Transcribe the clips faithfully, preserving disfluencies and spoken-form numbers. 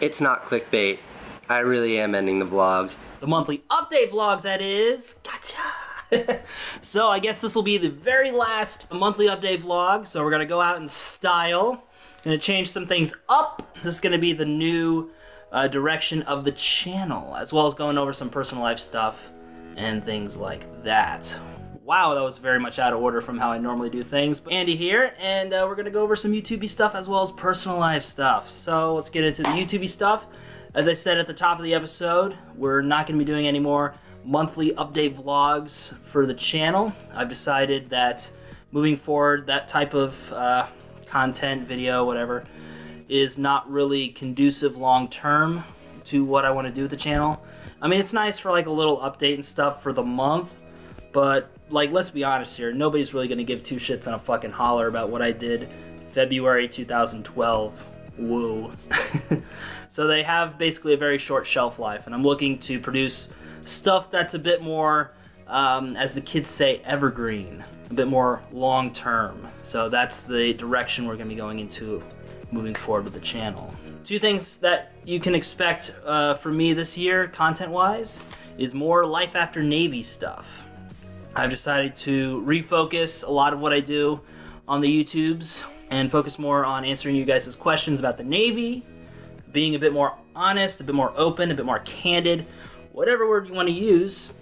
It's not clickbait. I really am ending the vlog. The monthly update vlogs, that is. Gotcha! So I guess this will be the very last monthly update vlog, so we're gonna go out in style. Gonna change some things up. This is gonna be the new uh, direction of the channel, as well as going over some personal life stuff and things like that. Wow, that was very much out of order from how I normally do things. Andy here, and uh, we're gonna go over some YouTube-y stuff as well as personal life stuff. So let's get into the YouTube-y stuff. As I said at the top of the episode, we're not gonna be doing any more monthly update vlogs for the channel. I've decided that moving forward, that type of uh, content, video, whatever, is not really conducive long-term to what I wanna do with the channel. I mean, it's nice for like a little update and stuff for the month, but like, let's be honest here, nobody's really gonna give two shits on a fucking holler about what I did February two thousand twelve. Whoa. So they have basically a very short shelf life, and I'm looking to produce stuff that's a bit more, um, as the kids say, evergreen, a bit more long-term. So that's the direction we're gonna be going into moving forward with the channel. Two things that you can expect uh, from me this year, content-wise, is more life after Navy stuff. I've decided to refocus a lot of what I do on the YouTubes and focus more on answering you guys' questions about the Navy, being a bit more honest, a bit more open, a bit more candid, whatever word you want to use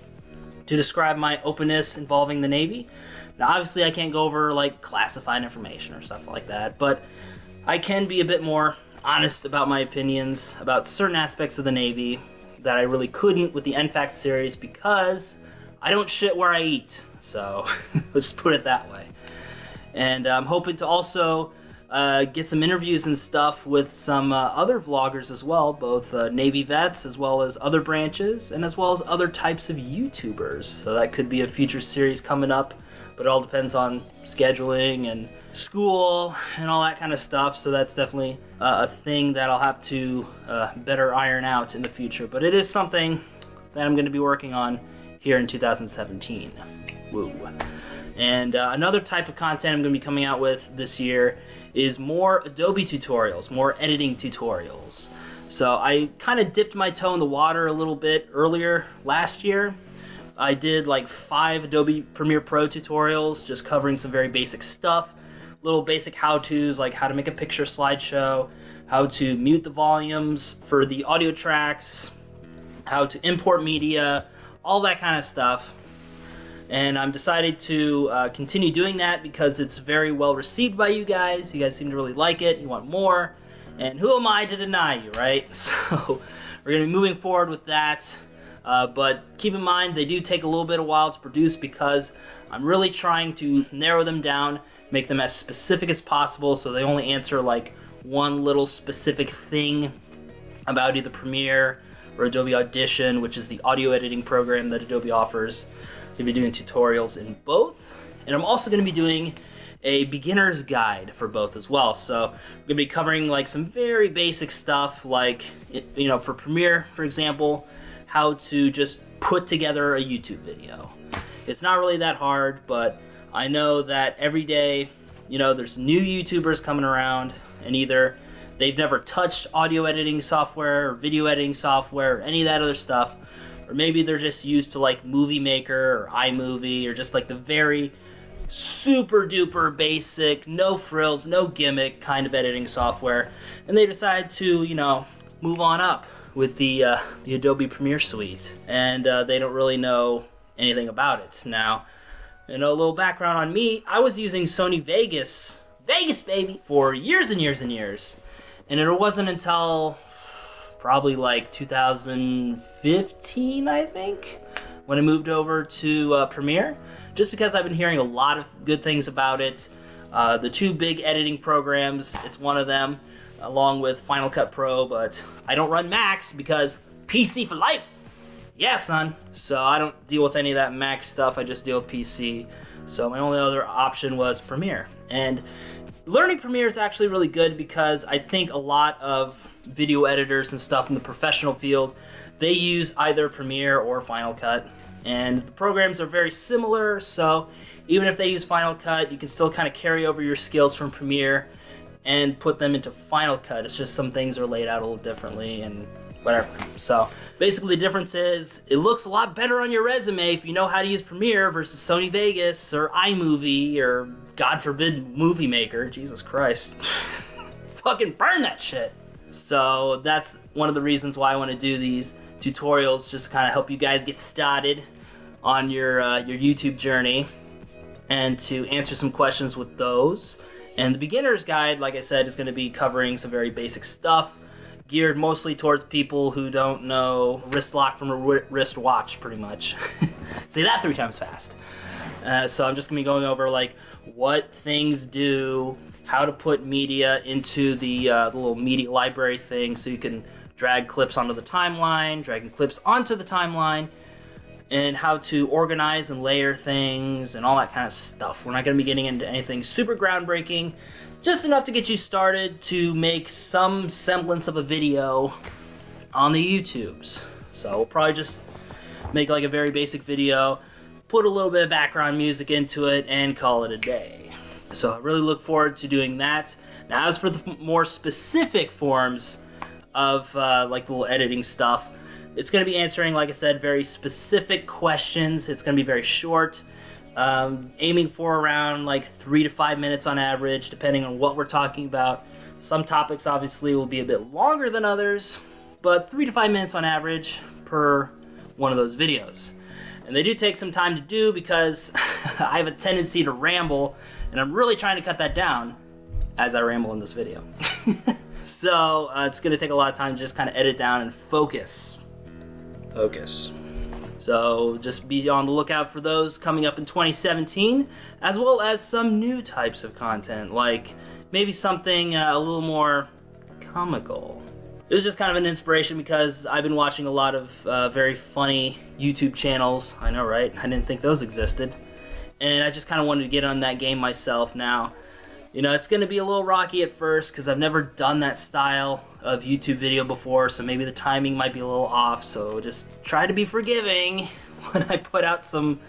to describe my openness involving the Navy. Now, obviously, I can't go over like classified information or stuff like that, but I can be a bit more honest about my opinions about certain aspects of the Navy that I really couldn't with the N FAC series because I don't shit where I eat, so let's put it that way. And I'm hoping to also uh, get some interviews and stuff with some uh, other vloggers as well, both uh, Navy vets as well as other branches and as well as other types of YouTubers. So that could be a future series coming up, but it all depends on scheduling and school and all that kind of stuff. So that's definitely uh, a thing that I'll have to uh, better iron out in the future. But it is something that I'm going to be working on here in two thousand seventeen. Woo. And uh, another type of content I'm going to be coming out with this year is more Adobe tutorials, more editing tutorials. So I kind of dipped my toe in the water a little bit earlier last year. I did like five Adobe Premiere Pro tutorials, just covering some very basic stuff, little basic how-tos like how to make a picture slideshow, how to mute the volumes for the audio tracks, how to import media, all that kind of stuff. And I'm decided to uh, continue doing that because it's very well received by you guys. You guys seem to really like it. You want more. And who am I to deny you, right? So we're going to be moving forward with that. Uh, but keep in mind, they do take a little bit of while to produce because I'm really trying to narrow them down, make them as specific as possible so they only answer like one little specific thing about either Premiere or Adobe Audition, which is the audio editing program that Adobe offers. Going to be doing tutorials in both, and I'm also going to be doing a beginner's guide for both as well. So I'm going to be covering like some very basic stuff like, you know, for Premiere, for example, how to just put together a YouTube video. It's not really that hard, but I know that every day, you know, there's new YouTubers coming around and either they've never touched audio editing software or video editing software or any of that other stuff, or maybe they're just used to like Movie Maker or iMovie or just like the very super duper basic, no frills, no gimmick kind of editing software. And they decide to, you know, move on up with the, uh, the Adobe Premiere Suite. And uh, they don't really know anything about it. Now, you know, a little background on me, I was using Sony Vegas, Vegas baby, for years and years and years. And it wasn't until probably like two thousand fifteen, I think, when I moved over to uh, Premiere, just because I've been hearing a lot of good things about it. Uh, the two big editing programs, it's one of them, along with Final Cut Pro, but I don't run Macs because P C for life. Yeah, son. So I don't deal with any of that Mac stuff, I just deal with P C. So my only other option was Premiere. And learning Premiere is actually really good because I think a lot of video editors and stuff in the professional field, they use either Premiere or Final Cut, and the programs are very similar, so even if they use Final Cut, you can still kind of carry over your skills from Premiere and put them into Final Cut. It's just some things are laid out a little differently and whatever. So basically the difference is it looks a lot better on your resume if you know how to use Premiere versus Sony Vegas or iMovie or, God forbid, Movie Maker. Jesus Christ. Fucking burn that shit. So that's one of the reasons why I want to do these tutorials, just to kind of help you guys get started on your, uh, your YouTube journey and to answer some questions with those. And the beginner's guide, like I said, is going to be covering some very basic stuff, geared mostly towards people who don't know wrist lock from a wrist watch, pretty much. Say that three times fast. Uh, so I'm just going to be going over like what things do, how to put media into the, uh, the little media library thing so you can drag clips onto the timeline, dragging clips onto the timeline, and how to organize and layer things and all that kind of stuff. We're not going to be getting into anything super groundbreaking, just enough to get you started to make some semblance of a video on the YouTubes. So we'll probably just make like a very basic video, put a little bit of background music into it, and call it a day. So I really look forward to doing that. Now as for the more specific forms of uh, like the little editing stuff, it's going to be answering, like I said, very specific questions. It's going to be very short, um, aiming for around like three to five minutes on average, depending on what we're talking about. Some topics obviously will be a bit longer than others, but three to five minutes on average per one of those videos. And they do take some time to do because I have a tendency to ramble, and I'm really trying to cut that down as I ramble in this video. So uh, it's going to take a lot of time to just kind of edit down and focus. Focus. So just be on the lookout for those coming up in twenty seventeen, as well as some new types of content, like maybe something uh, a little more comical. It was just kind of an inspiration because I've been watching a lot of uh, very funny YouTube channels. I know, right? I didn't think those existed. And I just kind of wanted to get on that game myself now. You know, it's going to be a little rocky at first because I've never done that style of YouTube video before, so maybe the timing might be a little off, so just try to be forgiving when I put out some,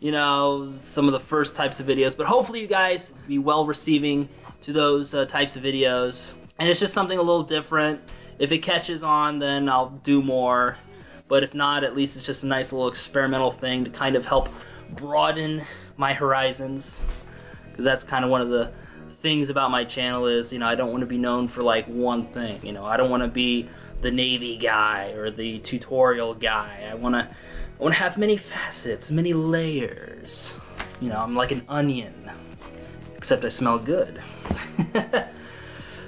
you know, some of the first types of videos. But hopefully you guys will be well receiving to those uh, types of videos. And it's just something a little different. If it catches on, then I'll do more. But if not, at least it's just a nice little experimental thing to kind of help broaden my horizons, because that's kind of one of the things about my channel is, you know, I don't want to be known for like one thing. You know, I don't want to be the Navy guy or the tutorial guy. I want to I want to have many facets, many layers. You know, I'm like an onion, except I smell good.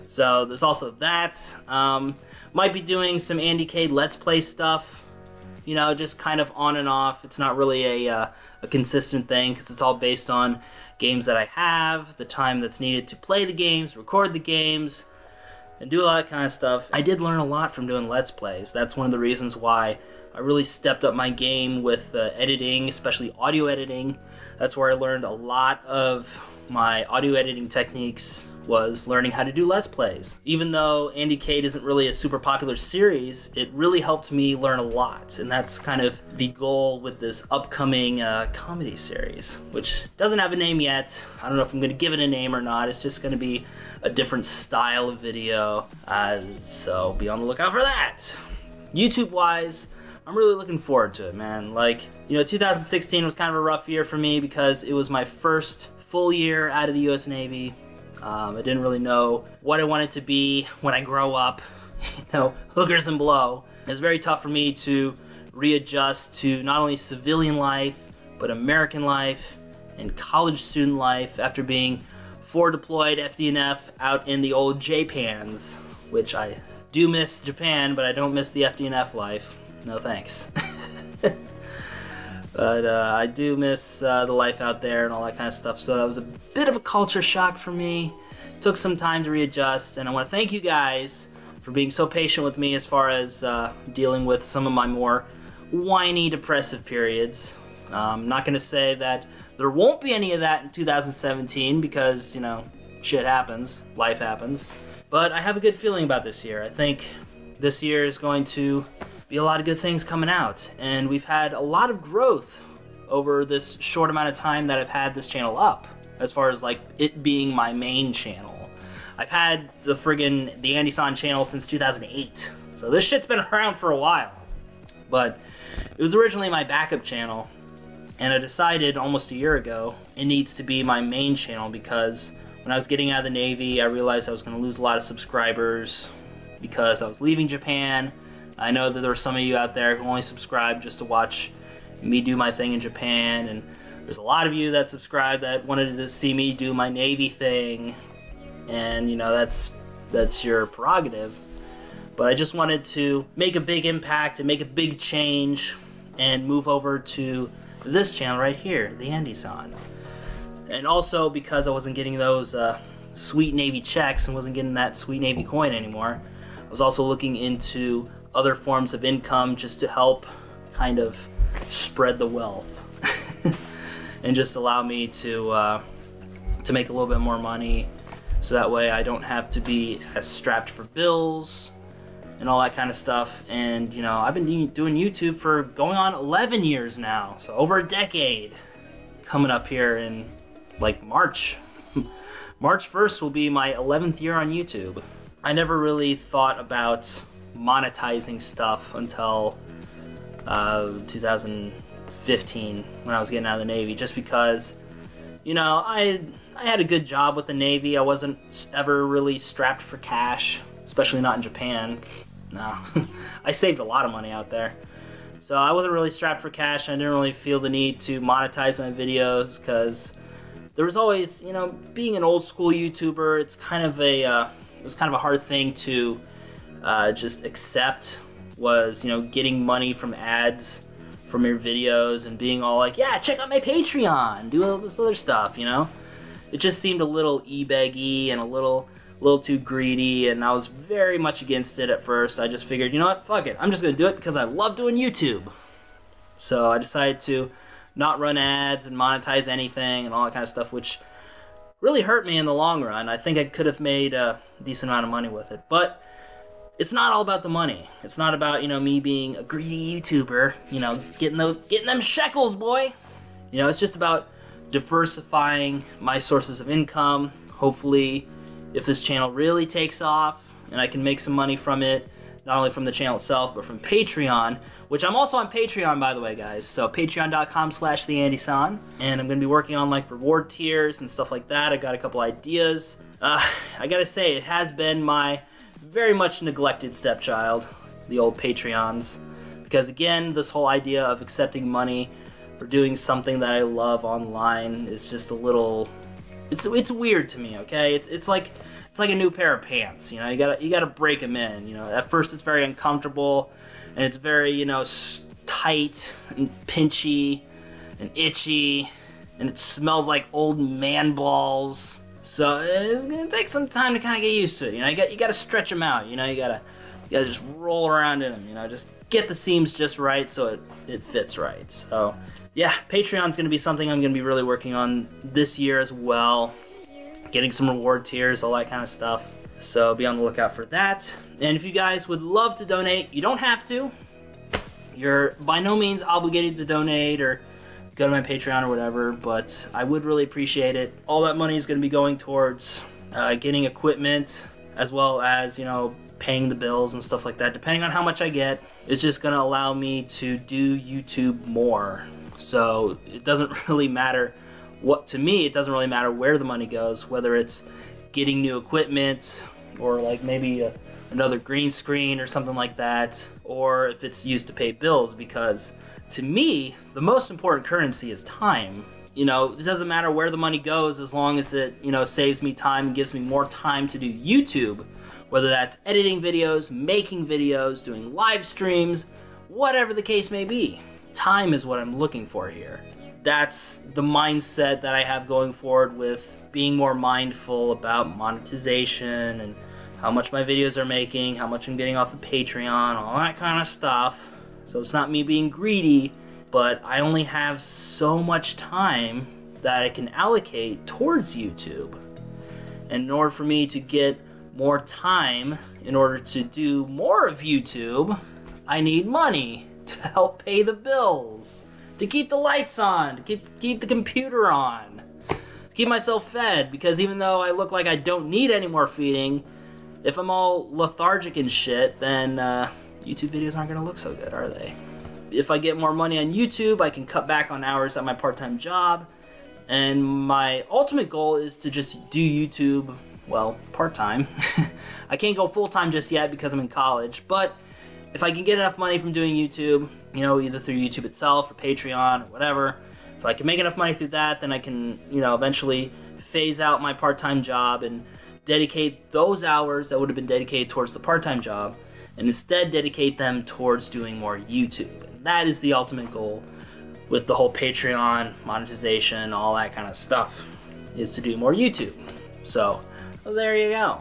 So there's also that. Um, might be doing some Andy K Let's Play stuff, you know, just kind of on and off. It's not really a, uh, a consistent thing because it's all based on games that I have, the time that's needed to play the games, record the games, and do a lot of kind of stuff. I did learn a lot from doing Let's Plays. That's one of the reasons why I really stepped up my game with uh, editing, especially audio editing. That's where I learned a lot of my audio editing techniques, was learning how to do Let's Plays. Even though Andy K isn't really a super popular series, it really helped me learn a lot, and that's kind of the goal with this upcoming uh, comedy series, which doesn't have a name yet. I don't know if I'm gonna give it a name or not. It's just gonna be a different style of video, uh, so be on the lookout for that. YouTube-wise, I'm really looking forward to it, man. Like, you know, two thousand sixteen was kind of a rough year for me because it was my first full year out of the U S Navy. Um, I didn't really know what I wanted to be when I grow up, you know, hookers and blow. It was very tough for me to readjust to not only civilian life, but American life and college student life after being four deployed F D N F out in the old J-Pans, which I do miss Japan, but I don't miss the F D N F life. No thanks. But uh, I do miss uh, the life out there and all that kind of stuff, so that was a bit of a culture shock for me. It took some time to readjust, and I want to thank you guys for being so patient with me as far as uh, dealing with some of my more whiny, depressive periods. Um, I'm not going to say that there won't be any of that in two thousand seventeen because, you know, shit happens, life happens. But I have a good feeling about this year. I think this year is going to be a lot of good things coming out, and we've had a lot of growth over this short amount of time that I've had this channel up, as far as like it being my main channel. I've had the friggin' the Andy San channel since two thousand eight. So this shit's been around for a while. But it was originally my backup channel, and I decided almost a year ago it needs to be my main channel because when I was getting out of the Navy, I realized I was going to lose a lot of subscribers because I was leaving Japan. I know that there were some of you out there who only subscribed just to watch me do my thing in Japan, and there's a lot of you that subscribed that wanted to see me do my Navy thing, and you know, that's that's your prerogative. But I just wanted to make a big impact and make a big change and move over to this channel right here, the Andy San. And also because I wasn't getting those uh, sweet Navy checks and wasn't getting that sweet Navy coin anymore, I was also looking into other forms of income just to help kind of spread the wealth and just allow me to uh, to make a little bit more money, so that way I don't have to be as strapped for bills and all that kind of stuff. And you know, I've been doing YouTube for going on eleven years now, so over a decade, coming up here in like March. March first will be my eleventh year on YouTube. I never really thought about monetizing stuff until uh, two thousand fifteen when I was getting out of the Navy, just because, you know, I, I had a good job with the Navy. I wasn't ever really strapped for cash, especially not in Japan. No, I saved a lot of money out there. So I wasn't really strapped for cash. I didn't really feel the need to monetize my videos because there was always, you know, being an old school YouTuber, it's kind of a, uh, it was kind of a hard thing to uh, just accept, was, you know, getting money from ads from your videos and being all like, yeah, check out my Patreon, do all this other stuff, you know? It just seemed a little e-beggy and a little, little too greedy, and I was very much against it at first. I just figured, you know what, fuck it, I'm just gonna do it because I love doing YouTube. So I decided to not run ads and monetize anything and all that kind of stuff, which really hurt me in the long run. I think I could have made a decent amount of money with it, but it's not all about the money. It's not about, you know, me being a greedy YouTuber, you know, getting those, getting them shekels, boy. You know, it's just about diversifying my sources of income. Hopefully, if this channel really takes off and I can make some money from it, not only from the channel itself, but from Patreon, which I'm also on Patreon, by the way, guys. So patreon.com slash the Andy San. And I'm going to be working on like reward tiers and stuff like that. I got a couple ideas. Uh, I got to say, it has been my very much neglected stepchild, the old Patreons. Because again, this whole idea of accepting money for doing something that I love online is just a little, it's it's weird to me, okay? It's it's like it's like a new pair of pants, you know. You gotta you gotta break them in, you know. At first, it's very uncomfortable, and it's very, you know, tight and pinchy and itchy, and it smells like old man balls. So it's gonna take some time to kind of get used to it, you know. You got you gotta stretch them out, you know. You gotta you gotta just roll around in them, you know. Just get the seams just right so it it fits right. So. Yeah, Patreon's going to be something I'm going to be really working on this year as well. Getting some reward tiers, all that kind of stuff. So be on the lookout for that. And if you guys would love to donate, you don't have to. You're by no means obligated to donate or go to my Patreon or whatever, but I would really appreciate it. All that money is going to be going towards uh, getting equipment as well as, you know, paying the bills and stuff like that. Depending on how much I get, it's just going to allow me to do YouTube more. So it doesn't really matter what, to me, it doesn't really matter where the money goes, whether it's getting new equipment or like maybe a, another green screen or something like that, or if it's used to pay bills, because to me, the most important currency is time. You know, it doesn't matter where the money goes as long as it, you know, saves me time and gives me more time to do YouTube, whether that's editing videos, making videos, doing live streams, whatever the case may be. Time is what I'm looking for here. That's the mindset that I have going forward with being more mindful about monetization and how much my videos are making, how much I'm getting off of Patreon, all that kind of stuff. So it's not me being greedy, but I only have so much time that I can allocate towards YouTube. And in order for me to get more time, in order to do more of YouTube, I need money to help pay the bills, to keep the lights on, to keep, keep the computer on, to keep myself fed, because even though I look like I don't need any more feeding, if I'm all lethargic and shit, then uh, YouTube videos aren't gonna look so good, are they? If I get more money on YouTube, I can cut back on hours at my part-time job, and my ultimate goal is to just do YouTube, well, part-time. I can't go full-time just yet because I'm in college, but if I can get enough money from doing YouTube, you know, either through YouTube itself or Patreon or whatever, if I can make enough money through that, then I can, you know, eventually phase out my part-time job and dedicate those hours that would have been dedicated towards the part-time job, and instead dedicate them towards doing more YouTube. And that is the ultimate goal with the whole Patreon, monetization, all that kind of stuff, is to do more YouTube. So, well, there you go.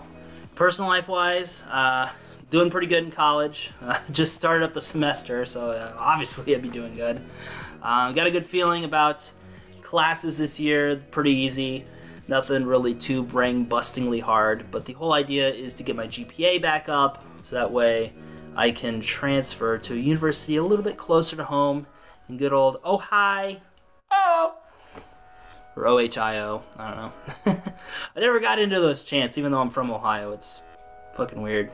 Personal life-wise, uh, doing pretty good in college. Uh, just started up the semester, so uh, obviously I'd be doing good. Um, got a good feeling about classes this year, pretty easy. Nothing really too brain-bustingly hard, but the whole idea is to get my G P A back up, so that way I can transfer to a university a little bit closer to home in good old Ohio, or O H I O, I don't know. I never got into those chants, even though I'm from Ohio. It's fucking weird.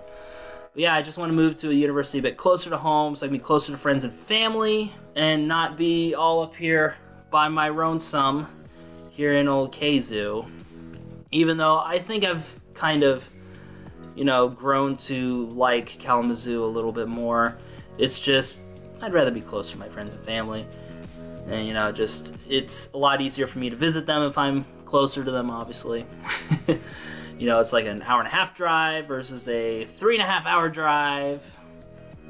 But yeah, I just want to move to a university a bit closer to home, so I can be closer to friends and family, and not be all up here by my lonesome here in old K Z U, even though I think I've kind of, you know, grown to like Kalamazoo a little bit more. It's just, I'd rather be closer to my friends and family. And, you know, just, it's a lot easier for me to visit them if I'm closer to them, obviously. You know, it's like an hour and a half drive versus a three and a half hour drive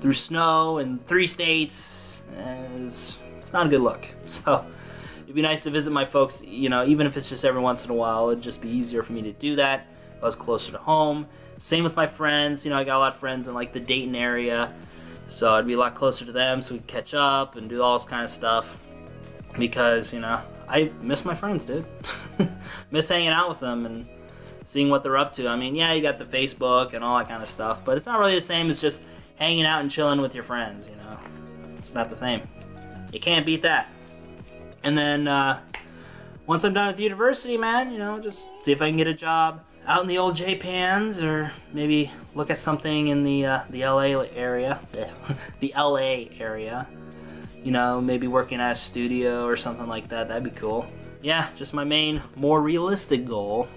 through snow in three states. It's, it's not a good look. So it'd be nice to visit my folks, you know, even if it's just every once in a while. It'd just be easier for me to do that if I was closer to home. Same with my friends. You know, I got a lot of friends in like the Dayton area, so I'd be a lot closer to them, so we could catch up and do all this kind of stuff, because, you know, I miss my friends, dude. Miss hanging out with them and seeing what they're up to. I mean, yeah, you got the Facebook and all that kind of stuff, but it's not really the same as just hanging out and chilling with your friends, you know. It's not the same. You can't beat that. And then uh, once I'm done with university, man, you know, just see if I can get a job out in the old J-Pans, or maybe look at something in the uh, the L A area, the L A area. You know, maybe working at a studio or something like that. That'd be cool. Yeah, just my main, more realistic goal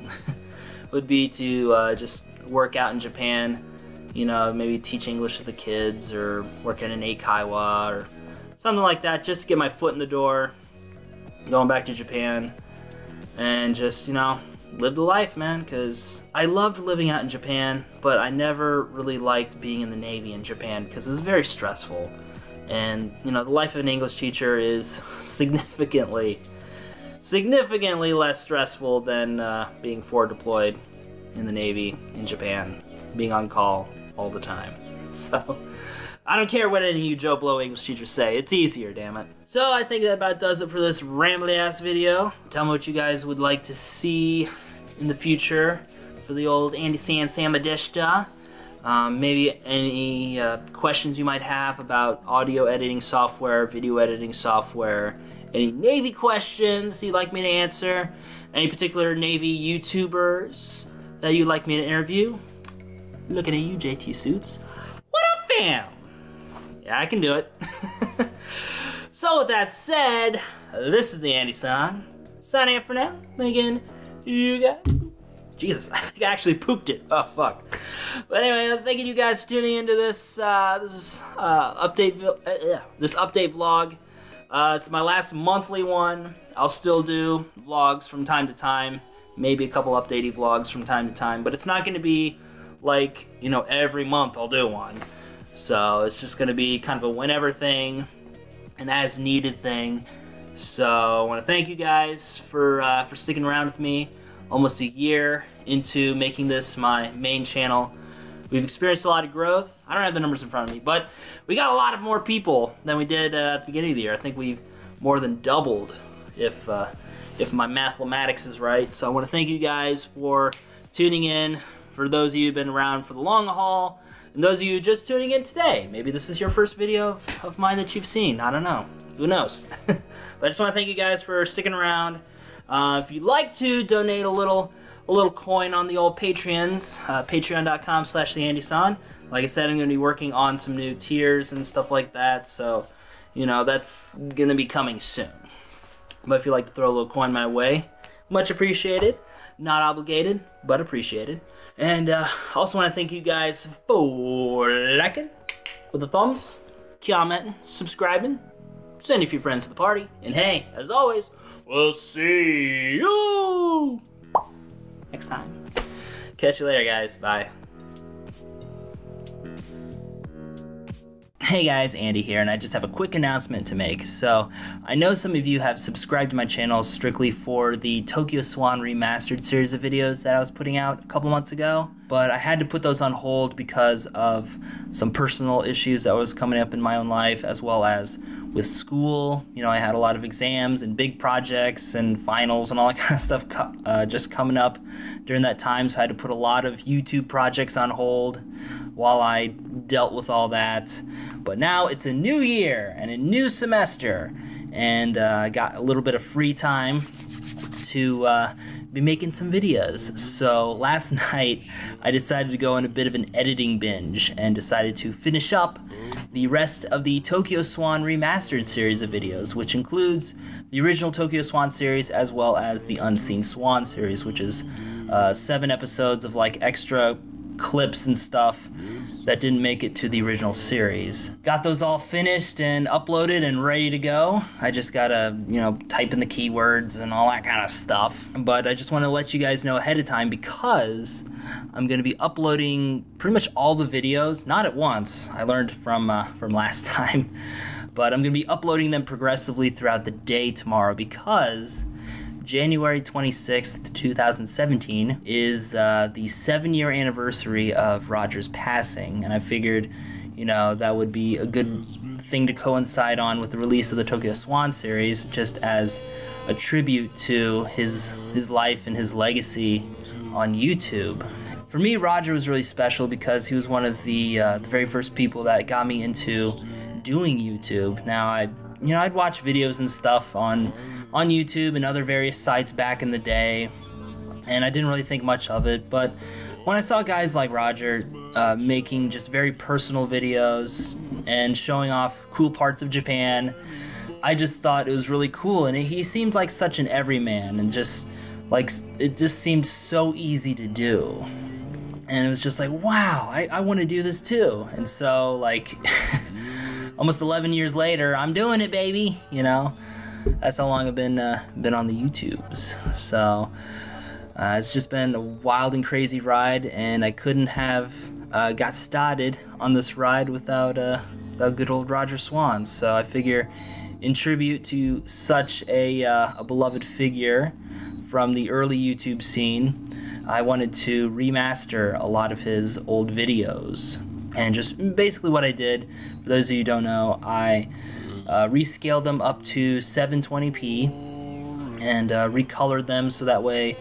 would be to uh, just work out in Japan. You know, maybe teach English to the kids, or work at an eikaiwa or something like that, just to get my foot in the door, going back to Japan, and just, you know, live the life, man, because I loved living out in Japan, but I never really liked being in the Navy in Japan because it was very stressful. And, you know, the life of an English teacher is significantly, significantly less stressful than uh, being forward deployed in the Navy in Japan, being on call all the time. So, I don't care what any of you Joe Blow English teachers say, it's easier, damn it. So, I think that about does it for this rambly-ass video. Tell me what you guys would like to see in the future for the old Andy San Samadishta. Um, maybe any uh, questions you might have about audio editing software, video editing software, any Navy questions you'd like me to answer, any particular Navy YouTubers that you'd like me to interview. Looking at you, J T Suits. What up, fam? Yeah, I can do it. So with that said, this is the Andy San. Signing up for now, thinking you guys. Jesus, I think I actually pooped it. Oh, fuck. But anyway, thank you guys for tuning into this uh, this is, uh, update uh, this update vlog. Uh, it's my last monthly one. I'll still do vlogs from time to time, maybe a couple updatey vlogs from time to time, but it's not going to be like, you know, every month I'll do one. So it's just going to be kind of a whenever thing, an as needed thing. So I want to thank you guys for uh, for sticking around with me. Almost a year into making this my main channel. We've experienced a lot of growth. I don't have the numbers in front of me, but we got a lot of more people than we did uh, at the beginning of the year. I think we've more than doubled, if uh, if my mathematics is right. So I want to thank you guys for tuning in, for those of you who've been around for the long haul, and those of you just tuning in today. Maybe this is your first video of, of mine that you've seen. I don't know. Who knows? But I just want to thank you guys for sticking around. Uh, if you'd like to donate a little a little coin on the old Patreons, uh, patreon dot com slash the Andy San. Like I said, I'm going to be working on some new tiers and stuff like that, so, you know, that's going to be coming soon. But if you'd like to throw a little coin my way, much appreciated. Not obligated, but appreciated. And I uh, also want to thank you guys for liking with the thumbs, commenting, subscribing, sending a few friends to the party. And hey, as always, we'll see you next time. Catch you later, guys. Bye. Hey guys, Andy here, and I just have a quick announcement to make. So, I know some of you have subscribed to my channel strictly for the Tokyo Swan Remastered series of videos that I was putting out a couple months ago, but I had to put those on hold because of some personal issues that was coming up in my own life, as well as with school. You know, I had a lot of exams and big projects and finals and all that kind of stuff uh, just coming up during that time, so I had to put a lot of YouTube projects on hold while I dealt with all that. But now it's a new year and a new semester, and uh, I got a little bit of free time to uh, be making some videos. So last night I decided to go on a bit of an editing binge and decided to finish up the rest of the Tokyo Swan Remastered series of videos, which includes the original Tokyo Swan series as well as the Unseen Swan series, which is uh, seven episodes of like extra clips and stuff that didn't make it to the original series. Got those all finished and uploaded and ready to go. I just gotta, you know, type in the keywords and all that kind of stuff. But I just want to let you guys know ahead of time, because I'm gonna be uploading pretty much all the videos, not at once. I learned from uh, from last time, but I'm gonna be uploading them progressively throughout the day tomorrow, because January twenty-sixth, two thousand seventeen is uh, the seven-year anniversary of Roger's passing, and I figured, you know, that would be a good thing to coincide on with the release of the Tokyo Swan series, just as a tribute to his his life and his legacy on YouTube. For me, Roger was really special because he was one of the uh, the very first people that got me into doing YouTube. Now, I you know I'd watch videos and stuff on. on YouTube and other various sites back in the day, and I didn't really think much of it, but when I saw guys like Roger uh, making just very personal videos and showing off cool parts of Japan, I just thought it was really cool, and he seemed like such an everyman, and just like it just seemed so easy to do, and it was just like, wow, I, I want to do this too. And so, like, almost eleven years later, I'm doing it, baby, you know. That's how long I've been uh, been on the YouTubes. So uh, it's just been a wild and crazy ride, and I couldn't have uh, got started on this ride without uh, without good old Roger Swan. So I figure, in tribute to such a uh, a beloved figure from the early YouTube scene, I wanted to remaster a lot of his old videos. And just basically what I did, for those of you who don't know, I Uh, rescaled them up to seven twenty p and uh, recolored them so that way,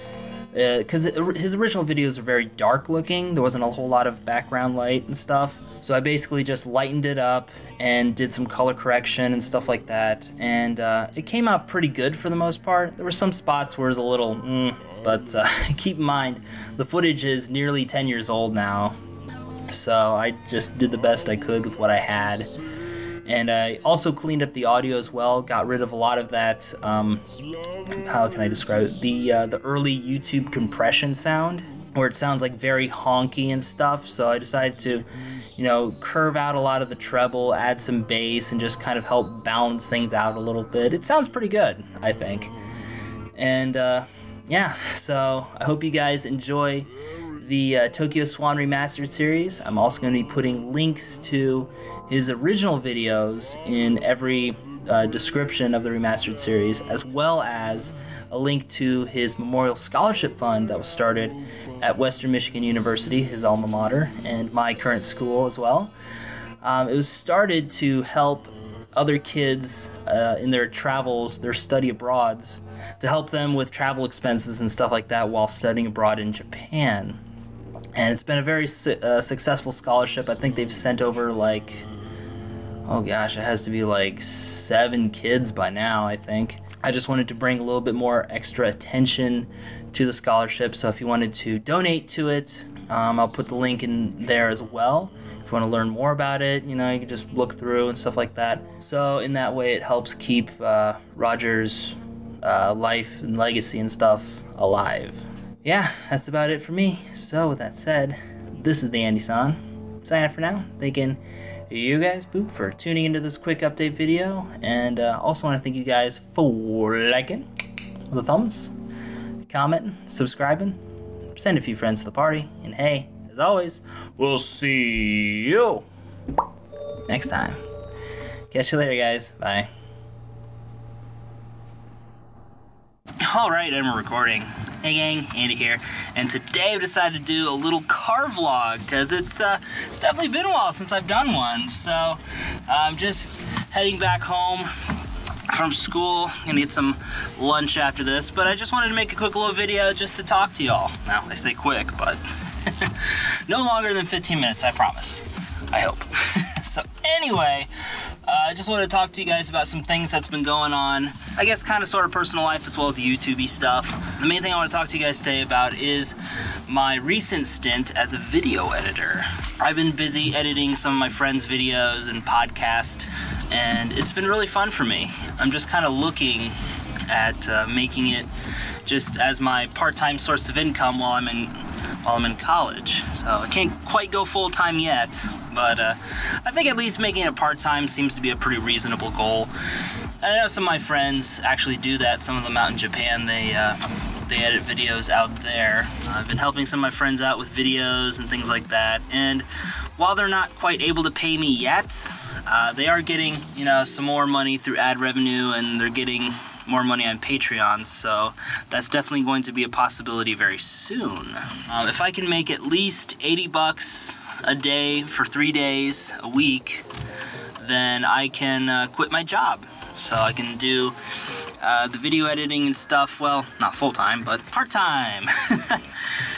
because uh, his original videos are very dark looking, there wasn't a whole lot of background light and stuff, so I basically just lightened it up and did some color correction and stuff like that, and uh, it came out pretty good for the most part. There were some spots where it was a little mm, but uh, keep in mind the footage is nearly ten years old now, so I just did the best I could with what I had. And I also cleaned up the audio as well, got rid of a lot of that, um, how can I describe it, the, uh, the early YouTube compression sound, where it sounds like very honky and stuff, so I decided to, you know, curve out a lot of the treble, add some bass, and just kind of help balance things out a little bit. It sounds pretty good, I think. And, uh, yeah, so I hope you guys enjoy the uh, Tokyo Swan Remastered series. I'm also going to be putting links to his original videos in every uh, description of the Remastered series, as well as a link to his Memorial Scholarship Fund that was started at Western Michigan University, his alma mater, and my current school as well. Um, it was started to help other kids uh, in their travels, their study abroads, to help them with travel expenses and stuff like that while studying abroad in Japan. And it's been a very su uh, successful scholarship. I think they've sent over like, oh gosh, it has to be like seven kids by now, I think. I just wanted to bring a little bit more extra attention to the scholarship. So if you wanted to donate to it, um, I'll put the link in there as well. If you want to learn more about it, you know, you can just look through and stuff like that. So in that way, it helps keep uh, Roger's uh, life and legacy and stuff alive. Yeah, that's about it for me. So with that said, this is the Andy San. Sign up for now, thinking you guys boop for tuning into this quick update video, and uh, also want to thank you guys for liking with the thumbs, commenting, subscribing, send a few friends to the party, and hey, as always, we'll see you next time. Catch you later, guys. Bye. Alright, I'm recording. Hey gang, Andy here, and today I've decided to do a little car vlog because it's, uh, it's definitely been a while since I've done one. So I'm um, just heading back home from school. I'm gonna get some lunch after this, but I just wanted to make a quick little video just to talk to y'all. Now, I say quick, but no longer than fifteen minutes, I promise. I hope. So anyway, I uh, just wanted to talk to you guys about some things that's been going on. I guess kind of sort of personal life as well as YouTube-y stuff. The main thing I want to talk to you guys today about is my recent stint as a video editor. I've been busy editing some of my friends' videos and podcasts, and it's been really fun for me. I'm just kind of looking at uh, making it just as my part-time source of income while I'm in while I'm in college. So I can't quite go full-time yet, but uh, I think at least making it part-time seems to be a pretty reasonable goal. I know some of my friends actually do that. Some of them out in Japan, they uh, they edit videos out there. I've been helping some of my friends out with videos and things like that. And while they're not quite able to pay me yet, uh, they are getting, you know, some more money through ad revenue, and they're getting more money on Patreon, so that's definitely going to be a possibility very soon. Um, if I can make at least eighty bucks a day for three days a week, then I can uh, quit my job. So I can do uh, the video editing and stuff, well, not full-time, but part-time.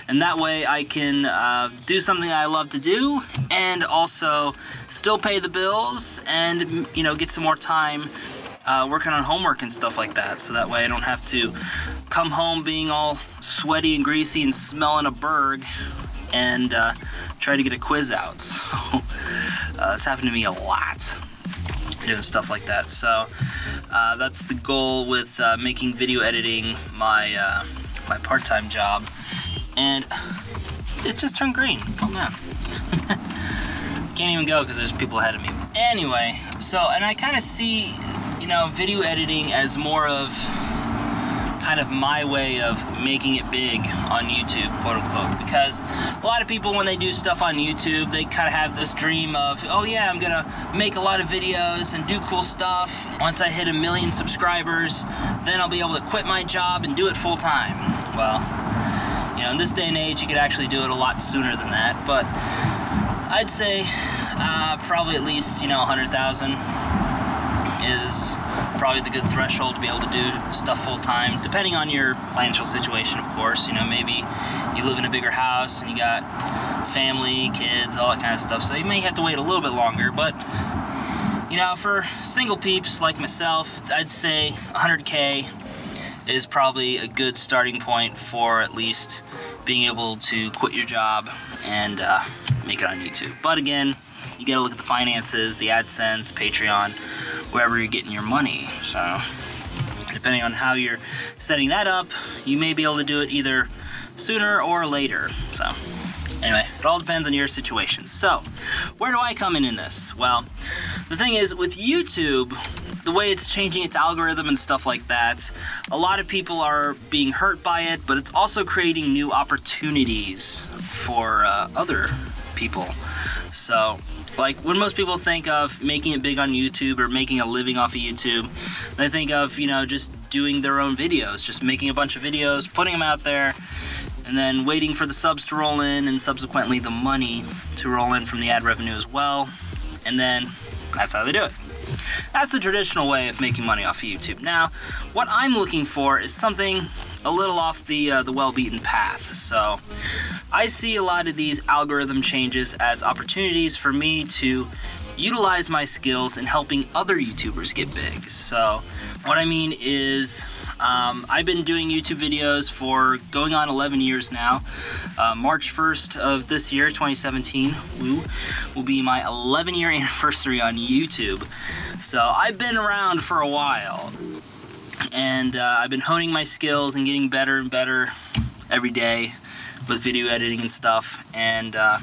And that way I can uh, do something I love to do and also still pay the bills and, you know, get some more time Uh, working on homework and stuff like that, so that way I don't have to come home being all sweaty and greasy and smelling a burg and uh, try to get a quiz out. So uh, this happened to me a lot, doing stuff like that. So uh, that's the goal with uh, making video editing my uh, my part-time job, and it just turned green. Oh man, can't even go because there's people ahead of me. Anyway, so and I kind of see, you know, video editing as more of kind of my way of making it big on YouTube, quote unquote, because a lot of people when they do stuff on YouTube, they kind of have this dream of, oh yeah, I'm gonna make a lot of videos and do cool stuff. Once I hit a million subscribers, then I'll be able to quit my job and do it full time. Well, you know, in this day and age, you could actually do it a lot sooner than that, but I'd say uh, probably at least, you know, one hundred thousand is probably the good threshold to be able to do stuff full-time, depending on your financial situation, of course. You know, maybe you live in a bigger house and you got family, kids, all that kind of stuff, so you may have to wait a little bit longer. But, you know, for single peeps like myself, I'd say one hundred K is probably a good starting point for at least being able to quit your job and uh, make it on YouTube. But again, you gotta look at the finances, the AdSense, Patreon, wherever you're getting your money. So depending on how you're setting that up, you may be able to do it either sooner or later. So anyway, it all depends on your situation. So where do I come in in this? Well, the thing is with YouTube, the way it's changing its algorithm and stuff like that, a lot of people are being hurt by it, but it's also creating new opportunities for uh, other people. So like when most people think of making it big on YouTube or making a living off of YouTube, they think of, you know, just doing their own videos, just making a bunch of videos, putting them out there, and then waiting for the subs to roll in and subsequently the money to roll in from the ad revenue as well. And then that's how they do it. That's the traditional way of making money off of YouTube. Now, what I'm looking for is something a little off the uh, the well-beaten path. So I see a lot of these algorithm changes as opportunities for me to utilize my skills in helping other YouTubers get big. So what I mean is, um, I've been doing YouTube videos for going on eleven years now. Uh, March first of this year, twenty seventeen, woo, will be my eleven year anniversary on YouTube. So I've been around for a while, and uh, I've been honing my skills and getting better and better every day with video editing and stuff. And uh,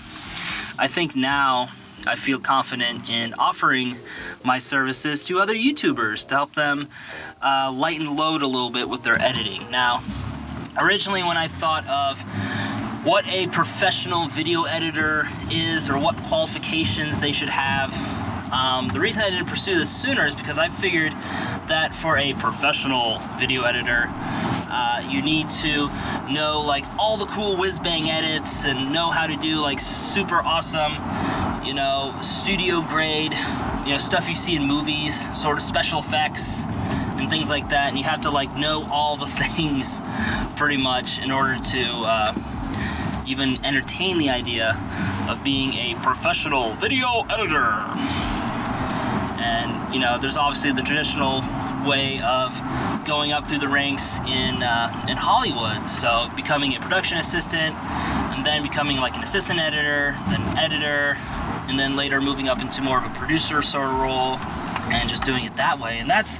I think now I feel confident in offering my services to other YouTubers to help them uh, lighten the load a little bit with their editing. Now, originally when I thought of what a professional video editor is or what qualifications they should have, um, the reason I didn't pursue this sooner is because I figured that for a professional video editor, Uh, you need to know like all the cool whiz-bang edits and know how to do like super awesome, you know, studio grade, you know, stuff you see in movies, sort of special effects and things like that. And you have to like know all the things pretty much in order to uh, even entertain the idea of being a professional video editor. And, you know, there's obviously the traditional way of going up through the ranks in uh, in Hollywood, so becoming a production assistant, and then becoming like an assistant editor, then an editor, and then later moving up into more of a producer sort of role, and just doing it that way. And that's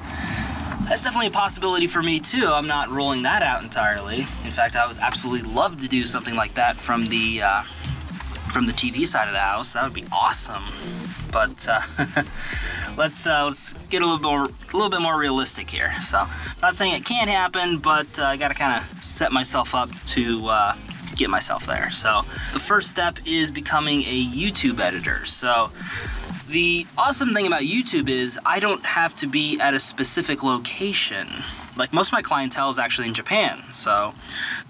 that's definitely a possibility for me too. I'm not ruling that out entirely. In fact, I would absolutely love to do something like that from the uh, from the T V side of the house. That would be awesome. But uh, let's uh, let's get a little bit more, a little bit more realistic here. So, I'm not saying it can't happen, but uh, I got to kind of set myself up to uh, get myself there. So, the first step is becoming a YouTube editor. So, the awesome thing about YouTube is I don't have to be at a specific location. Like most of my clientele is actually in Japan, so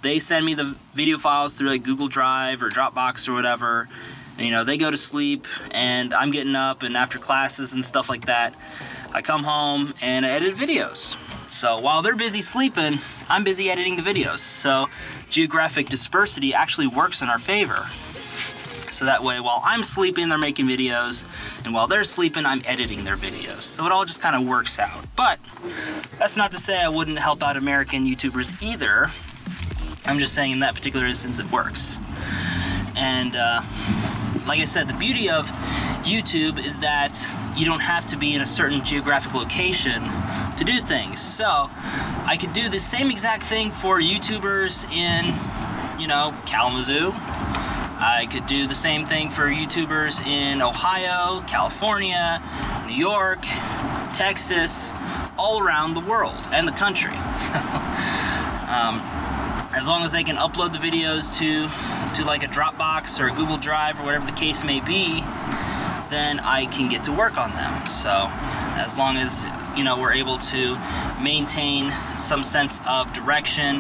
they send me the video files through like Google Drive or Dropbox or whatever. You know, they go to sleep and I'm getting up, and after classes and stuff like that, I come home and I edit videos. So while they're busy sleeping, I'm busy editing the videos. So geographic dispersity actually works in our favor. So that way, while I'm sleeping, they're making videos, and while they're sleeping, I'm editing their videos. So it all just kind of works out. But that's not to say I wouldn't help out American YouTubers either. I'm just saying in that particular instance, it works. And, uh, like I said, the beauty of YouTube is that you don't have to be in a certain geographic location to do things. So I could do the same exact thing for YouTubers in, you know, Kalamazoo. I could do the same thing for YouTubers in Ohio, California, New York, Texas, all around the world and the country. So, um, as long as they can upload the videos to to like a Dropbox or a Google Drive or whatever the case may be, then I can get to work on them. So as long as, you know, we're able to maintain some sense of direction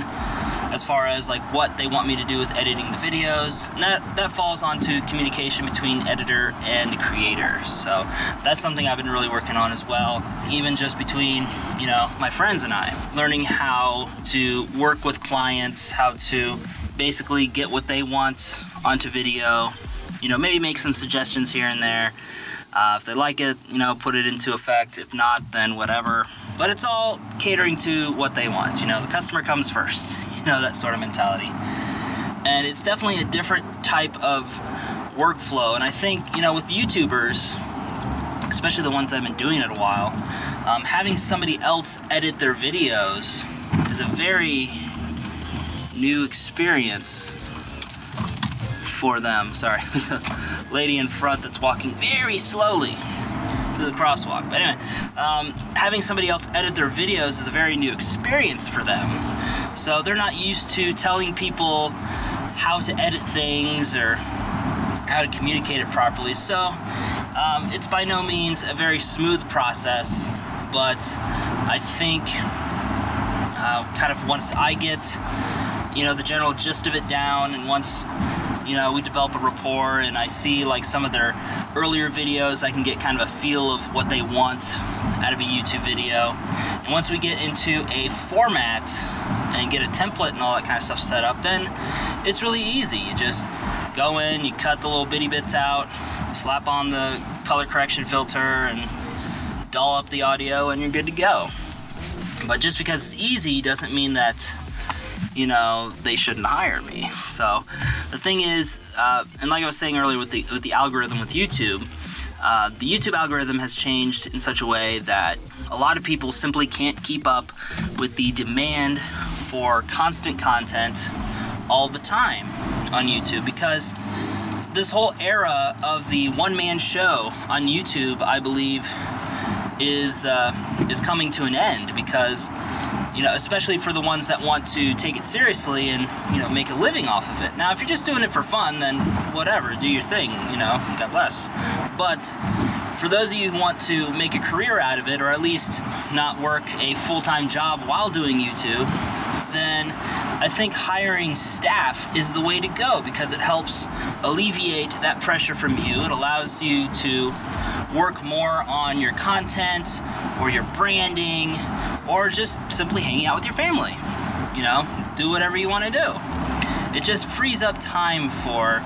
as far as like what they want me to do with editing the videos, and that, that falls onto communication between editor and creator. So that's something I've been really working on as well, even just between, you know, my friends and I, learning how to work with clients, how to basically get what they want onto video, you know, maybe make some suggestions here and there. Uh, if they like it, you know, put it into effect. If not, then whatever. But it's all catering to what they want. You know, the customer comes first, you know, that sort of mentality. And it's definitely a different type of workflow. And I think, you know, with YouTubers, especially the ones that have been doing it a while, um, having somebody else edit their videos is a very new experience for them. Sorry, there's a lady in front that's walking very slowly through the crosswalk. But anyway, um, having somebody else edit their videos is a very new experience for them. So they're not used to telling people how to edit things or how to communicate it properly. So um, it's by no means a very smooth process, but I think uh, kind of once I get, you know, the general gist of it down, and once, you know, we develop a rapport and I see like some of their earlier videos, I can get kind of a feel of what they want out of a YouTube video. And once we get into a format and get a template and all that kind of stuff set up, then it's really easy. You just go in, you cut the little bitty bits out, slap on the color correction filter and doll up the audio and you're good to go. But just because it's easy doesn't mean that, you know, they shouldn't hire me. So the thing is, uh, and like I was saying earlier with the, with the algorithm with YouTube, uh, the YouTube algorithm has changed in such a way that a lot of people simply can't keep up with the demand for constant content all the time on YouTube, because this whole era of the one-man show on YouTube, I believe, is uh, is coming to an end, because, you know, especially for the ones that want to take it seriously and, you know, make a living off of it. Now, if you're just doing it for fun, then whatever, do your thing, you know, God bless. But for those of you who want to make a career out of it, or at least not work a full-time job while doing YouTube, then I think hiring staff is the way to go, because it helps alleviate that pressure from you. It allows you to work more on your content or your branding, or just simply hanging out with your family. You know, do whatever you want to do. It just frees up time for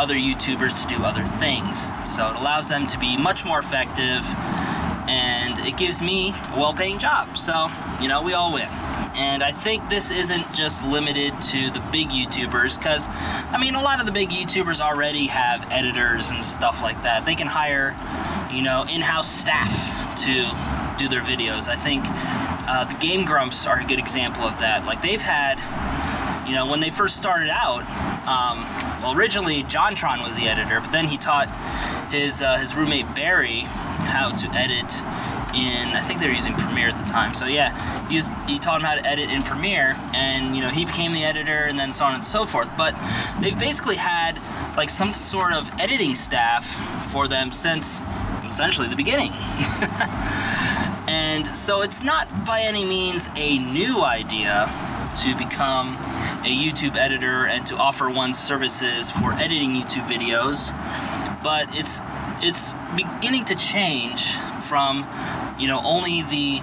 other YouTubers to do other things. So it allows them to be much more effective, and it gives me a well-paying job. So, you know, we all win. And I think this isn't just limited to the big YouTubers, because, I mean, a lot of the big YouTubers already have editors and stuff like that. They can hire, you know, in-house staff to do their videos. I think uh, the Game Grumps are a good example of that. Like, they've had, you know, when they first started out, um, well, originally JonTron was the editor, but then he taught his, uh, his roommate Barry how to edit in, I think they were using Premiere at the time, so yeah, he, used, he taught him how to edit in Premiere, and, you know, he became the editor, and then so on and so forth. But they've basically had, like, some sort of editing staff for them since, essentially, the beginning. And so it's not by any means a new idea to become a YouTube editor and to offer one's services for editing YouTube videos, but it's, it's beginning to change from, you know, only the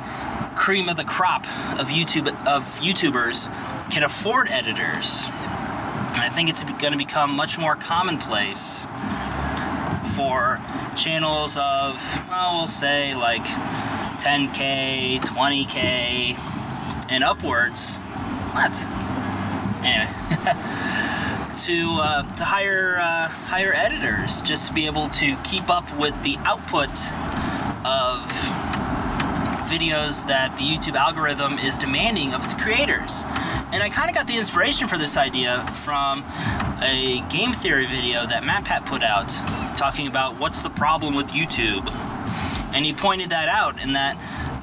cream of the crop of YouTube of YouTubers can afford editors. And I think it's going to become much more commonplace for channels of, well, we'll say like ten K, twenty K, and upwards. What? Anyway, to uh, to hire uh, hire editors just to be able to keep up with the output of videos that the YouTube algorithm is demanding of its creators. And I kind of got the inspiration for this idea from a game theory video that MatPat put out, talking about what's the problem with YouTube. And he pointed that out, and that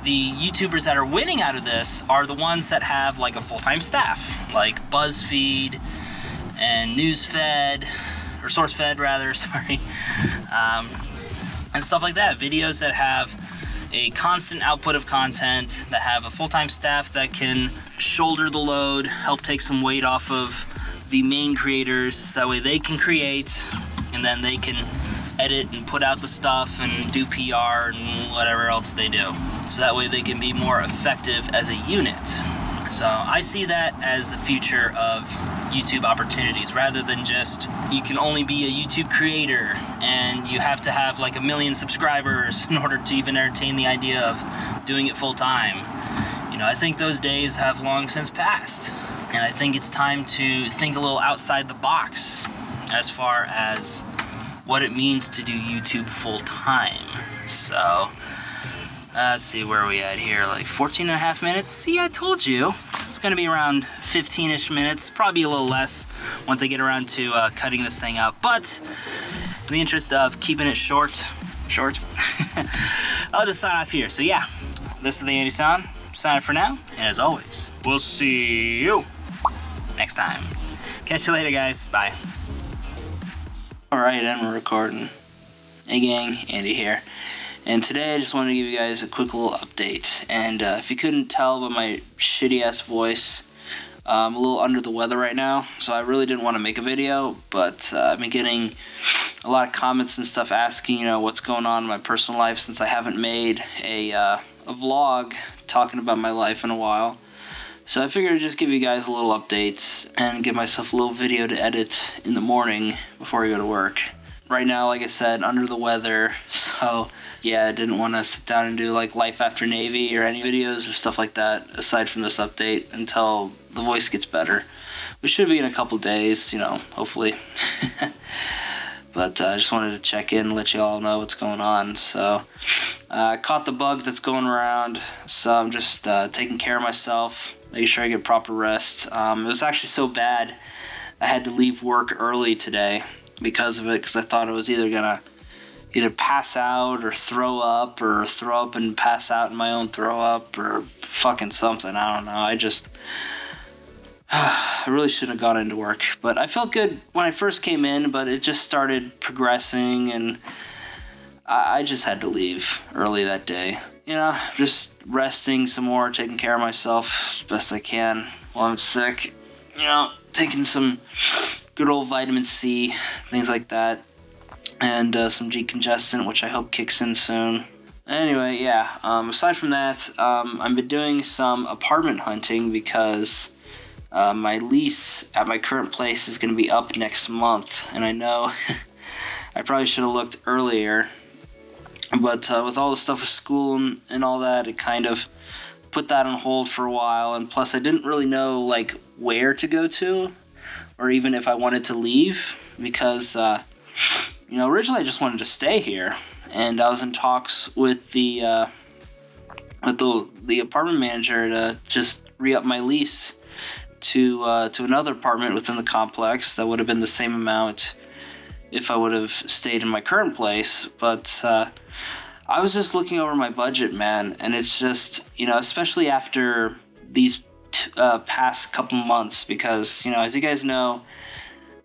the YouTubers that are winning out of this are the ones that have like a full-time staff, like BuzzFeed and NewsFed, or SourceFed rather, sorry. Um, and stuff like that, videos that have a constant output of content, that have a full-time staff that can shoulder the load, help take some weight off of the main creators, that way they can create, and then they can edit and put out the stuff and do P R and whatever else they do. So that way they can be more effective as a unit. So I see that as the future of YouTube opportunities, rather than just you can only be a YouTube creator and you have to have like a million subscribers in order to even entertain the idea of doing it full time. You know, I think those days have long since passed, and I think it's time to think a little outside the box as far as what it means to do YouTube full time. So uh, let's see, where are we at here, like fourteen and a half minutes? See, I told you. It's going to be around fifteen-ish minutes, probably a little less once I get around to uh, cutting this thing up. But in the interest of keeping it short, short, I'll just sign off here. So yeah, this is the Andy Sound, sign off for now, and as always, we'll see you next time. Catch you later, guys. Bye. All right, and we're recording. Hey gang, Andy here. And today I just wanted to give you guys a quick little update. And uh, if you couldn't tell by my shitty ass voice, uh, I'm a little under the weather right now, so I really didn't want to make a video, but uh, I've been getting a lot of comments and stuff asking, you know, what's going on in my personal life, since I haven't made a, uh, a vlog talking about my life in a while. So I figured I'd just give you guys a little update and give myself a little video to edit in the morning before I go to work. right now, like I said, under the weather, so yeah, I didn't want to sit down and do like Life After Navy or any videos or stuff like that aside from this update until the voice gets better, which should be in a couple days, you know, hopefully. But I uh, just wanted to check in and let you all know what's going on. So I uh, caught the bug that's going around, so I'm just uh, taking care of myself, making sure I get proper rest. Um, it was actually so bad I had to leave work early today because of it, because I thought I was either gonna either pass out or throw up or throw up and pass out in my own throw up or fucking something. I don't know. I just... I really shouldn't have gone into work, but I felt good when I first came in, but it just started progressing and I, I just had to leave early that day. You know, just resting some more, taking care of myself as best I can while I'm sick. You know, taking some good old vitamin C, things like that, and uh, some decongestant, which I hope kicks in soon. Anyway, yeah, um, aside from that, um, I've been doing some apartment hunting because... Uh, my lease at my current place is going to be up next month, and I know I probably should have looked earlier, but uh, with all the stuff with school and, and all that, it kind of put that on hold for a while, and plus I didn't really know like where to go to or even if I wanted to leave, because uh, you know, originally I just wanted to stay here, and I was in talks with the uh, with the, the apartment manager to just re-up my lease to uh, to another apartment within the complex that would have been the same amount if I would have stayed in my current place. But uh, I was just looking over my budget, man, and it's just, you know, especially after these t uh, past couple months, because, you know, as you guys know,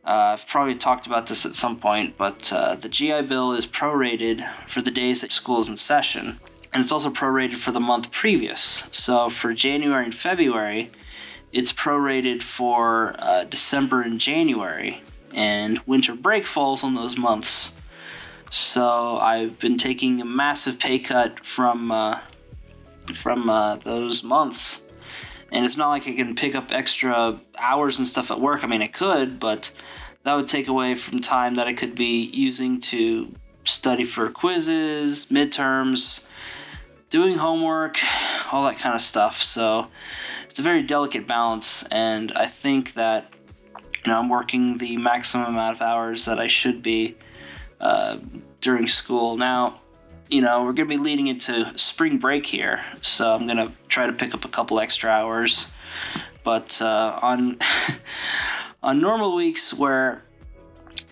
uh, I've probably talked about this at some point, but uh, the G I Bill is prorated for the days that school is in session, and it's also prorated for the month previous. So for January and February, it's prorated for uh, December and January, and winter break falls on those months. So I've been taking a massive pay cut from uh, from uh, those months, and it's not like I can pick up extra hours and stuff at work. I mean, I could, but that would take away from time that I could be using to study for quizzes, midterms, doing homework, all that kind of stuff. So it's a very delicate balance, and I think that, you know, I'm working the maximum amount of hours that I should be uh, during school. Now, you know, we're going to be leading into spring break here, so I'm going to try to pick up a couple extra hours. But uh, on on normal weeks where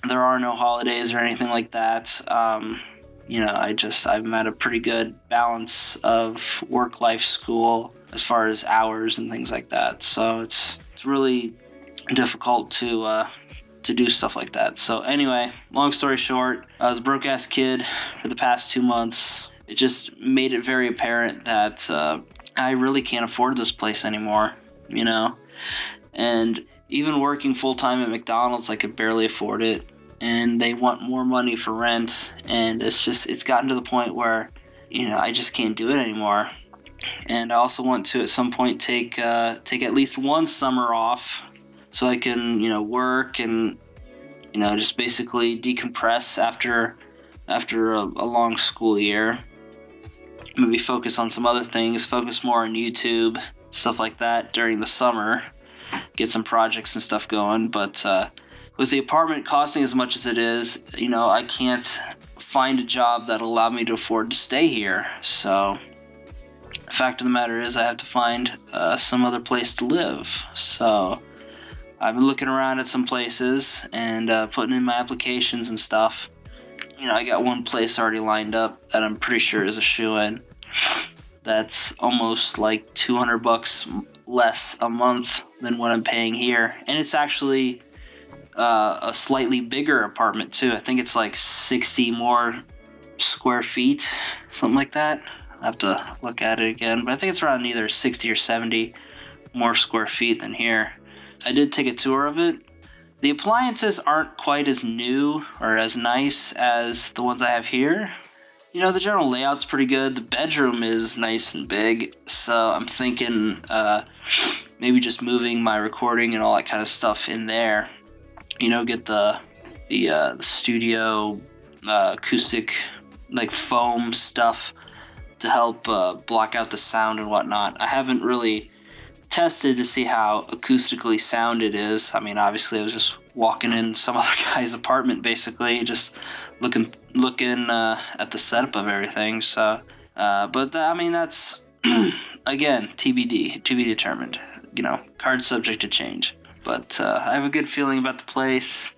there are no holidays or anything like that, um, you know, I just I'm at a pretty good balance of work, life, school, as far as hours and things like that. So it's it's really difficult to uh, to do stuff like that. So anyway, long story short, I was a broke ass kid for the past two months. It just made it very apparent that uh, I really can't afford this place anymore, you know. And even working full time at McDonald's, I could barely afford it, and they want more money for rent. And it's just it's gotten to the point where, you know, I just can't do it anymore. And I also want to at some point take uh, take at least one summer off, so I can, you know, work and, you know, just basically decompress after after a, a long school year. Maybe focus on some other things, focus more on YouTube, stuff like that during the summer, get some projects and stuff going. But uh, with the apartment costing as much as it is, you know, I can't find a job that'll allow me to afford to stay here. So fact of the matter is I have to find uh, some other place to live. So I've been looking around at some places and uh, putting in my applications and stuff. You know, I got one place already lined up that I'm pretty sure is a shoo-in. That's almost like two hundred bucks less a month than what I'm paying here. And it's actually uh, a slightly bigger apartment too. I think it's like sixty more square feet, something like that. I have to look at it again, but I think it's around either sixty or seventy more square feet than here. I did take a tour of it. The appliances aren't quite as new or as nice as the ones I have here. You know, the general layout's pretty good. The bedroom is nice and big, so I'm thinking uh, maybe just moving my recording and all that kind of stuff in there. You know, get the the uh, studio uh, acoustic like foam stuff to help uh, block out the sound and whatnot. I haven't really tested to see how acoustically sound it is. I mean, obviously I was just walking in some other guy's apartment, basically just looking looking uh, at the setup of everything. So, uh, but I mean, that's again T B D, to be determined. You know, card subject to change. But uh, I have a good feeling about the place.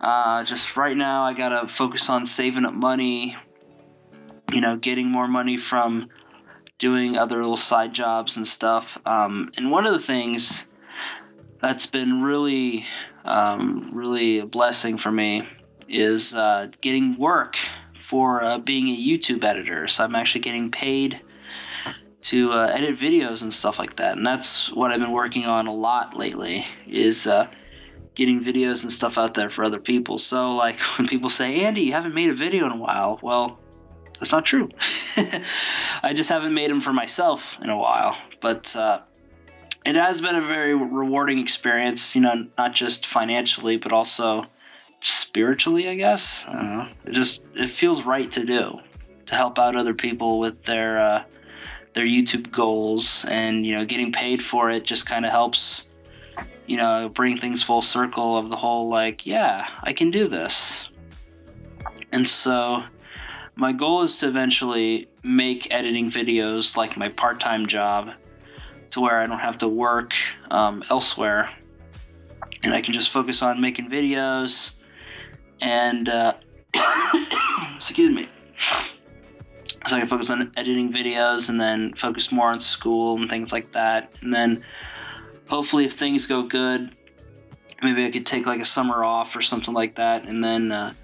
Uh, just right now, I gotta focus on saving up money. You know, getting more money from doing other little side jobs and stuff. Um, and one of the things that's been really, um, really a blessing for me is uh, getting work for uh, being a YouTube editor. So I'm actually getting paid to uh, edit videos and stuff like that. And that's what I've been working on a lot lately, is uh, getting videos and stuff out there for other people. So like when people say, Andy, you haven't made a video in a while. Well, that's not true. I just haven't made them for myself in a while. But uh, it has been a very rewarding experience, you know, not just financially, but also spiritually, I guess. I don't know. It just, it feels right to do, to help out other people with their, uh, their YouTube goals, and, you know, getting paid for it just kind of helps, you know, bring things full circle of the whole, like, yeah, I can do this. And so my goal is to eventually make editing videos like my part-time job, to where I don't have to work um, elsewhere, and I can just focus on making videos and, uh, excuse me. So I can focus on editing videos and then focus more on school and things like that. And then hopefully if things go good, maybe I could take like a summer off or something like that, and then uh,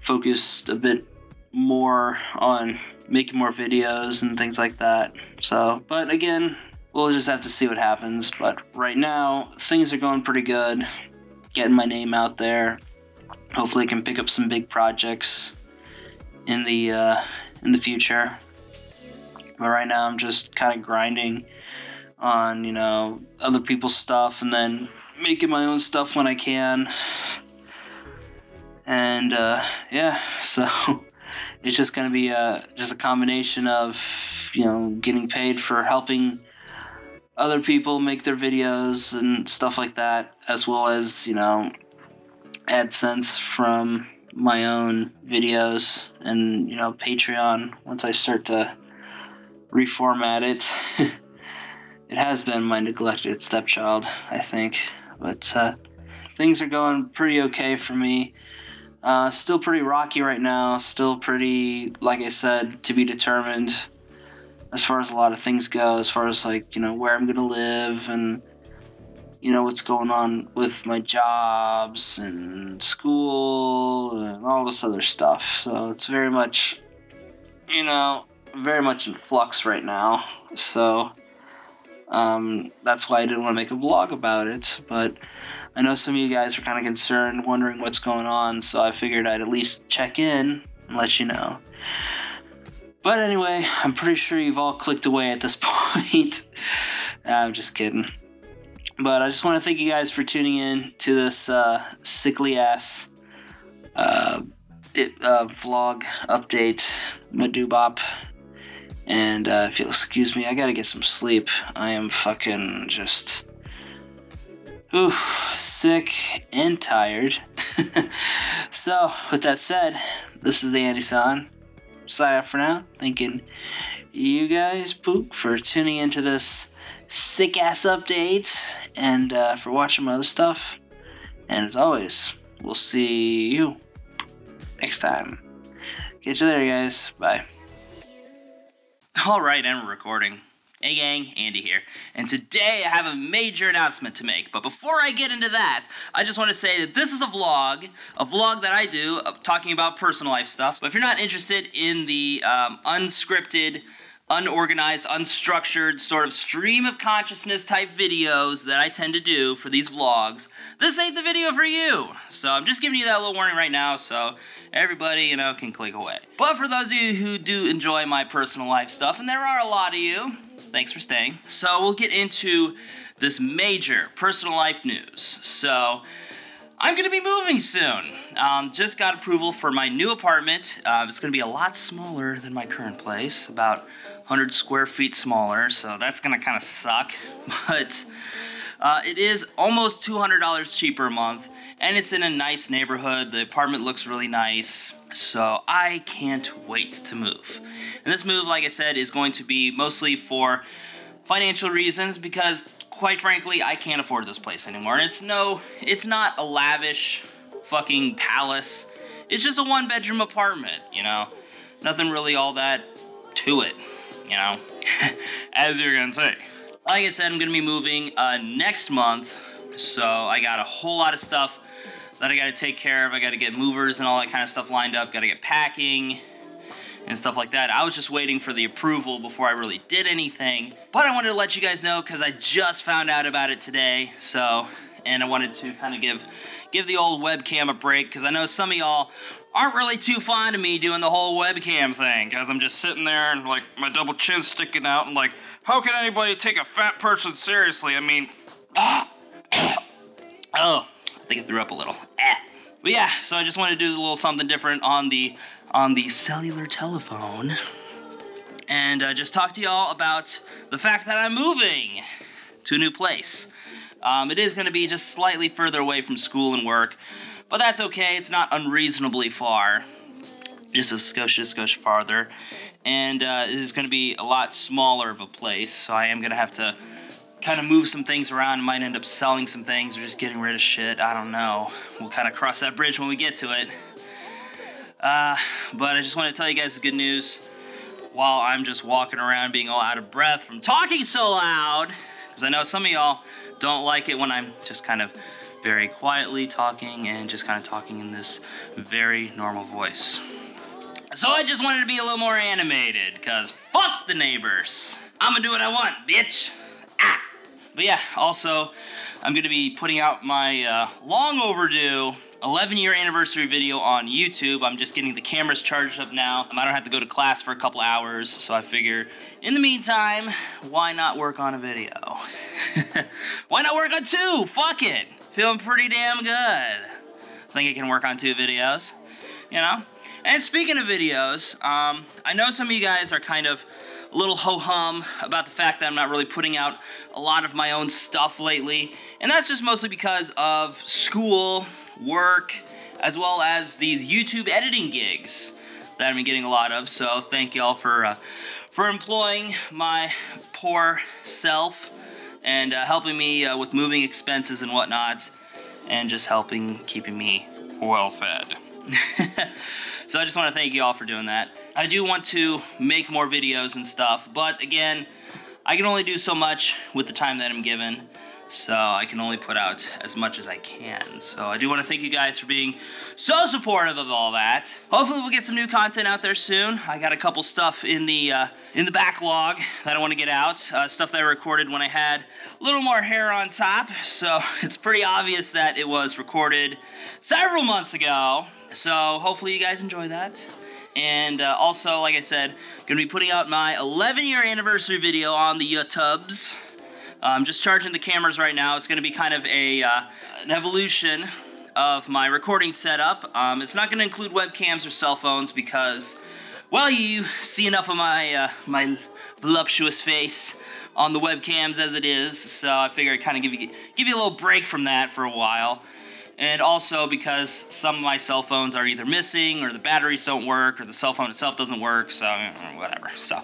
focus a bit more on making more videos and things like that. So, but again, we'll just have to see what happens. But right now, things are going pretty good. Getting my name out there. Hopefully I can pick up some big projects in the... Uh, in the future. But right now I'm just kind of grinding on, you know, other people's stuff, and then making my own stuff when I can. And uh, yeah, so it's just gonna be a, just a combination of, you know, getting paid for helping other people make their videos and stuff like that, as well as, you know, AdSense from my own videos, and, you know, Patreon. Once I start to reformat it, it has been my neglected stepchild, I think. But uh, things are going pretty okay for me. Uh, still pretty rocky right now. Still pretty, like I said, to be determined as far as a lot of things go. As far as, like, you know, where I'm gonna live, and, you know, what's going on with my jobs and school and all this other stuff. So it's very much, you know, very much in flux right now. So um, that's why I didn't want to make a vlog about it. But I know some of you guys are kind of concerned, wondering what's going on. So I figured I'd at least check in and let you know. But anyway, I'm pretty sure you've all clicked away at this point. Nah, I'm just kidding. But I just want to thank you guys for tuning in to this uh, sickly-ass uh, uh, vlog update, Madubop. And uh, if you'll excuse me, I gotta get some sleep. I am fucking just oof, sick and tired. So, with that said, this is the Andy San. Sign off for now, thanking you guys, poop, for tuning into this sick ass updates, and uh, for watching my other stuff. And as always, we'll see you next time. Catch you there, guys. Bye. All right, and we're recording. Hey gang, Andy here, and today I have a major announcement to make. But before I get into that, I just want to say that this is a vlog, a vlog that I do uh, talking about personal life stuff. But if you're not interested in the um, unscripted, unorganized, unstructured, sort of stream of consciousness type videos that I tend to do for these vlogs, this ain't the video for you. So I'm just giving you that little warning right now, so everybody, you know, can click away. But for those of you who do enjoy my personal life stuff, and there are a lot of you, thanks for staying. So we'll get into this major personal life news. So I'm gonna be moving soon. Um, just got approval for my new apartment. Uh, it's gonna be a lot smaller than my current place, about one hundred square feet smaller, so that's gonna kinda suck, but uh, it is almost two hundred dollars cheaper a month, and it's in a nice neighborhood. The apartment looks really nice, so I can't wait to move. And this move, like I said, is going to be mostly for financial reasons, because quite frankly, I can't afford this place anymore. And it's no, it's not a lavish fucking palace. It's just a one bedroom apartment, you know? Nothing really all that to it, you know? As you're gonna say. Like I said, I'm gonna be moving uh, next month. So I got a whole lot of stuff that I gotta take care of. I gotta get movers and all that kind of stuff lined up. Gotta get packing and stuff like that. I was just waiting for the approval before I really did anything. But I wanted to let you guys know because I just found out about it today. So, and I wanted to kind of give give the old webcam a break, because I know some of y'all aren't really too fond of me doing the whole webcam thing, because I'm just sitting there and like my double chin sticking out and like, how can anybody take a fat person seriously? I mean, oh, I think I threw up a little. But yeah, so I just wanted to do a little something different on the on the cellular telephone and uh, just talk to y'all about the fact that I'm moving to a new place. Um, it is gonna be just slightly further away from school and work, but that's okay, it's not unreasonably far. Just a skosh, a skosh farther. And uh, it is gonna be a lot smaller of a place, so I am gonna have to kind of move some things around. I might end up selling some things or just getting rid of shit, I don't know. We'll kind of cross that bridge when we get to it. Uh, but I just want to tell you guys the good news while I'm just walking around being all out of breath from talking so loud, because I know some of y'all don't like it when I'm just kind of very quietly talking and just kind of talking in this very normal voice. So I just wanted to be a little more animated, because fuck the neighbors. I'm gonna do what I want, bitch. Ah. But yeah, also, I'm gonna be putting out my uh, long overdue eleven year anniversary video on YouTube. I'm just getting the cameras charged up now. I don't have to go to class for a couple hours, so I figure, in the meantime, why not work on a video? Why not work on two? Fuck it. Feeling pretty damn good. I think I can work on two videos, you know? And speaking of videos, um, I know some of you guys are kind of a little ho-hum about the fact that I'm not really putting out a lot of my own stuff lately. And that's just mostly because of school, work, as well as these YouTube editing gigs that I've been getting a lot of. So thank y'all for uh, for employing my poor self and uh, helping me uh, with moving expenses and whatnot, and just helping keeping me well fed. So I just want to thank y'all for doing that. I do want to make more videos and stuff, but again, I can only do so much with the time that I'm given. So I can only put out as much as I can. So I do want to thank you guys for being so supportive of all that. Hopefully we'll get some new content out there soon. I got a couple stuff in the uh, in the backlog that I want to get out. Uh, stuff that I recorded when I had a little more hair on top. So it's pretty obvious that it was recorded several months ago. So hopefully you guys enjoy that. And uh, also, like I said, gonna be putting out my eleven year anniversary video on the YouTubes. I'm just charging the cameras right now. It's gonna be kind of a, uh, an evolution of my recording setup. Um, it's not gonna include webcams or cell phones because, well, you see enough of my, uh, my voluptuous face on the webcams as it is, so I figure I'd kinda give you, give you a little break from that for a while. And also because some of my cell phones are either missing, or the batteries don't work, or the cell phone itself doesn't work, so whatever. So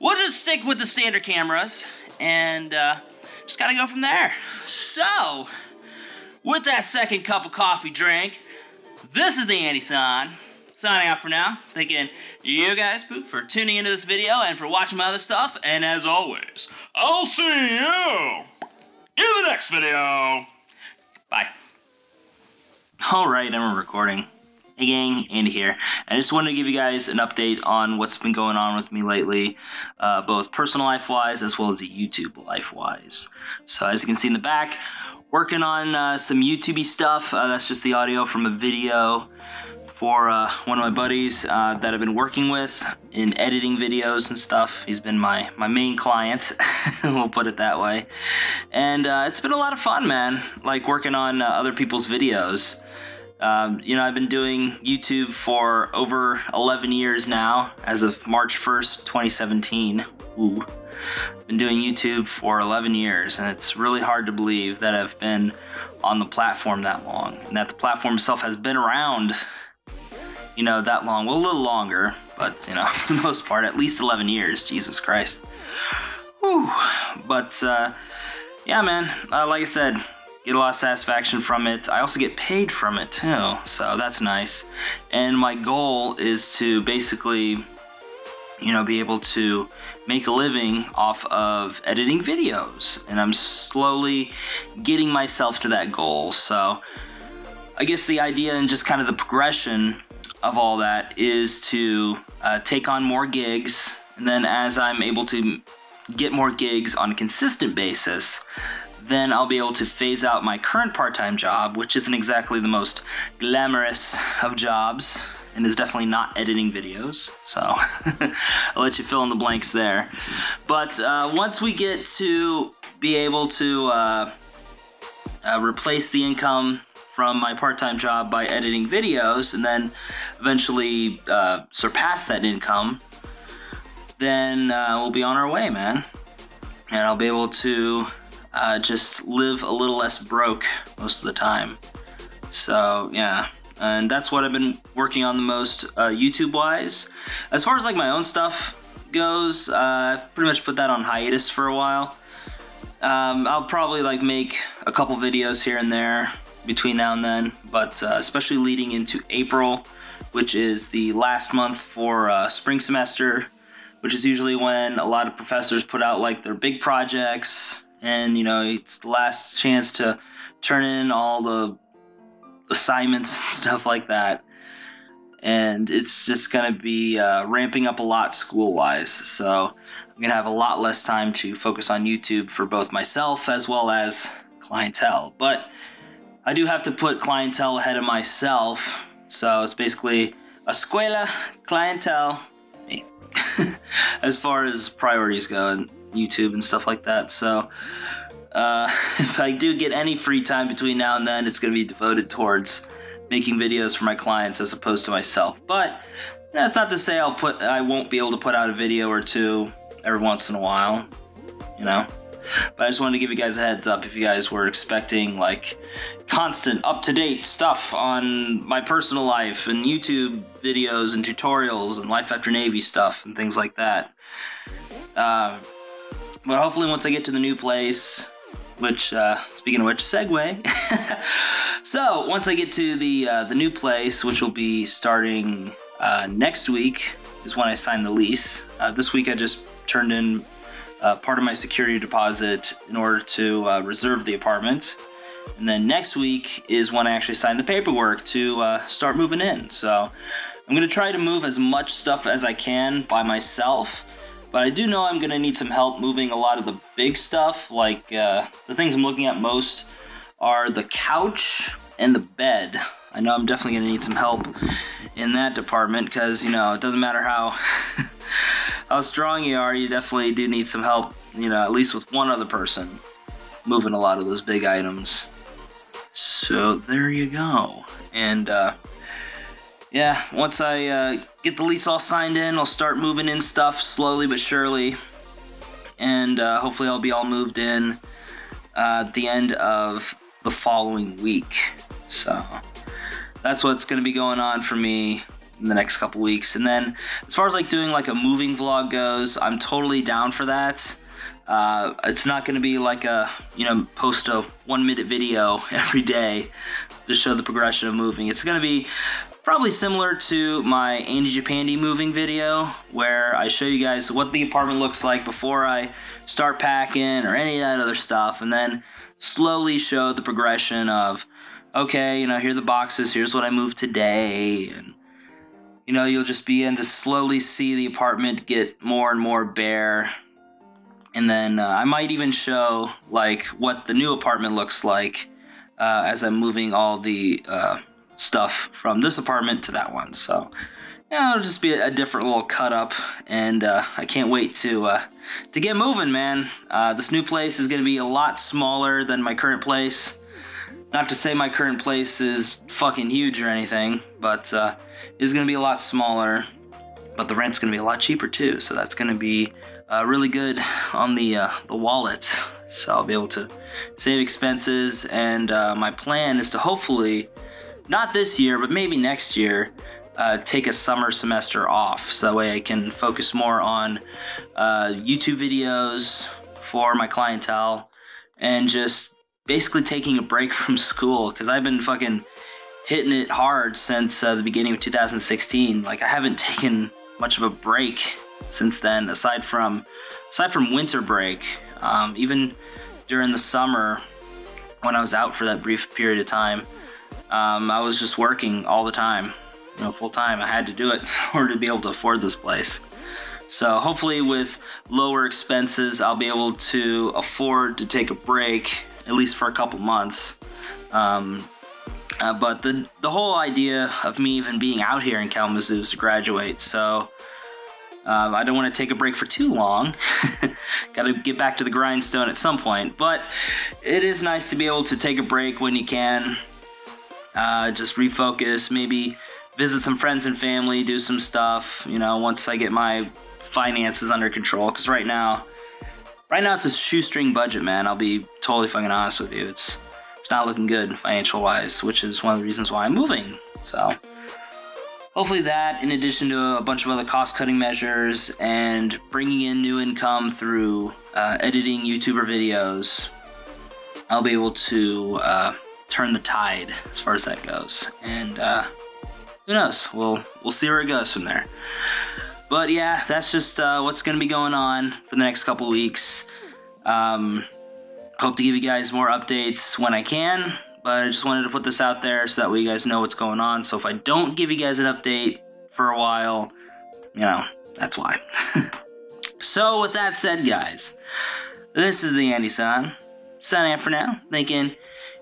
we'll just stick with the standard cameras, and uh, just gotta go from there. So, with that second cup of coffee drink, this is the Andy Son, signing out for now, thanking you guys poop for tuning into this video and for watching my other stuff, and as always, I'll see you in the next video. Bye. Alright, I'm recording. Hey gang, Andy here. I just wanted to give you guys an update on what's been going on with me lately, uh, both personal life-wise as well as YouTube life-wise. So as you can see in the back, working on uh, some YouTube-y stuff. Uh, that's just the audio from a video for uh, one of my buddies uh, that I've been working with in editing videos and stuff. He's been my, my main client, we'll put it that way. And uh, it's been a lot of fun, man, like working on uh, other people's videos. Um, you know, I've been doing YouTube for over eleven years now, as of March first, twenty seventeen. Ooh. Been doing YouTube for eleven years, and it's really hard to believe that I've been on the platform that long, and that the platform itself has been around, you know, that long. Well, a little longer, but, you know, for the most part, at least eleven years. Jesus Christ. Whew. But, uh, yeah, man, uh, like I said, get a lot of satisfaction from it. I also get paid from it too, so that's nice. And my goal is to basically, you know, be able to make a living off of editing videos. And I'm slowly getting myself to that goal. So I guess the idea and just kind of the progression of all that is to uh, take on more gigs. And then as I'm able to get more gigs on a consistent basis, then I'll be able to phase out my current part-time job, which isn't exactly the most glamorous of jobs, and is definitely not editing videos, so I'll let you fill in the blanks there. But uh, once we get to be able to uh, uh, replace the income from my part-time job by editing videos, and then eventually uh, surpass that income, then uh, we'll be on our way, man. And I'll be able to Uh, just live a little less broke most of the time. So yeah, and that's what I've been working on the most uh, YouTube wise. As far as like my own stuff goes, uh, I've pretty much put that on hiatus for a while. um, I'll probably like make a couple videos here and there between now and then, but uh, especially leading into April, which is the last month for uh, spring semester, which is usually when a lot of professors put out like their big projects. And, you know, it's the last chance to turn in all the assignments and stuff like that. And it's just going to be uh, ramping up a lot school-wise. So I'm going to have a lot less time to focus on YouTube for both myself as well as clientele. But I do have to put clientele ahead of myself. So it's basically escuela, clientele, me, as far as priorities go. YouTube and stuff like that. So uh, if I do get any free time between now and then, it's going to be devoted towards making videos for my clients as opposed to myself. But that's not to say I'll put I won't be able to put out a video or two every once in a while, you know. But I just wanted to give you guys a heads up if you guys were expecting like constant up-to-date stuff on my personal life and YouTube videos and tutorials and Life After Navy stuff and things like that. Uh, But hopefully once I get to the new place, which, uh, speaking of which, segue. So once I get to the, uh, the new place, which will be starting uh, next week, is when I sign the lease. Uh, this week I just turned in uh, part of my security deposit in order to uh, reserve the apartment. And then next week is when I actually sign the paperwork to uh, start moving in. So I'm going to try to move as much stuff as I can by myself. But I do know I'm gonna need some help moving a lot of the big stuff. Like uh, the things I'm looking at most are the couch and the bed. I know I'm definitely gonna need some help in that department because, you know, it doesn't matter how how strong you are, you definitely do need some help, you know, at least with one other person moving a lot of those big items. So there you go. And uh, yeah, once I uh, get the lease all signed in, I'll start moving in stuff slowly but surely. And uh, hopefully I'll be all moved in uh, at the end of the following week. So that's what's going to be going on for me in the next couple weeks. And then as far as like doing like a moving vlog goes, I'm totally down for that. Uh, it's not going to be like a, you know, post a one minute video every day to show the progression of moving. It's going to be probably similar to my Andy Japandi moving video, where I show you guys what the apartment looks like before I start packing or any of that other stuff, and then slowly show the progression of, okay, you know, here are the boxes, here's what I moved today, and, you know, you'll just begin to slowly see the apartment get more and more bare. And then uh, I might even show, like, what the new apartment looks like uh, as I'm moving all the uh, stuff from this apartment to that one. So yeah, it'll just be a different little cut up, and uh, I can't wait to uh, to get moving, man. Uh, this new place is gonna be a lot smaller than my current place. Not to say my current place is fucking huge or anything, but uh, it's going to be a lot smaller, but the rent's going to be a lot cheaper too, so that's going to be uh, really good on the, uh, the wallet. So I'll be able to save expenses, and uh, my plan is to hopefully, not this year, but maybe next year, Uh, take a summer semester off, so that way I can focus more on uh, YouTube videos for my clientele and just basically taking a break from school, because I've been fucking hitting it hard since uh, the beginning of two thousand sixteen. Like, I haven't taken much of a break since then, aside from aside from winter break. Um, even during the summer when I was out for that brief period of time, um, I was just working all the time. You know, full time. I had to do it in order to be able to afford this place. So hopefully with lower expenses, I'll be able to afford to take a break, at least for a couple months. Um, uh, but the, the whole idea of me even being out here in Kalamazoo is to graduate. So um, I don't want to take a break for too long. Got to get back to the grindstone at some point. But it is nice to be able to take a break when you can. Uh, just refocus, maybe visit some friends and family, do some stuff, you know, once I get my finances under control. Because right now, right now it's a shoestring budget, man. I'll be totally fucking honest with you. It's it's not looking good financial-wise, which is one of the reasons why I'm moving. So hopefully that, in addition to a bunch of other cost-cutting measures and bringing in new income through uh, editing YouTuber videos, I'll be able to uh, turn the tide as far as that goes. And, uh... who knows? We'll, we'll see where it goes from there. But yeah, that's just uh, what's going to be going on for the next couple weeks. Um, hope to give you guys more updates when I can, but I just wanted to put this out there so that way you guys know what's going on. So if I don't give you guys an update for a while, you know, that's why. So with that said, guys, this is the Andy San, signing out for now. Thanking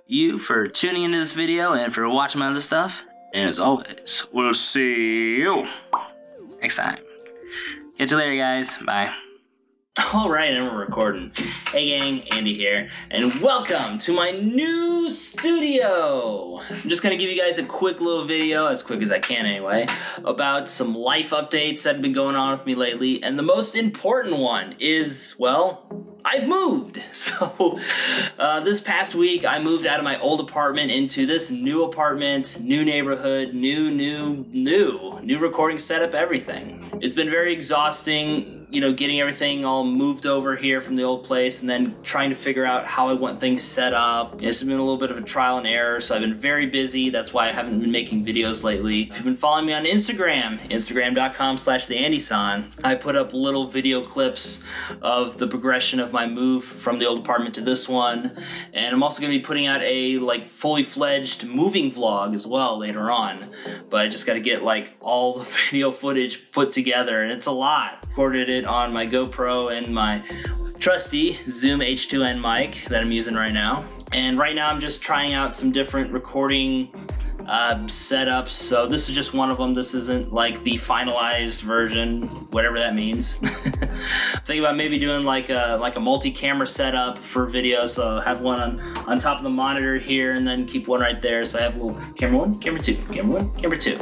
you for tuning into this video and for watching my other stuff. And as always, we'll see you next time. Catch you later, guys. Bye. All right, and we're recording. Hey, gang, Andy here, and welcome to my new studio. I'm just gonna give you guys a quick little video, as quick as I can anyway, about some life updates that have been going on with me lately, and the most important one is, well, I've moved. So uh, this past week, I moved out of my old apartment into this new apartment, new neighborhood, new, new, new, new recording setup, everything. It's been very exhausting, you know, getting everything all moved over here from the old place and then trying to figure out how I want things set up. It's been a little bit of a trial and error, so I've been very busy. That's why I haven't been making videos lately. If you've been following me on Instagram, instagram dot com slash the Andy San, I put up little video clips of the progression of my move from the old apartment to this one. And I'm also gonna be putting out a like fully fledged moving vlog as well later on. But I just gotta get like all the video footage put together. And it's a lot. Recorded it on my GoPro and my trusty Zoom H two N mic that I'm using right now. And right now I'm just trying out some different recording uh, setups. So this is just one of them. This isn't like the finalized version, whatever that means. Thinking about maybe doing like a, like a multi-camera setup for videos. So I'll have one on, on top of the monitor here and then keep one right there. So I have a little camera one, camera two, camera one, camera two.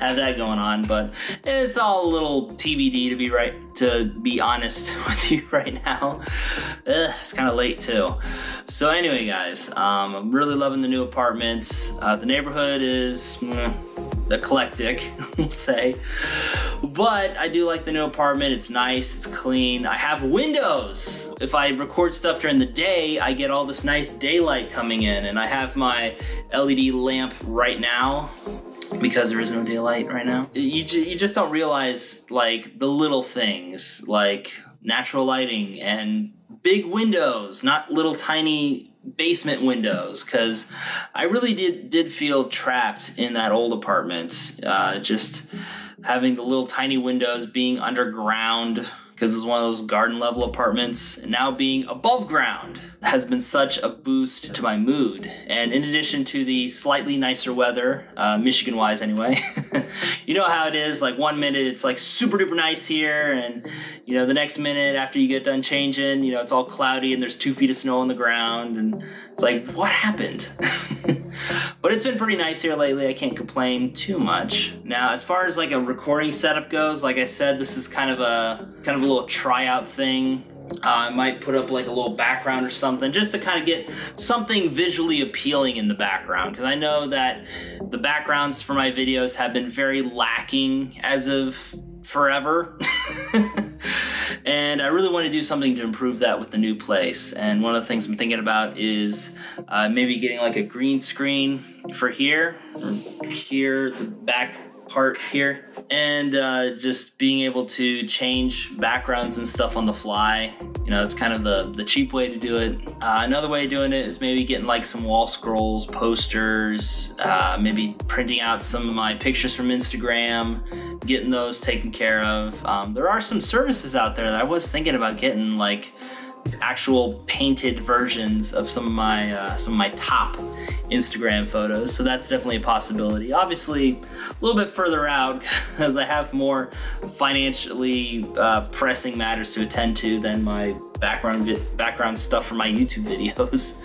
Have that going on, but it's all a little T B D to be right, to be honest with you right now. Ugh, it's kind of late too. So anyway, guys, um, I'm really loving the new apartment. Uh, the neighborhood is mm, eclectic, we'll say. But I do like the new apartment. It's nice, it's clean. I have windows. If I record stuff during the day, I get all this nice daylight coming in, and I have my L E D lamp right now, because there is no daylight right now. You, you just don't realize like the little things, like natural lighting and big windows, not little tiny basement windows, because I really did, did feel trapped in that old apartment. Uh, just having the little tiny windows, being underground because it was one of those garden level apartments, and now being above ground has been such a boost to my mood. And in addition to the slightly nicer weather, uh, Michigan wise anyway, you know how it is, like one minute it's like super duper nice here, and you know the next minute after you get done changing, you know it's all cloudy and there's two feet of snow on the ground, and it's like, what happened? But it's been pretty nice here lately. I can't complain too much. Now, as far as like a recording setup goes, like I said, this is kind of a kind of a little tryout thing. Uh, I might put up like a little background or something just to kind of get something visually appealing in the background, because I know that the backgrounds for my videos have been very lacking as of forever. And I really want to do something to improve that with the new place. And one of the things I'm thinking about is uh, maybe getting like a green screen for here, or here, the back part here, and uh, just being able to change backgrounds and stuff on the fly. You know, that's kind of the, the cheap way to do it. Uh, another way of doing it is maybe getting like some wall scrolls, posters, uh, maybe printing out some of my pictures from Instagram, getting those taken care of. Um, there are some services out there that I was thinking about getting, like actual painted versions of some of my uh, some of my top Instagram photos, so that's definitely a possibility. Obviously, a little bit further out, because I have more financially uh, pressing matters to attend to than my background background stuff for my YouTube videos.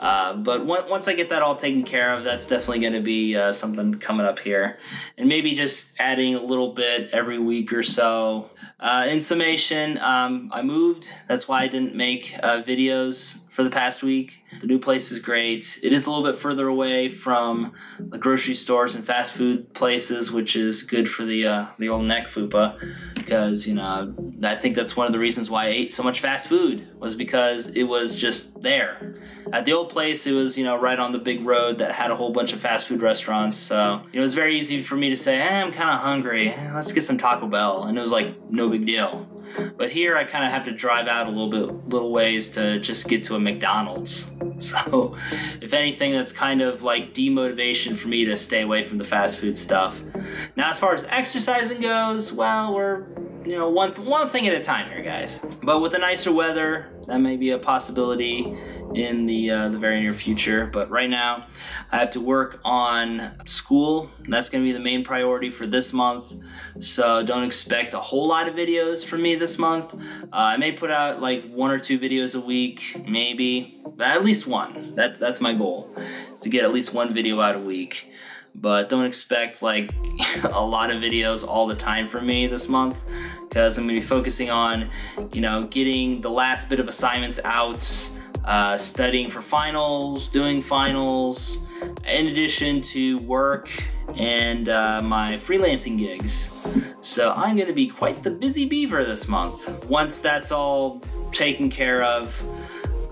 Uh, but once I get that all taken care of, that's definitely going to be uh, something coming up here, and maybe just adding a little bit every week or so. Uh, in summation, um, I moved. That's why I didn't make uh, videos for the past week. The new place is great. It is a little bit further away from the grocery stores and fast food places, which is good for the uh, the old neck fupa, because you know I think that's one of the reasons why I ate so much fast food, was because it was just there. At the old place, it was you know right on the big road that had a whole bunch of fast food restaurants, so you know, it was very easy for me to say, hey, I'm kind of hungry, let's get some Taco Bell, and it was like no big deal. But here I kind of have to drive out a little bit, little ways to just get to a McDonald's. So if anything, that's kind of like demotivation for me to stay away from the fast food stuff. Now, as far as exercising goes, well, we're, you know, one, th one thing at a time here, guys. But with the nicer weather, that may be a possibility in the, uh, the very near future. But right now, I have to work on school. That's gonna be the main priority for this month. So don't expect a whole lot of videos from me this month. Uh, I may put out like one or two videos a week, maybe, but at least one. That, that's my goal, to get at least one video out a week. But don't expect like a lot of videos all the time from me this month, because I'm gonna be focusing on, you know, getting the last bit of assignments out, uh, studying for finals, doing finals, in addition to work and uh, my freelancing gigs. So I'm gonna be quite the busy beaver this month. Once that's all taken care of,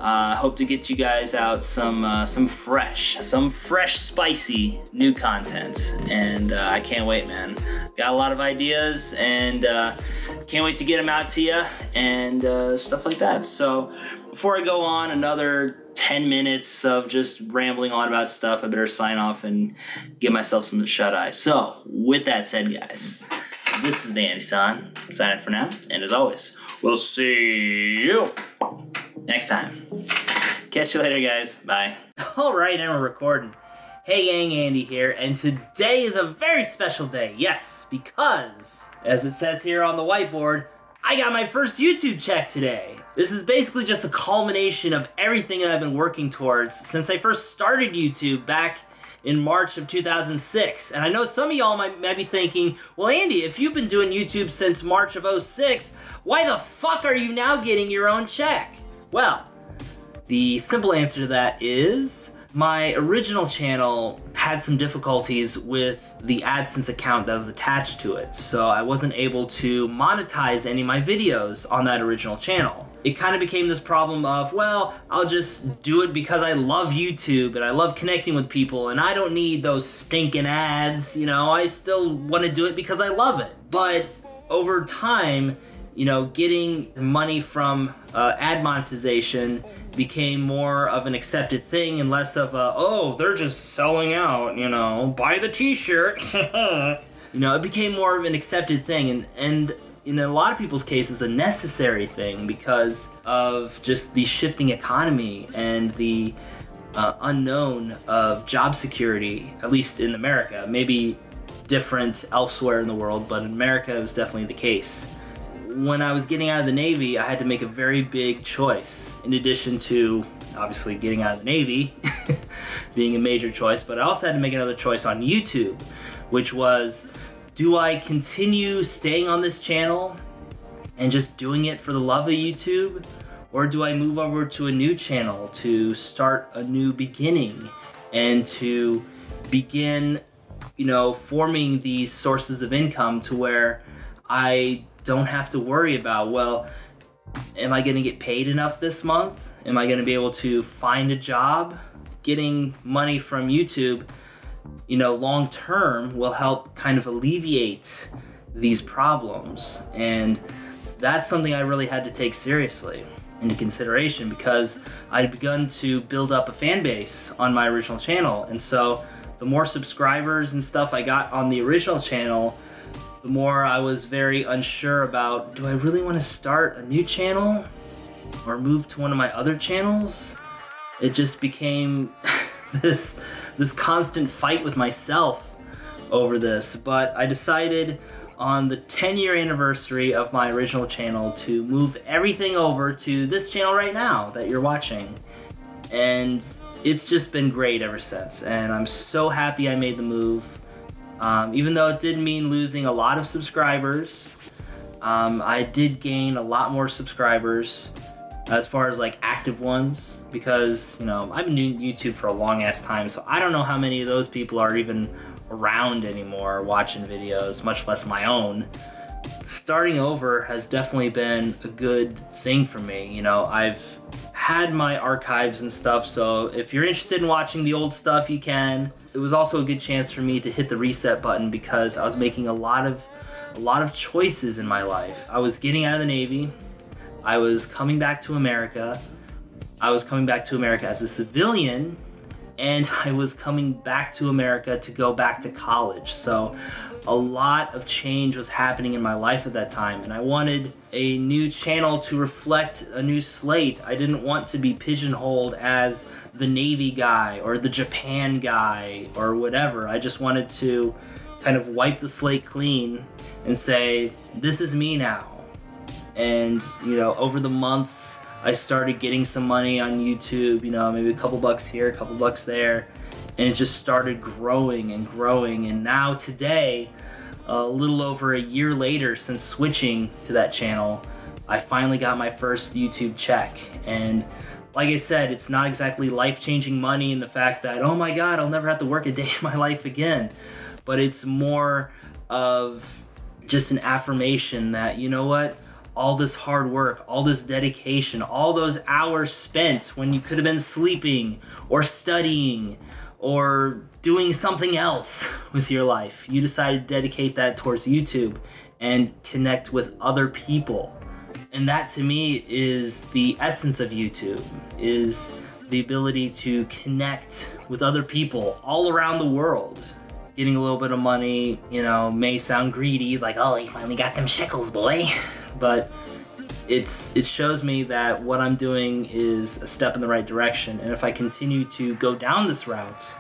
I uh, hope to get you guys out some uh, some fresh, some fresh, spicy new content. And uh, I can't wait, man. Got a lot of ideas, and uh, can't wait to get them out to you and uh, stuff like that. So before I go on another ten minutes of just rambling on about stuff, I better sign off and give myself some shut eye. So with that said, guys, this is the Andy San, signing for now. And as always, we'll see you next time. Catch you later, guys. Bye. All right, now we're recording. Hey gang, Andy here, and today is a very special day. Yes, because, as it says here on the whiteboard, I got my first YouTube check today. This is basically just a culmination of everything that I've been working towards since I first started YouTube back in March of two thousand six. And I know some of y'all might, might be thinking, well, Andy, if you've been doing YouTube since March of oh six, why the fuck are you now getting your own check? Well, the simple answer to that is my original channel had some difficulties with the AdSense account that was attached to it, so I wasn't able to monetize any of my videos on that original channel. It kind of became this problem of, well, I'll just do it because I love YouTube and I love connecting with people and I don't need those stinking ads, you know, I still want to do it because I love it. But over time, you know, getting money from uh, ad monetization became more of an accepted thing and less of a, oh, they're just selling out, you know, buy the t-shirt. You know, it became more of an accepted thing, and, and in a lot of people's cases, a necessary thing because of just the shifting economy and the uh, unknown of job security, at least in America. Maybe different elsewhere in the world, but in America it was definitely the case. When I was getting out of the Navy, I had to make a very big choice. In addition to, obviously, getting out of the Navy being a major choice, but I also had to make another choice on YouTube, which was, do I continue staying on this channel and just doing it for the love of YouTube, or do I move over to a new channel to start a new beginning and to begin, you know, forming these sources of income to where I don't have to worry about, well, am I gonna get paid enough this month? Am I gonna be able to find a job? Getting money from YouTube, you know, long term will help kind of alleviate these problems. And that's something I really had to take seriously into consideration because I'd begun to build up a fan base on my original channel. And so the more subscribers and stuff I got on the original channel, the more I was very unsure about, do I really want to start a new channel or move to one of my other channels? It just became this this constant fight with myself over this, but I decided on the ten year anniversary of my original channel to move everything over to this channel right now that you're watching. And it's just been great ever since, and I'm so happy I made the move. Um, even though it did mean losing a lot of subscribers, um, I did gain a lot more subscribers as far as like active ones, because, you know, I've been doing YouTube for a long ass time, so I don't know how many of those people are even around anymore watching videos, much less my own. Starting over has definitely been a good thing for me. You know, I've had my archives and stuff, so if you're interested in watching the old stuff, you can. It was also a good chance for me to hit the reset button because I was making a lot of a lot of choices in my life. I was getting out of the Navy. I was coming back to America. I was coming back to America as a civilian, and I was coming back to America to go back to college. So a lot of change was happening in my life at that time, and I wanted a new channel to reflect a new slate. I didn't want to be pigeonholed as the Navy guy or the Japan guy or whatever. I just wanted to kind of wipe the slate clean and say, this is me now. And, you know, over the months, I started getting some money on YouTube, you know, maybe a couple bucks here, a couple bucks there, and it just started growing and growing. And now today, a little over a year later since switching to that channel, I finally got my first YouTube check. And like I said, it's not exactly life-changing money in the fact that, oh my God, I'll never have to work a day in my life again. But it's more of just an affirmation that, you know what? All this hard work, all this dedication, all those hours spent when you could have been sleeping or studying or doing something else with your life, you decided to dedicate that towards YouTube and connect with other people. And that to me is the essence of YouTube, is the ability to connect with other people all around the world. Getting a little bit of money, you know, may sound greedy, like, oh, you finally got them shekels, boy. But it's it shows me that what I'm doing is a step in the right direction. And if I continue to go down this route,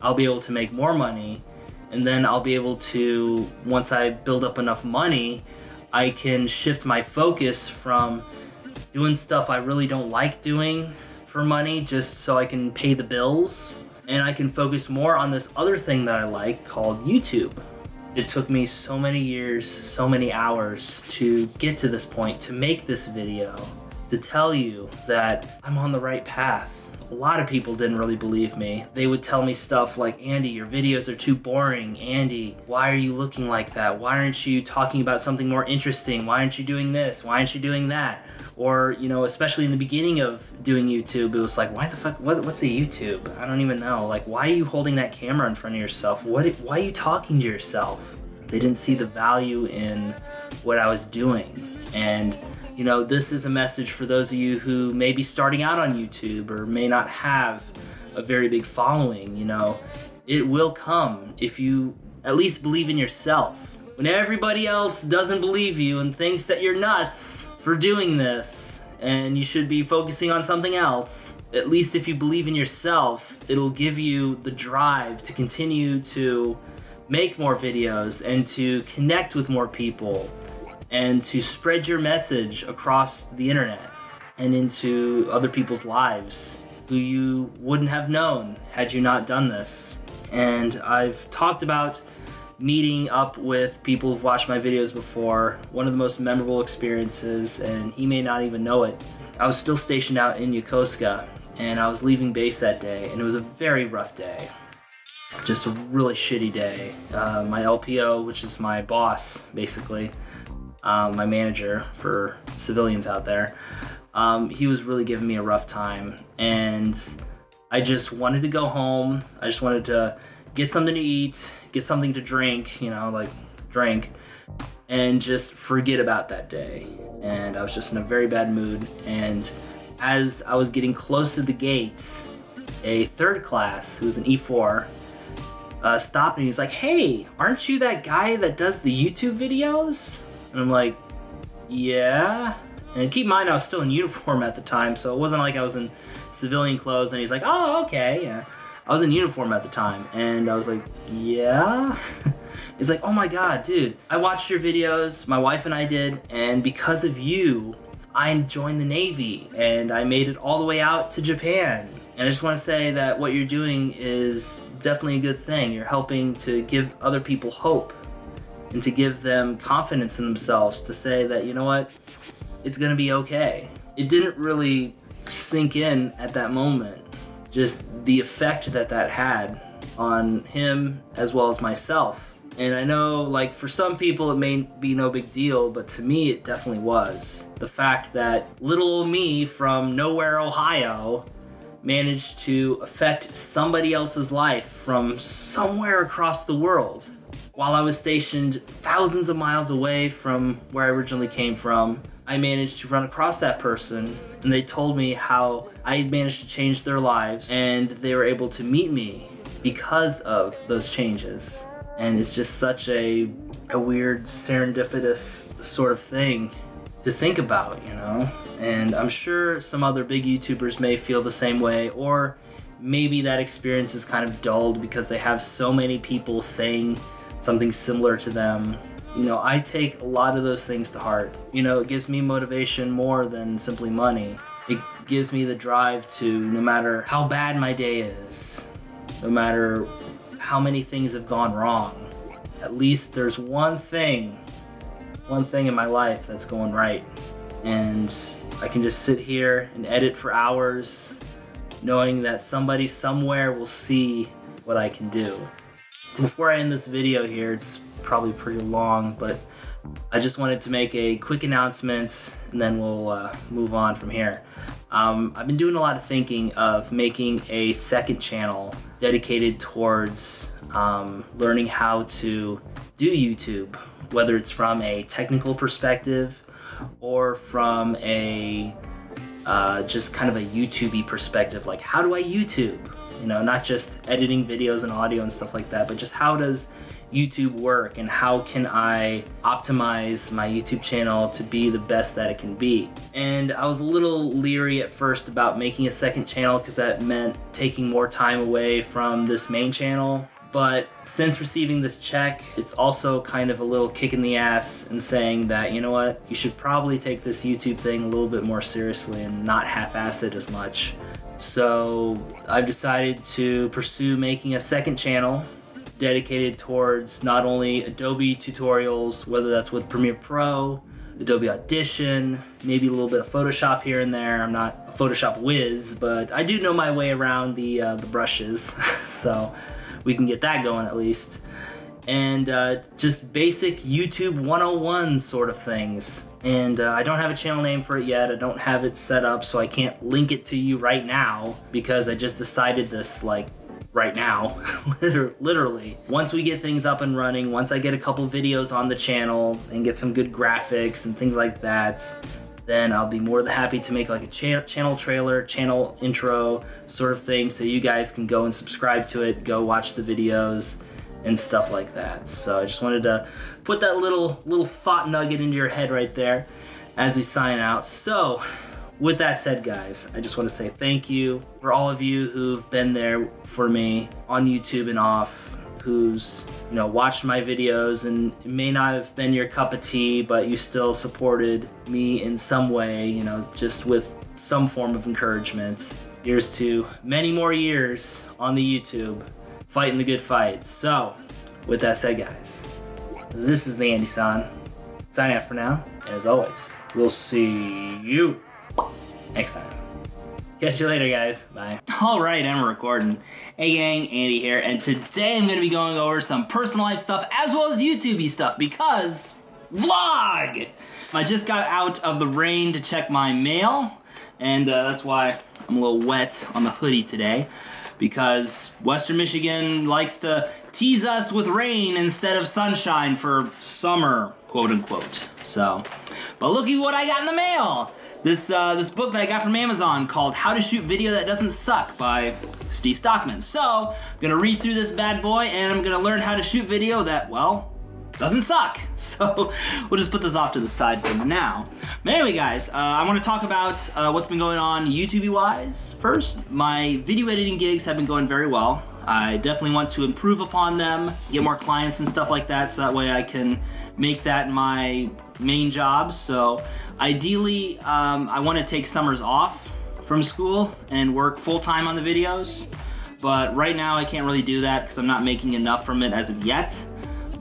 I'll be able to make more money. And then I'll be able to, once I build up enough money, I can shift my focus from doing stuff I really don't like doing for money just so I can pay the bills. And I can focus more on this other thing that I like called YouTube. It took me so many years, so many hours to get to this point, to make this video, to tell you that I'm on the right path. A lot of people didn't really believe me. They would tell me stuff like, Andy, your videos are too boring. Andy, why are you looking like that? Why aren't you talking about something more interesting? Why aren't you doing this? Why aren't you doing that? Or, you know, especially in the beginning of doing YouTube, it was like, why the fuck, what, what's a YouTube? I don't even know. Like, why are you holding that camera in front of yourself? What, why are you talking to yourself? They didn't see the value in what I was doing. And, you know, this is a message for those of you who may be starting out on YouTube or may not have a very big following, you know. It will come if you At least believe in yourself. When everybody else doesn't believe you and thinks that you're nuts for doing this and you should be focusing on something else, at least if you believe in yourself, it'll give you the drive to continue to make more videos and to connect with more people and to spread your message across the internet and into other people's lives who you wouldn't have known had you not done this. And I've talked about meeting up with people who've watched my videos before, one of the most memorable experiences, and he may not even know it. I was still stationed out in Yokosuka, and I was leaving base that day, and it was a very rough day. Just a really shitty day. Uh, my L P O, which is my boss, basically, um, my manager for civilians out there, um, he was really giving me a rough time, and I just wanted to go home. I just wanted to get something to eat, get something to drink, you know, like drink, and just forget about that day. And I was just in a very bad mood. And as I was getting close to the gates, a third class, who was an E four, uh, stopped me. He's like, "Hey, aren't you that guy that does the YouTube videos?" And I'm like, "Yeah." And keep in mind, I was still in uniform at the time, so it wasn't like I was in civilian clothes. And he's like, "Oh, okay, yeah." I was in uniform at the time, and I was like, "Yeah?" He's like, "Oh my God, dude, I watched your videos, my wife and I did, and because of you, I joined the Navy, and I made it all the way out to Japan. And I just want to say that what you're doing is definitely a good thing. You're helping to give other people hope, and to give them confidence in themselves, to say that, you know what, it's gonna be okay." It didn't really sink in at that moment, just the effect that that had on him as well as myself. And I know, like, for some people it may be no big deal, but to me it definitely was. The fact that little old me from nowhere, Ohio, managed to affect somebody else's life from somewhere across the world while I was stationed thousands of miles away from where I originally came from. I managed to run across that person, and they told me how I had managed to change their lives, and they were able to meet me because of those changes. And it's just such a, a weird serendipitous sort of thing to think about, you know? And I'm sure some other big YouTubers may feel the same way, or maybe that experience is kind of dulled because they have so many people saying something similar to them. You know, I take a lot of those things to heart. You know, it gives me motivation more than simply money. It gives me the drive to, no matter how bad my day is, no matter how many things have gone wrong, at least there's one thing, one thing in my life that's going right. And I can just sit here and edit for hours, knowing that somebody somewhere will see what I can do. Before I end this video here, it's probably pretty long, but I just wanted to make a quick announcement, and then we'll uh, move on from here. Um, I've been doing a lot of thinking of making a second channel dedicated towards um, learning how to do YouTube, whether it's from a technical perspective or from a uh, just kind of a YouTube-y perspective, like how do I YouTube? You know, not just editing videos and audio and stuff like that, but just how does YouTube work, and how can I optimize my YouTube channel to be the best that it can be. And I was a little leery at first about making a second channel because that meant taking more time away from this main channel, but since receiving this check, it's also kind of a little kick in the ass and saying that, you know what, you should probably take this YouTube thing a little bit more seriously and not half-ass it as much. So I've decided to pursue making a second channel dedicated towards not only Adobe tutorials, whether that's with Premiere Pro, Adobe Audition, maybe a little bit of Photoshop here and there. I'm not a Photoshop whiz, but I do know my way around the, uh, the brushes, so we can get that going at least. And uh, just basic YouTube one oh one sort of things. And uh, I don't have a channel name for it yet. I don't have it set up, so I can't link it to you right now because I just decided this, like, right now, literally. Once we get things up and running, once I get a couple videos on the channel and get some good graphics and things like that, then I'll be more than happy to make like a cha channel trailer, channel intro sort of thing, so you guys can go and subscribe to it, go watch the videos, and stuff like that. So I just wanted to put that little little thought nugget into your head right there as we sign out. So with that said, guys, I just want to say thank you for all of you who've been there for me on YouTube and off, who's, you know, watched my videos, and it may not have been your cup of tea, but you still supported me in some way, you know, just with some form of encouragement. Here's to many more years on the YouTube, fighting the good fight. So with that said, guys, this is the Andy San, signing out for now. And as always, we'll see you next time. Catch you later, guys. Bye. All right, and we're recording. Hey gang, Andy here, and today I'm gonna be going over some personal life stuff as well as YouTube-y stuff because vlog! I just got out of the rain to check my mail, and uh, that's why I'm a little wet on the hoodie today, because Western Michigan likes to tease us with rain instead of sunshine for summer, quote unquote. So, but look at what I got in the mail. This, uh, this book that I got from Amazon called How to Shoot Video That Doesn't Suck by Steve Stockman. So, I'm gonna read through this bad boy and I'm gonna learn how to shoot video that, well, doesn't suck. So, we'll just put this off to the side for now. But anyway, guys, uh, I wanna talk about uh, what's been going on YouTube-wise first. My video editing gigs have been going very well. I definitely want to improve upon them, get more clients and stuff like that, so that way I can make that my main job. So ideally, um, I want to take summers off from school and work full-time on the videos, but right now I can't really do that because I'm not making enough from it as of yet,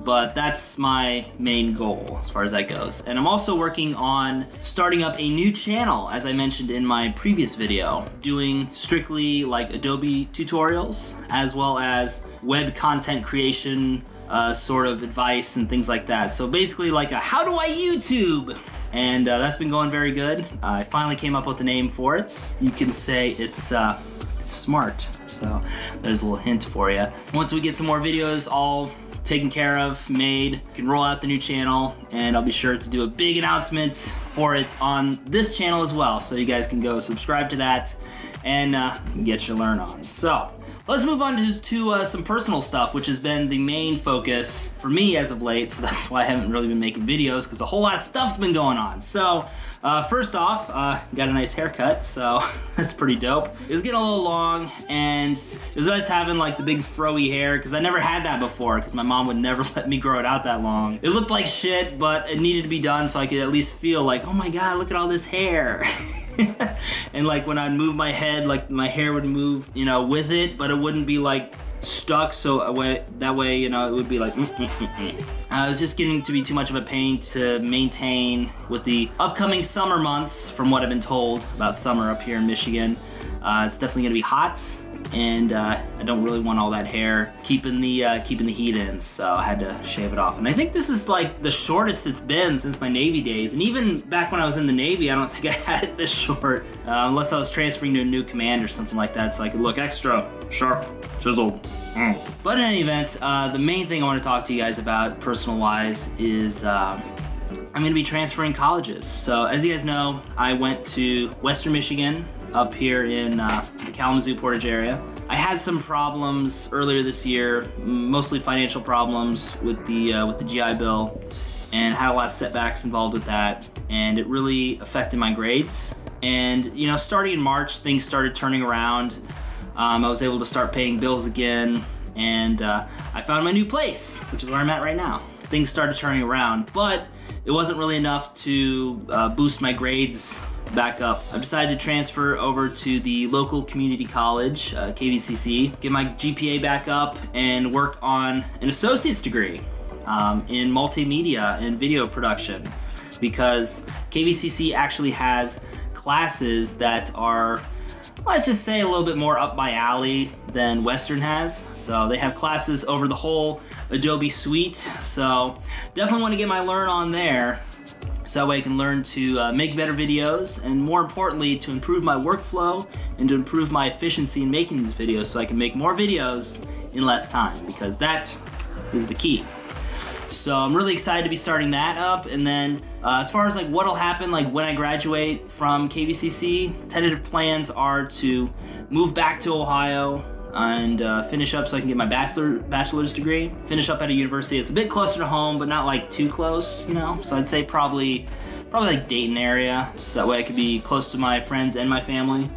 but that's my main goal as far as that goes. And I'm also working on starting up a new channel, as I mentioned in my previous video, doing strictly like Adobe tutorials as well as web content creation, Uh, sort of advice and things like that. So basically like a how do I YouTube? And uh, that's been going very good. Uh, I finally came up with a name for it. You can say it's, uh, it's smart. So there's a little hint for you. Once we get some more videos all taken care of, made, you can roll out the new channel, and I'll be sure to do a big announcement for it on this channel as well. So you guys can go subscribe to that and uh, get your learn on. So let's move on to, to uh, some personal stuff, which has been the main focus for me as of late, so that's why I haven't really been making videos, because a whole lot of stuff's been going on. So, uh, first off, uh, got a nice haircut, so that's pretty dope. It was getting a little long, and it was nice having like the big froey hair, because I never had that before, because my mom would never let me grow it out that long. It looked like shit, but it needed to be done so I could at least feel like, oh my god, look at all this hair. And like when I'd move my head, like my hair would move, you know, with it, but it wouldn't be like stuck, so away, that way, you know, it would be like mm, mm, mm, mm. Uh, it was just getting to be too much of a pain to maintain with the upcoming summer months, from what I've been told about summer up here in Michigan. Uh, it's definitely gonna be hot, and uh, I don't really want all that hair keeping the uh, keeping the heat in, so I had to shave it off. And I think this is like the shortest it's been since my Navy days, and even back when I was in the Navy, I don't think I had it this short, uh, unless I was transferring to a new command or something like that, so I could look extra sharp, chiseled. Mm. But in any event, uh, the main thing I want to talk to you guys about, personal-wise, is um, I'm gonna be transferring colleges. So as you guys know, I went to Western Michigan, up here in uh, the Kalamazoo Portage area. I had some problems earlier this year, mostly financial problems with the uh, with the G I Bill, and had a lot of setbacks involved with that, and it really affected my grades. And you know, starting in March, things started turning around. Um, I was able to start paying bills again, and uh, I found my new place, which is where I'm at right now. Things started turning around, but it wasn't really enough to uh, boost my grades back up. I decided to transfer over to the local community college, uh, K V C C, get my G P A back up, and work on an associate's degree um, in multimedia and video production, because K V C C actually has classes that are, let's just say, a little bit more up my alley than Western has. So they have classes over the whole Adobe suite, so definitely want to get my learn on there, so that way I can learn to uh, make better videos, and more importantly, to improve my workflow and to improve my efficiency in making these videos, so I can make more videos in less time, because that is the key. So I'm really excited to be starting that up. And then uh, as far as like what'll happen like when I graduate from K V C C, tentative plans are to move back to Ohio and uh, finish up so I can get my bachelor bachelor's degree. Finish up at a university that's a bit closer to home, but not like too close, you know? So I'd say probably, probably like Dayton area, so that way I could be close to my friends and my family.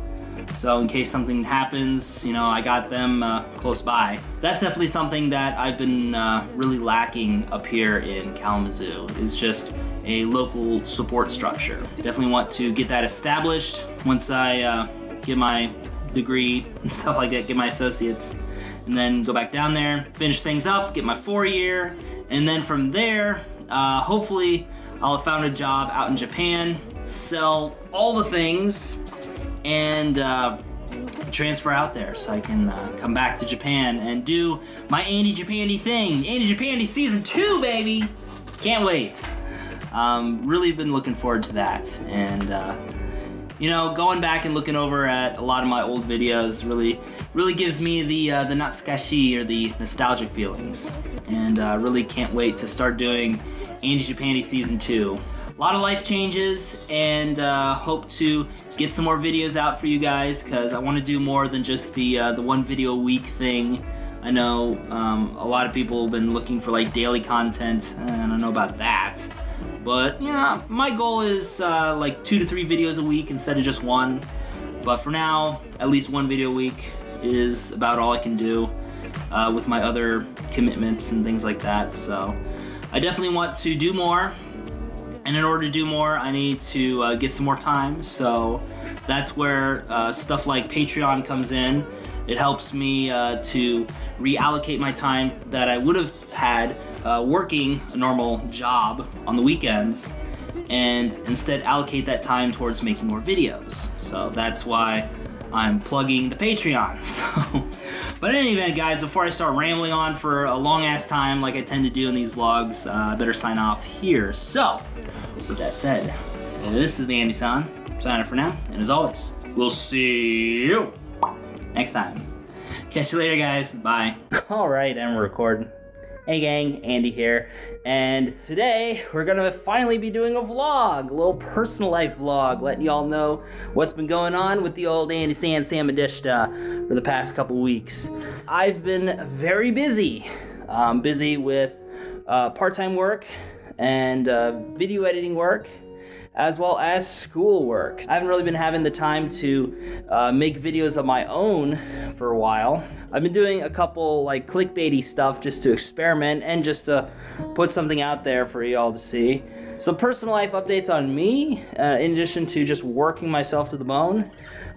So in case something happens, you know, I got them uh, close by. That's definitely something that I've been uh, really lacking up here in Kalamazoo. It's just a local support structure. Definitely want to get that established once I uh, get my degree and stuff like that, get my associates, and then go back down there, finish things up, get my four year, and then from there, uh, hopefully I'll have found a job out in Japan, sell all the things, and uh, transfer out there so I can uh, come back to Japan and do my Andy Japandi thing. Andy Japandi season two, baby! Can't wait. Um, really been looking forward to that. And, uh, you know, going back and looking over at a lot of my old videos really really gives me the, uh, the natsukashi, or the nostalgic feelings. And I uh, really can't wait to start doing Andy Japandi season two. A lot of life changes, and uh, hope to get some more videos out for you guys, because I want to do more than just the uh, the one video a week thing. I know um, a lot of people have been looking for like daily content, and I don't know about that, but yeah, my goal is uh, like two to three videos a week instead of just one. But for now, at least one video a week is about all I can do uh, with my other commitments and things like that. So I definitely want to do more. And in order to do more, I need to uh, get some more time, so that's where uh, stuff like Patreon comes in. It helps me uh, to reallocate my time that I would have had uh, working a normal job on the weekends, and instead allocate that time towards making more videos. So that's why I'm plugging the Patreon. So. But in any event, guys, before I start rambling on for a long-ass time like I tend to do in these vlogs, uh, I better sign off here. So, with that said, this is the Andy San, signing off for now, and as always, we'll see you next time. Catch you later, guys. Bye. All right, and we're recording. Hey gang, Andy here, and today we're gonna finally be doing a vlog, a little personal life vlog, letting y'all know what's been going on with the old Andy San Samadishta for the past couple weeks. I've been very busy, um, busy with uh, part-time work and uh, video editing work, as well as school work. I haven't really been having the time to uh, make videos of my own for a while. I've been doing a couple like clickbaity stuff just to experiment and just to put something out there for y'all to see. Some personal life updates on me, uh, in addition to just working myself to the bone.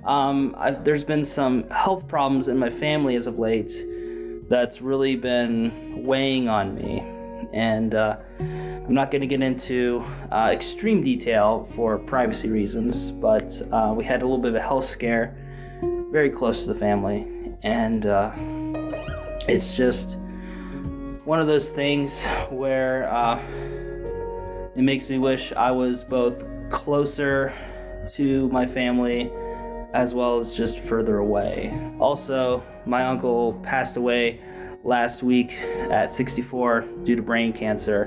Um, I, there's been some health problems in my family as of late that's really been weighing on me, and uh, I'm not going to get into uh, extreme detail for privacy reasons, but uh, we had a little bit of a health scare very close to the family, and uh, it's just one of those things where uh, it makes me wish I was both closer to my family as well as just further away. Also, my uncle passed away last week at sixty-four due to brain cancer,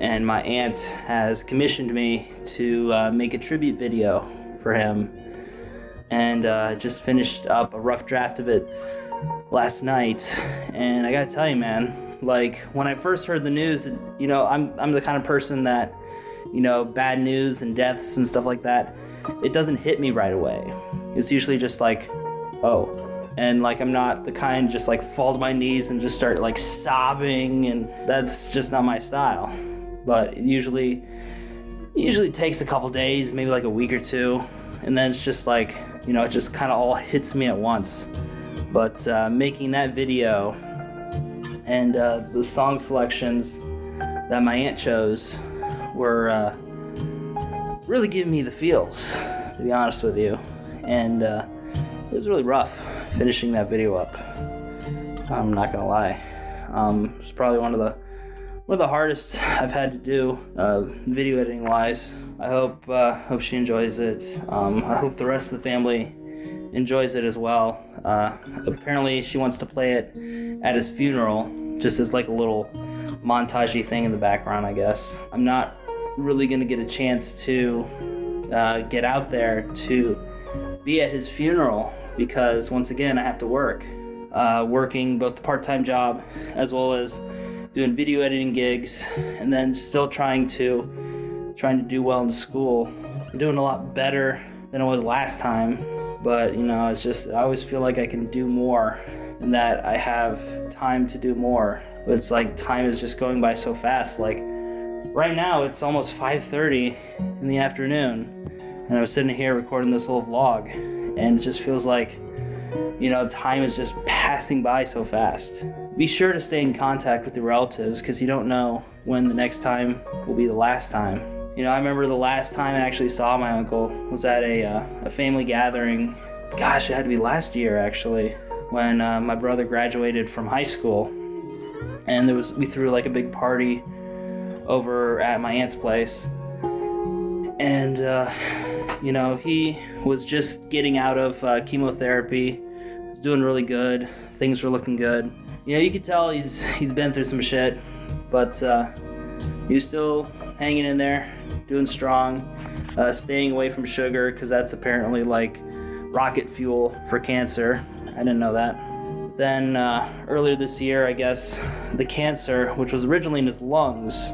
and my aunt has commissioned me to uh, make a tribute video for him, and uh, just finished up a rough draft of it last night. And I gotta tell you, man, like when I first heard the news, you know, I'm, I'm the kind of person that, you know, bad news and deaths and stuff like that, it doesn't hit me right away. It's usually just like, oh. And like, I'm not the kind just like fall to my knees and just start like sobbing, and that's just not my style. But it usually, usually takes a couple days, maybe like a week or two, and then it's just like, you know, it just kind of all hits me at once. But uh, making that video and uh, the song selections that my aunt chose were uh, really giving me the feels, to be honest with you. And uh, it was really rough finishing that video up. I'm not gonna lie. Um, it's probably one of the one of the hardest I've had to do uh, video editing wise. I hope uh, hope she enjoys it. Um, I hope the rest of the family enjoys it as well. Uh, apparently, she wants to play it at his funeral, just as like a little montagey thing in the background, I guess. I'm not really gonna get a chance to uh, get out there to be at his funeral, because once again I have to work. uh, working both the part-time job as well as doing video editing gigs, and then still trying to trying to do well in school. I'm doing a lot better than I was last time, but you know, it's just, I always feel like I can do more and that I have time to do more. But it's like time is just going by so fast. Like right now it's almost five thirty in the afternoon and I was sitting here recording this little vlog, and it just feels like, you know, time is just passing by so fast. Be sure to stay in contact with your relatives because you don't know when the next time will be the last time. You know, I remember the last time I actually saw my uncle was at a, uh, a family gathering. Gosh, it had to be last year actually, when uh, my brother graduated from high school, and there was we threw like a big party over at my aunt's place. And uh, you know, he was just getting out of uh, chemotherapy. He was doing really good. Things were looking good. You know, you could tell he's he's been through some shit, but uh, he was still hanging in there, doing strong, uh, staying away from sugar because that's apparently like rocket fuel for cancer. I didn't know that. Then uh, earlier this year, I guess, the cancer, which was originally in his lungs,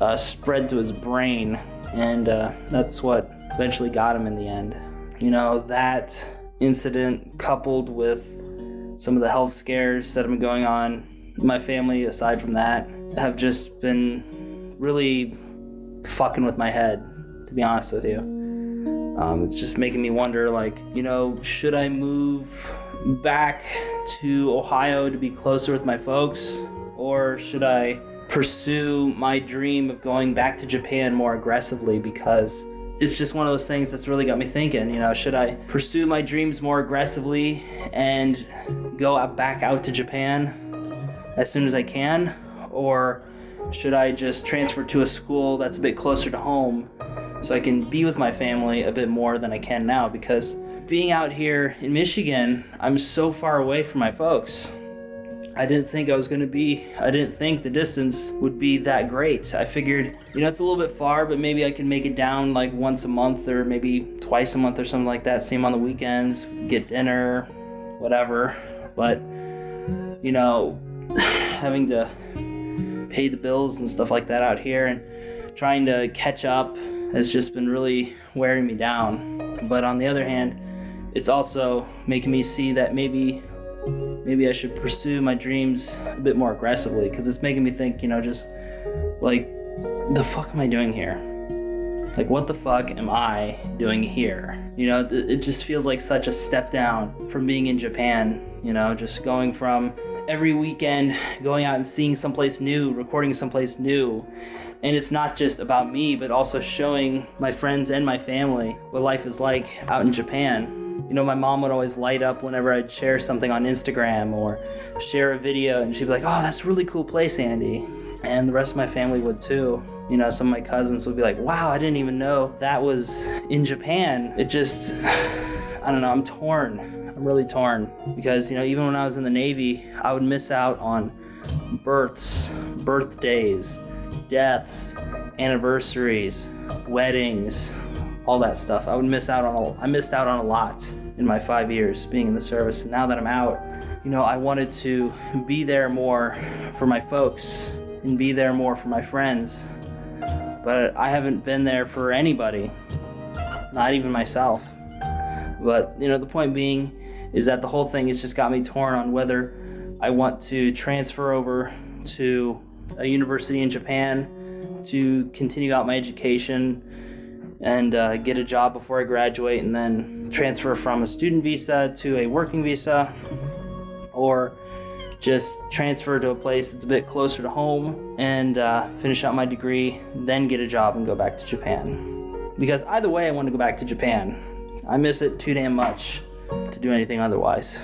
uh, spread to his brain, and uh, that's what eventually got him in the end. You know, that incident coupled with some of the health scares that have been going on, my family, aside from that, have just been really fucking with my head, to be honest with you. Um, it's just making me wonder, like, you know, should I move back to Ohio to be closer with my folks? Or should I pursue my dream of going back to Japan more aggressively? Because it's just one of those things that's really got me thinking, you know, should I pursue my dreams more aggressively and go out back out to Japan as soon as I can? Or should I just transfer to a school that's a bit closer to home so I can be with my family a bit more than I can now? Because being out here in Michigan, I'm so far away from my folks. I didn't think I was gonna be, I didn't think the distance would be that great. I figured, you know, it's a little bit far, but maybe I can make it down like once a month or maybe twice a month or something like that. See him on the weekends, get dinner, whatever. But, you know, having to pay the bills and stuff like that out here and trying to catch up has just been really wearing me down. But on the other hand, it's also making me see that maybe Maybe I should pursue my dreams a bit more aggressively, because it's making me think, you know, just like, the fuck am I doing here? Like, what the fuck am I doing here? You know, it just feels like such a step down from being in Japan, you know, just going from every weekend going out and seeing someplace new, recording someplace new. And it's not just about me, but also showing my friends and my family what life is like out in Japan. You know, my mom would always light up whenever I'd share something on Instagram or share a video, and she'd be like, oh, that's a really cool place, Andy. And the rest of my family would too. You know, some of my cousins would be like, wow, I didn't even know that was in Japan. It just, I don't know, I'm torn. I'm really torn. Because, you know, even when I was in the Navy, I would miss out on births, birthdays, deaths, anniversaries, weddings, all that stuff. I would miss out on a, I missed out on a lot in my five years being in the service. And now that I'm out, you know, I wanted to be there more for my folks and be there more for my friends, but I haven't been there for anybody, not even myself. But, you know, the point being is that the whole thing has just got me torn on whether I want to transfer over to a university in Japan to continue out my education and uh, get a job before I graduate and then transfer from a student visa to a working visa, or just transfer to a place that's a bit closer to home and uh, finish out my degree, then get a job and go back to Japan. Because either way, I want to go back to Japan. I miss it too damn much to do anything otherwise.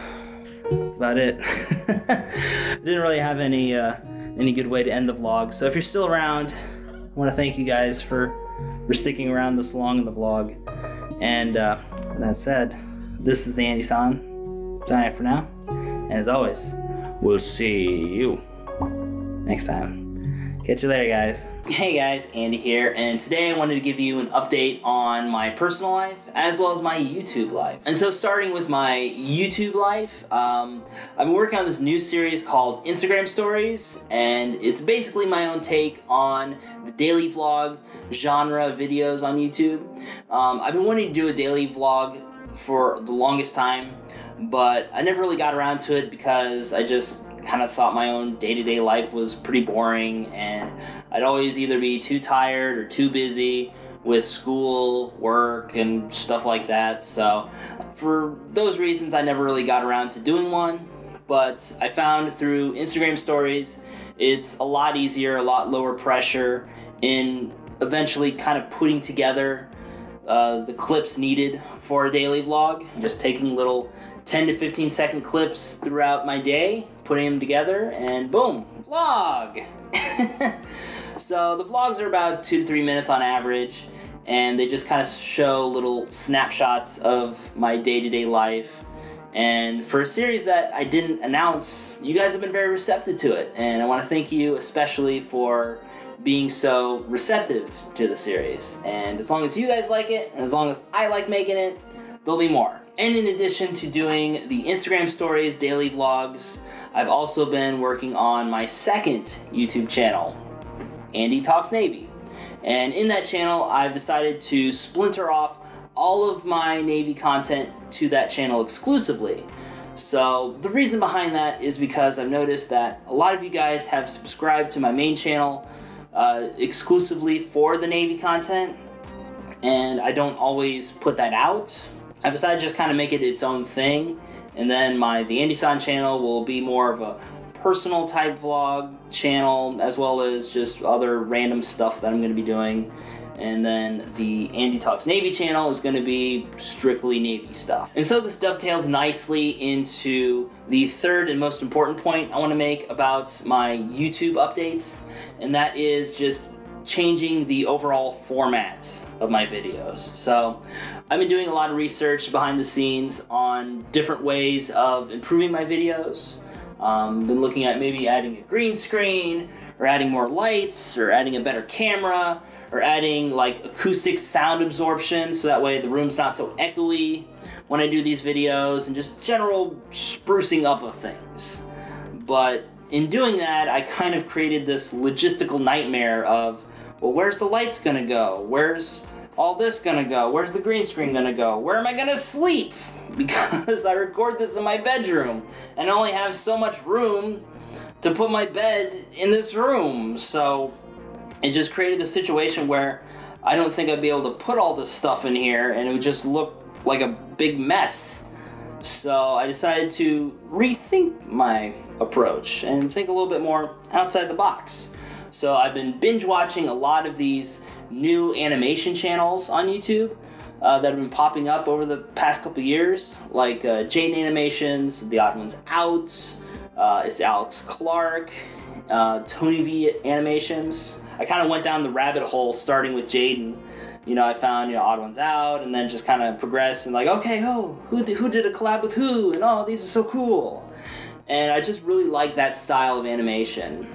That's about it. I didn't really have any, uh, any good way to end the vlog. So if you're still around, I want to thank you guys for for sticking around this long in the vlog. And uh, with that said, this is the Andy San, signing out for now. And as always, we'll see you next time. Catch you later, guys. Hey guys, Andy here, and today I wanted to give you an update on my personal life as well as my YouTube life. And so starting with my YouTube life, um, I've been working on this new series called Instagram Stories, and it's basically my own take on the daily vlog genre videos on YouTube. Um, I've been wanting to do a daily vlog for the longest time, but I never really got around to it because I just kind of thought my own day-to-day life was pretty boring, and I'd always either be too tired or too busy with school, work, and stuff like that. So for those reasons, I never really got around to doing one, but I found through Instagram Stories, it's a lot easier, a lot lower pressure in eventually kind of putting together uh, the clips needed for a daily vlog. Just taking little ten to fifteen second clips throughout my day, putting them together, and boom, vlog! So the vlogs are about two to three minutes on average, and they just kind of show little snapshots of my day-to-day life. And for a series that I didn't announce, you guys have been very receptive to it, and I want to thank you especially for being so receptive to the series. And as long as you guys like it, and as long as I like making it, there'll be more. And in addition to doing the Instagram Stories daily vlogs, I've also been working on my second YouTube channel, Andy Talks Navy. And in that channel, I've decided to splinter off all of my Navy content to that channel exclusively. So the reason behind that is because I've noticed that a lot of you guys have subscribed to my main channel uh, exclusively for the Navy content, and I don't always put that out. I've decided to just kind of make it its own thing, and then my The Andy San channel will be more of a personal type vlog channel, as well as just other random stuff that I'm going to be doing. And then the Andy Talks Navy channel is going to be strictly Navy stuff. And so this dovetails nicely into the third and most important point I want to make about my YouTube updates, and that is just changing the overall format of my videos. So I've been doing a lot of research behind the scenes on different ways of improving my videos. Um, been looking at maybe adding a green screen, or adding more lights, or adding a better camera, or adding like acoustic sound absorption so that way the room's not so echoey when I do these videos, and just general sprucing up of things. But in doing that, I kind of created this logistical nightmare of, well, where's the lights gonna go? Where's all this gonna go? Where's the green screen gonna go? Where am I gonna sleep? Because I record this in my bedroom and I only have so much room to put my bed in this room. So it just created this situation where I don't think I'd be able to put all this stuff in here, and it would just look like a big mess. So I decided to rethink my approach and think a little bit more outside the box. So I've been binge watching a lot of these new animation channels on YouTube uh, that have been popping up over the past couple years, like uh, Jane Animations, The Odd Ones Out, uh, it's Alex Clark, uh, Tony V Animations. I kind of went down the rabbit hole starting with Jaden. You know, I found, you know, Odd Ones Out, and then just kind of progressed and like, okay, oh, who did, who did a collab with who? And oh, these are so cool. And I just really like that style of animation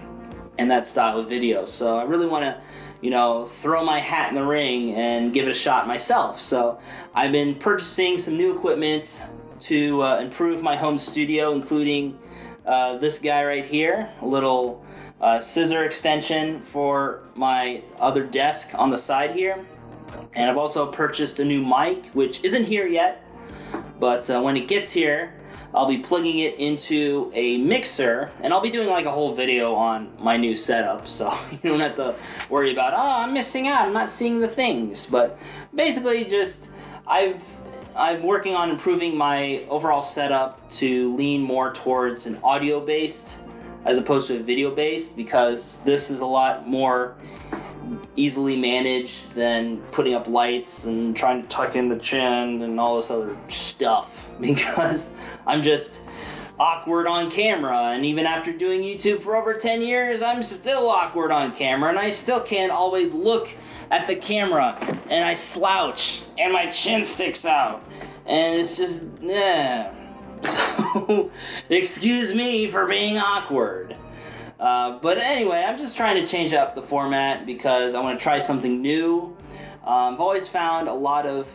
and that style of video. So I really want to, you know, throw my hat in the ring and give it a shot myself. So I've been purchasing some new equipment to uh, improve my home studio, including uh, this guy right here, a little uh, scissor extension for my other desk on the side here. And I've also purchased a new mic, which isn't here yet, but uh, when it gets here, I'll be plugging it into a mixer, and I'll be doing like a whole video on my new setup, so you don't have to worry about, oh, I'm missing out, I'm not seeing the things. But basically just, I've, I'm working on improving my overall setup to lean more towards an audio-based as opposed to a video-based, because this is a lot more easily managed than putting up lights and trying to tuck in the chin and all this other stuff, because I'm just awkward on camera, and even after doing YouTube for over ten years, I'm still awkward on camera, and I still can't always look at the camera, and I slouch and my chin sticks out, and it's just, yeah. So excuse me for being awkward. Uh, but anyway, I'm just trying to change up the format because I want to try something new. Um, I've always found a lot of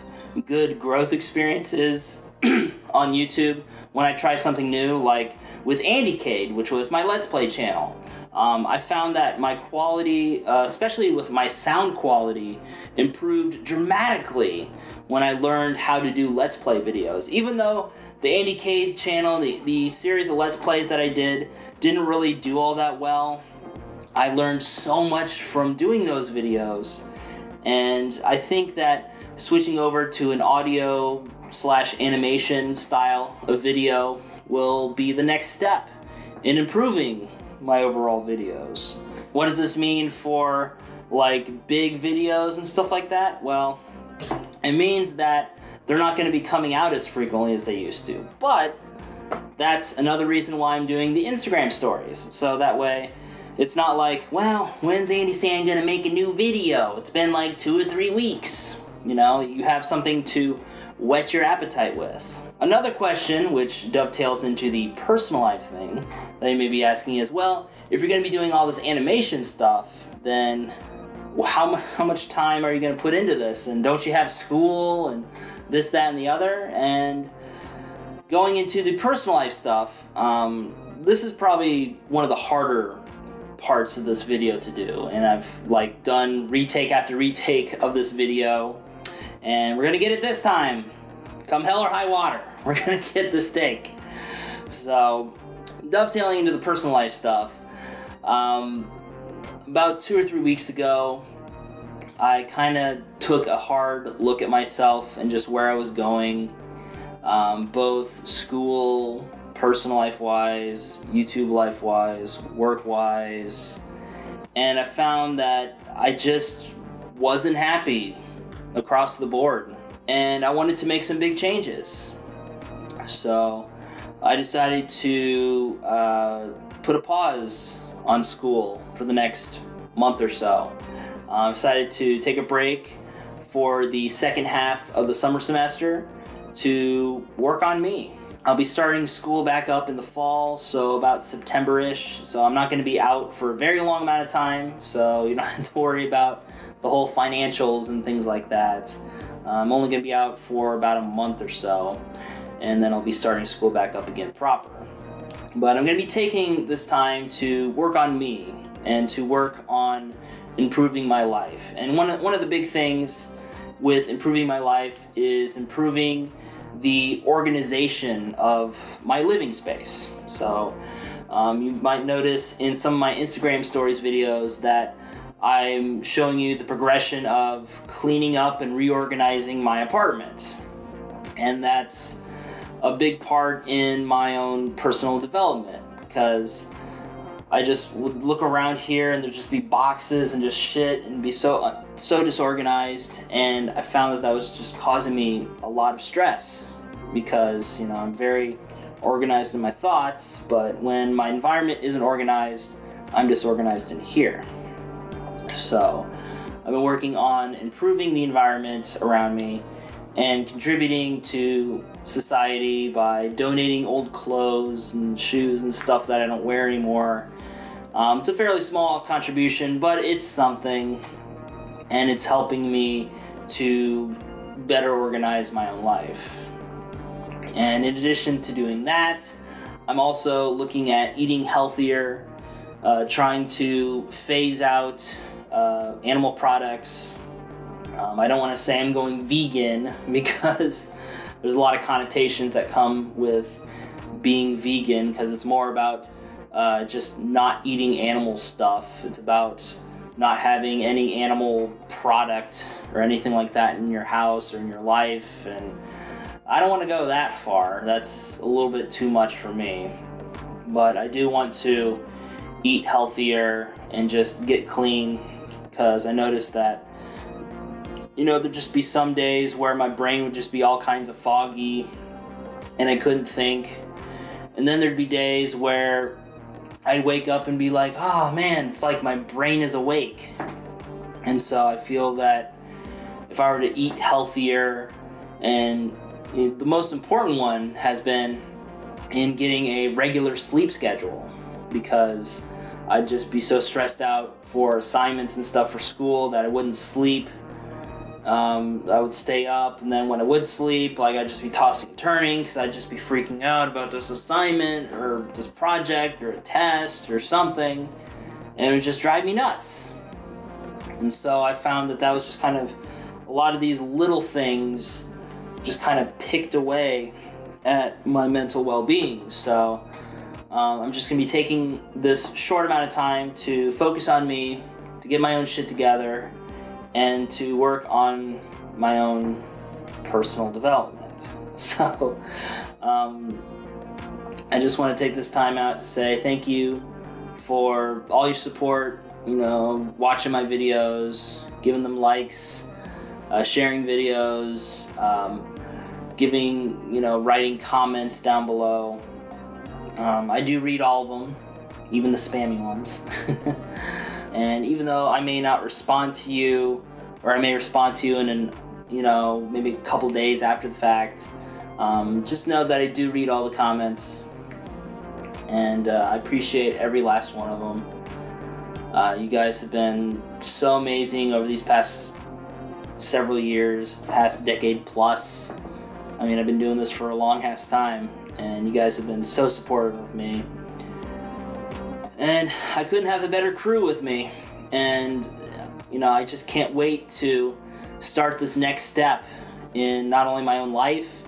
good growth experiences on YouTube when I try something new, like with Andy Cade, which was my Let's Play channel. Um, I found that my quality, uh, especially with my sound quality, improved dramatically when I learned how to do Let's Play videos. Even though the Andy Cade channel, the, the series of Let's Plays that I did, didn't really do all that well, I learned so much from doing those videos. And I think that switching over to an audio slash animation style of video will be the next step in improving my overall videos. What does this mean for like big videos and stuff like that? Well, it means that they're not going to be coming out as frequently as they used to, but that's another reason why I'm doing the Instagram stories. So that way it's not like, well, when's Andy Sand going to make a new video? It's been like two or three weeks. You know, you have something to whet your appetite with. Another question, which dovetails into the personal life thing that you may be asking is, well, if you're going to be doing all this animation stuff, then how, how much time are you going to put into this? And don't you have school and this, that, and the other? And going into the personal life stuff, um, this is probably one of the harder parts of this video to do. And I've like done retake after retake of this video, and we're going to get it this time. Come hell or high water, we're gonna get the steak. So, dovetailing into the personal life stuff, um, about two or three weeks ago, I kind of took a hard look at myself and just where I was going, um, both school, personal life-wise, YouTube life-wise, work-wise, and I found that I just wasn't happy across the board. And I wanted to make some big changes. So I decided to uh, put a pause on school for the next month or so. I uh, decided to take a break for the second half of the summer semester to work on me. I'll be starting school back up in the fall, so about September-ish. So I'm not going to be out for a very long amount of time, so you don't have to worry about the whole financials and things like that. I'm only going to be out for about a month or so, and then I'll be starting school back up again proper. But I'm going to be taking this time to work on me and to work on improving my life. And one of, one of the big things with improving my life is improving the organization of my living space. So um, you might notice in some of my Instagram stories videos that I'm showing you the progression of cleaning up and reorganizing my apartment. And that's a big part in my own personal development, because I just would look around here and there'd just be boxes and just shit and be so, so disorganized. And I found that that was just causing me a lot of stress because, you know, I'm very organized in my thoughts, but when my environment isn't organized, I'm disorganized in here. So I've been working on improving the environment around me and contributing to society by donating old clothes and shoes and stuff that I don't wear anymore. Um, it's a fairly small contribution, but it's something, and it's helping me to better organize my own life. And in addition to doing that, I'm also looking at eating healthier, uh, trying to phase out Uh, animal products. Um, I don't want to say I'm going vegan because there's a lot of connotations that come with being vegan, because it's more about uh, just not eating animal stuff. It's about not having any animal product or anything like that in your house or in your life, and I don't want to go that far. That's a little bit too much for me, but I do want to eat healthier and just get clean, because I noticed that, you know, there'd just be some days where my brain would just be all kinds of foggy and I couldn't think. And then there'd be days where I'd wake up and be like, oh man, it's like my brain is awake. And so I feel that if I were to eat healthier, and the most important one has been in getting a regular sleep schedule, because I'd just be so stressed out for assignments and stuff for school that I wouldn't sleep. Um, I would stay up, and then when I would sleep, like, I'd just be tossing and turning because I'd just be freaking out about this assignment or this project or a test or something, and it would just drive me nuts. And so I found that that was just kind of a lot of these little things just kind of picked away at my mental well-being. So um, I'm just going to be taking this short amount of time to focus on me, to get my own shit together, and to work on my own personal development. So um, I just want to take this time out to say thank you for all your support, you know, watching my videos, giving them likes, uh, sharing videos, um, giving, you know, writing comments down below. Um, I do read all of them, even the spammy ones. And even though I may not respond to you, or I may respond to you in, an, you know, maybe a couple days after the fact, um, just know that I do read all the comments, and uh, I appreciate every last one of them. Uh, you guys have been so amazing over these past several years, past decade plus. I mean, I've been doing this for a long ass time, and you guys have been so supportive of me. And I couldn't have a better crew with me. And, you know, I just can't wait to start this next step in not only my own life,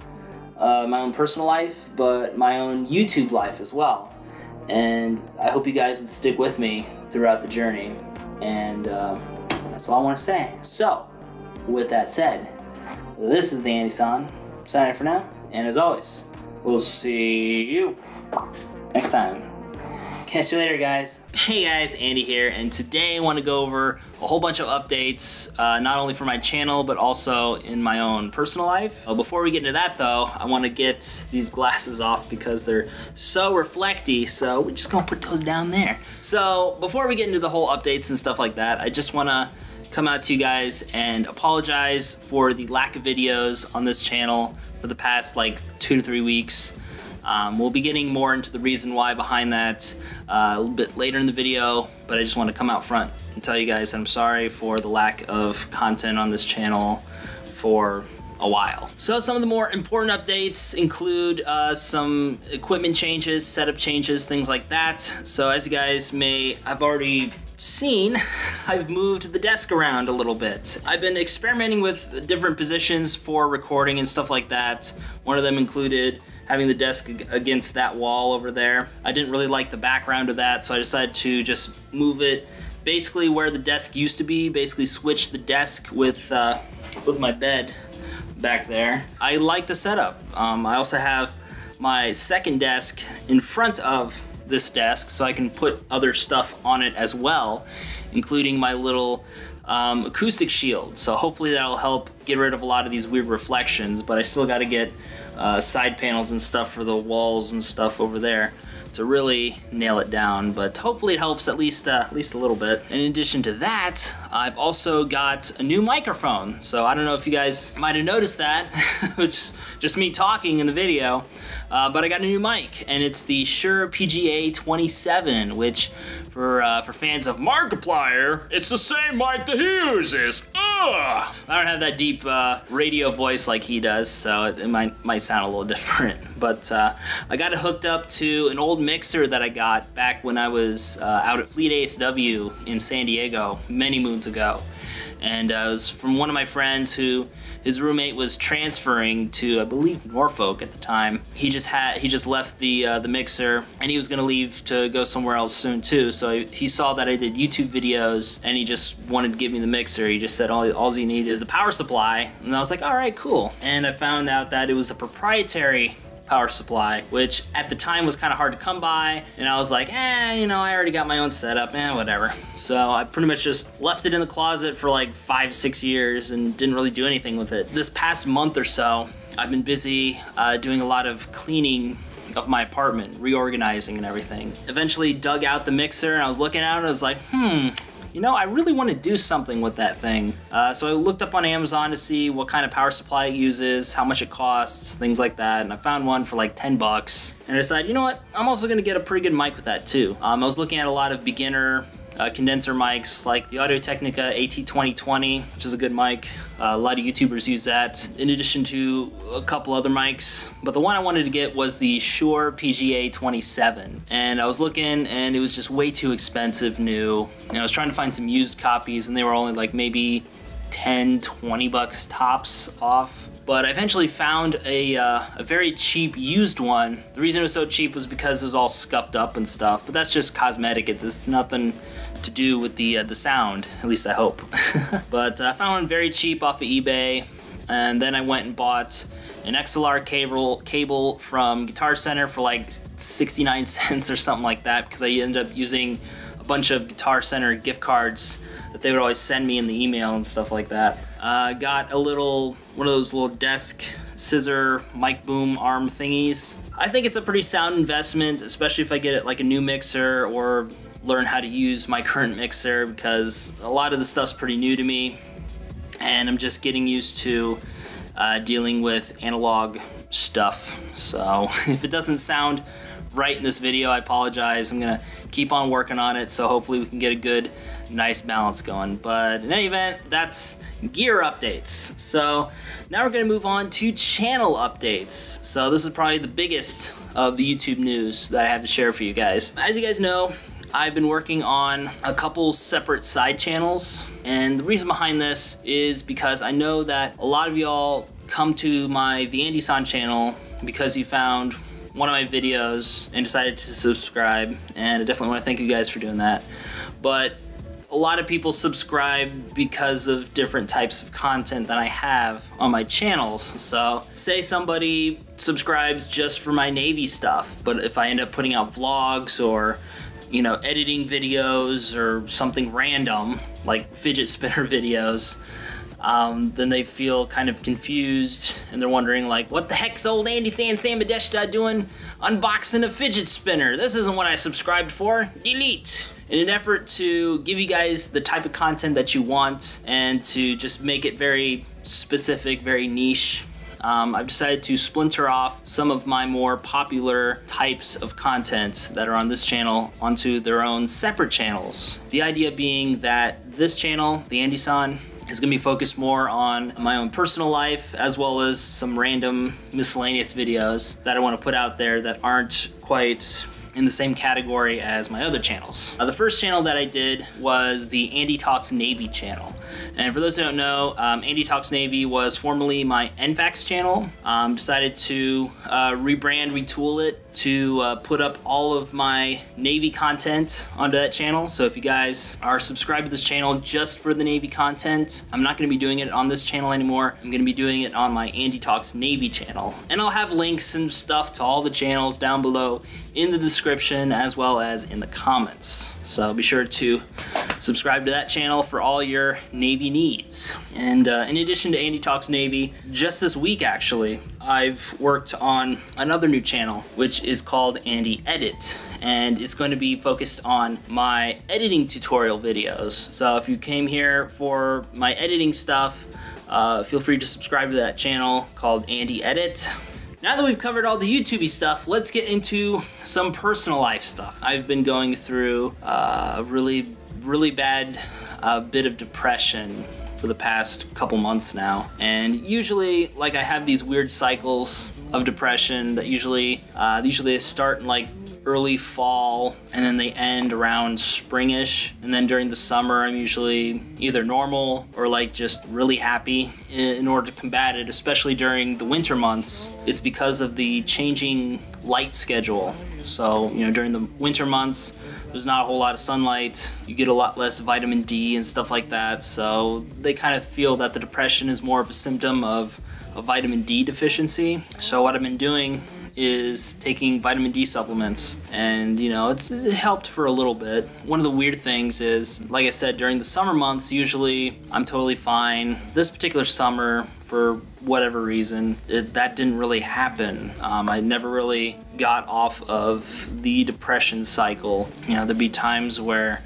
uh, my own personal life, but my own YouTube life as well. And I hope you guys would stick with me throughout the journey. And uh, that's all I want to say. So, with that said, this is the Andy San, signing out for now. And as always, we'll see you next time. Catch you later, guys. Hey guys, Andy here, and today I want to go over a whole bunch of updates, uh, not only for my channel, but also in my own personal life. Uh, before we get into that though, I want to get these glasses off because they're so reflecty, so we're just gonna put those down there. So before we get into the whole updates and stuff like that, I just want to come out to you guys and apologize for the lack of videos on this channel for the past like two to three weeks. Um, we'll be getting more into the reason why behind that uh, a little bit later in the video, but I just want to come out front and tell you guys that I'm sorry for the lack of content on this channel for a while. So some of the more important updates include uh, some equipment changes, setup changes, things like that. So as you guys may have already seen, I've moved the desk around a little bit. I've been experimenting with different positions for recording and stuff like that. One of them included having the desk against that wall over there. I didn't really like the background of that, so I decided to just move it basically where the desk used to be, basically switch the desk with, uh, with my bed back there. I like the setup. Um, I also have my second desk in front of this desk, so I can put other stuff on it as well, including my little um, acoustic shield. So hopefully that'll help get rid of a lot of these weird reflections, but I still gotta get Uh, side panels and stuff for the walls and stuff over there to really nail it down, but hopefully it helps at least uh, at least a little bit. And in addition to that, I've also got a new microphone. So I don't know if you guys might have noticed that, which is just me talking in the video, uh, but I got a new mic, and it's the Shure P G A twenty-seven, which for uh, for fans of Markiplier, it's the same mic that he uses. Ugh! I don't have that deep uh, radio voice like he does, so it, it might might sound a little different. But uh, I got it hooked up to an old mixer that I got back when I was uh, out at Fleet A S W in San Diego many moons ago. And uh, it was from one of my friends who, his roommate was transferring to, I believe, Norfolk at the time. He just had, he just left the uh, the mixer, and he was gonna leave to go somewhere else soon too. So he saw that I did YouTube videos, and he just wanted to give me the mixer. He just said, all, all you need is the power supply. And I was like, all right, cool. And I found out that it was a proprietary power supply, which at the time was kind of hard to come by, and I was like, eh, you know, I already got my own setup, eh, whatever. So I pretty much just left it in the closet for like five, six years and didn't really do anything with it. This past month or so, I've been busy uh, doing a lot of cleaning of my apartment, reorganizing and everything. Eventually dug out the mixer, and I was looking at it, and I was like, hmm, you know, I really want to do something with that thing. Uh, so I looked up on Amazon to see what kind of power supply it uses, how much it costs, things like that, and I found one for like ten bucks. And I decided, you know what, I'm also going to get a pretty good mic with that too. Um, I was looking at a lot of beginner Uh, condenser mics like the Audio-Technica A T twenty twenty, which is a good mic. Uh, a lot of YouTubers use that, in addition to a couple other mics. But the one I wanted to get was the Shure P G A twenty-seven. And I was looking and it was just way too expensive new. And I was trying to find some used copies and they were only like maybe ten, twenty bucks tops off. But I eventually found a, uh, a very cheap used one. The reason it was so cheap was because it was all scuffed up and stuff, but that's just cosmetic. It's, it's nothing to do with the, uh, the sound, at least I hope. But I found one very cheap off of eBay, and then I went and bought an X L R cable, cable from Guitar Center for like sixty-nine cents or something like that, because I ended up using a bunch of Guitar Center gift cards that they would always send me in the email and stuff like that. I uh, got a little, one of those little desk scissor mic boom arm thingies. I think it's a pretty sound investment, especially if I get it like a new mixer or learn how to use my current mixer, because a lot of the stuff's pretty new to me and I'm just getting used to uh, dealing with analog stuff. So if it doesn't sound right in this video, I apologize. I'm gonna keep on working on it, so hopefully we can get a good, nice balance going. But in any event, that's gear updates. So now we're gonna move on to channel updates. So this is probably the biggest of the YouTube news that I have to share for you guys. As you guys know, I've been working on a couple separate side channels. And the reason behind this is because I know that a lot of y'all come to my The Andy San channel because you found one of my videos and decided to subscribe. And I definitely want to thank you guys for doing that. But a lot of people subscribe because of different types of content that I have on my channels. So say somebody subscribes just for my Navy stuff, but if I end up putting out vlogs or, you know, editing videos or something random, like fidget spinner videos, Um, then they feel kind of confused and they're wondering like, what the heck's old Andy San Samadeshta doing unboxing a fidget spinner? This isn't what I subscribed for. Delete. In an effort to give you guys the type of content that you want and to just make it very specific, very niche, Um, I've decided to splinter off some of my more popular types of content that are on this channel onto their own separate channels. The idea being that this channel, The Andy San, is gonna be focused more on my own personal life as well as some random miscellaneous videos that I wanna put out there that aren't quite in the same category as my other channels. Uh, the first channel that I did was the Andy Talks Navy channel. And for those who don't know, um, Andy Talks Navy was formerly my N FAC channel. Um, decided to uh, rebrand, retool it to uh, put up all of my Navy content onto that channel. So if you guys are subscribed to this channel just for the Navy content, I'm not gonna be doing it on this channel anymore. I'm gonna be doing it on my Andy Talks Navy channel. And I'll have links and stuff to all the channels down below in the description as well as in the comments. So be sure to subscribe to that channel for all your Navy needs. And uh, in addition to Andy Talks Navy, just this week actually, I've worked on another new channel, which is called Andy Edit. And it's going to be focused on my editing tutorial videos. So if you came here for my editing stuff, uh, feel free to subscribe to that channel called Andy Edit. Now that we've covered all the YouTube-y stuff, let's get into some personal life stuff. I've been going through uh, a really, really bad uh, bit of depression for the past couple months now. And usually, like, I have these weird cycles of depression that usually, uh, usually they start in like early fall and then they end around springish. And then during the summer, I'm usually either normal or like just really happy. In order to combat it, especially during the winter months, it's because of the changing light schedule. So, you know, during the winter months, there's not a whole lot of sunlight. You get a lot less vitamin D and stuff like that. So they kind of feel that the depression is more of a symptom of a vitamin D deficiency. So what I've been doing is taking vitamin D supplements, and you know, it's it helped for a little bit. One of the weird things is, like I said, during the summer months, usually I'm totally fine. This particular summer, for whatever reason, it, that didn't really happen. Um, I never really got off of the depression cycle. You know, there'd be times where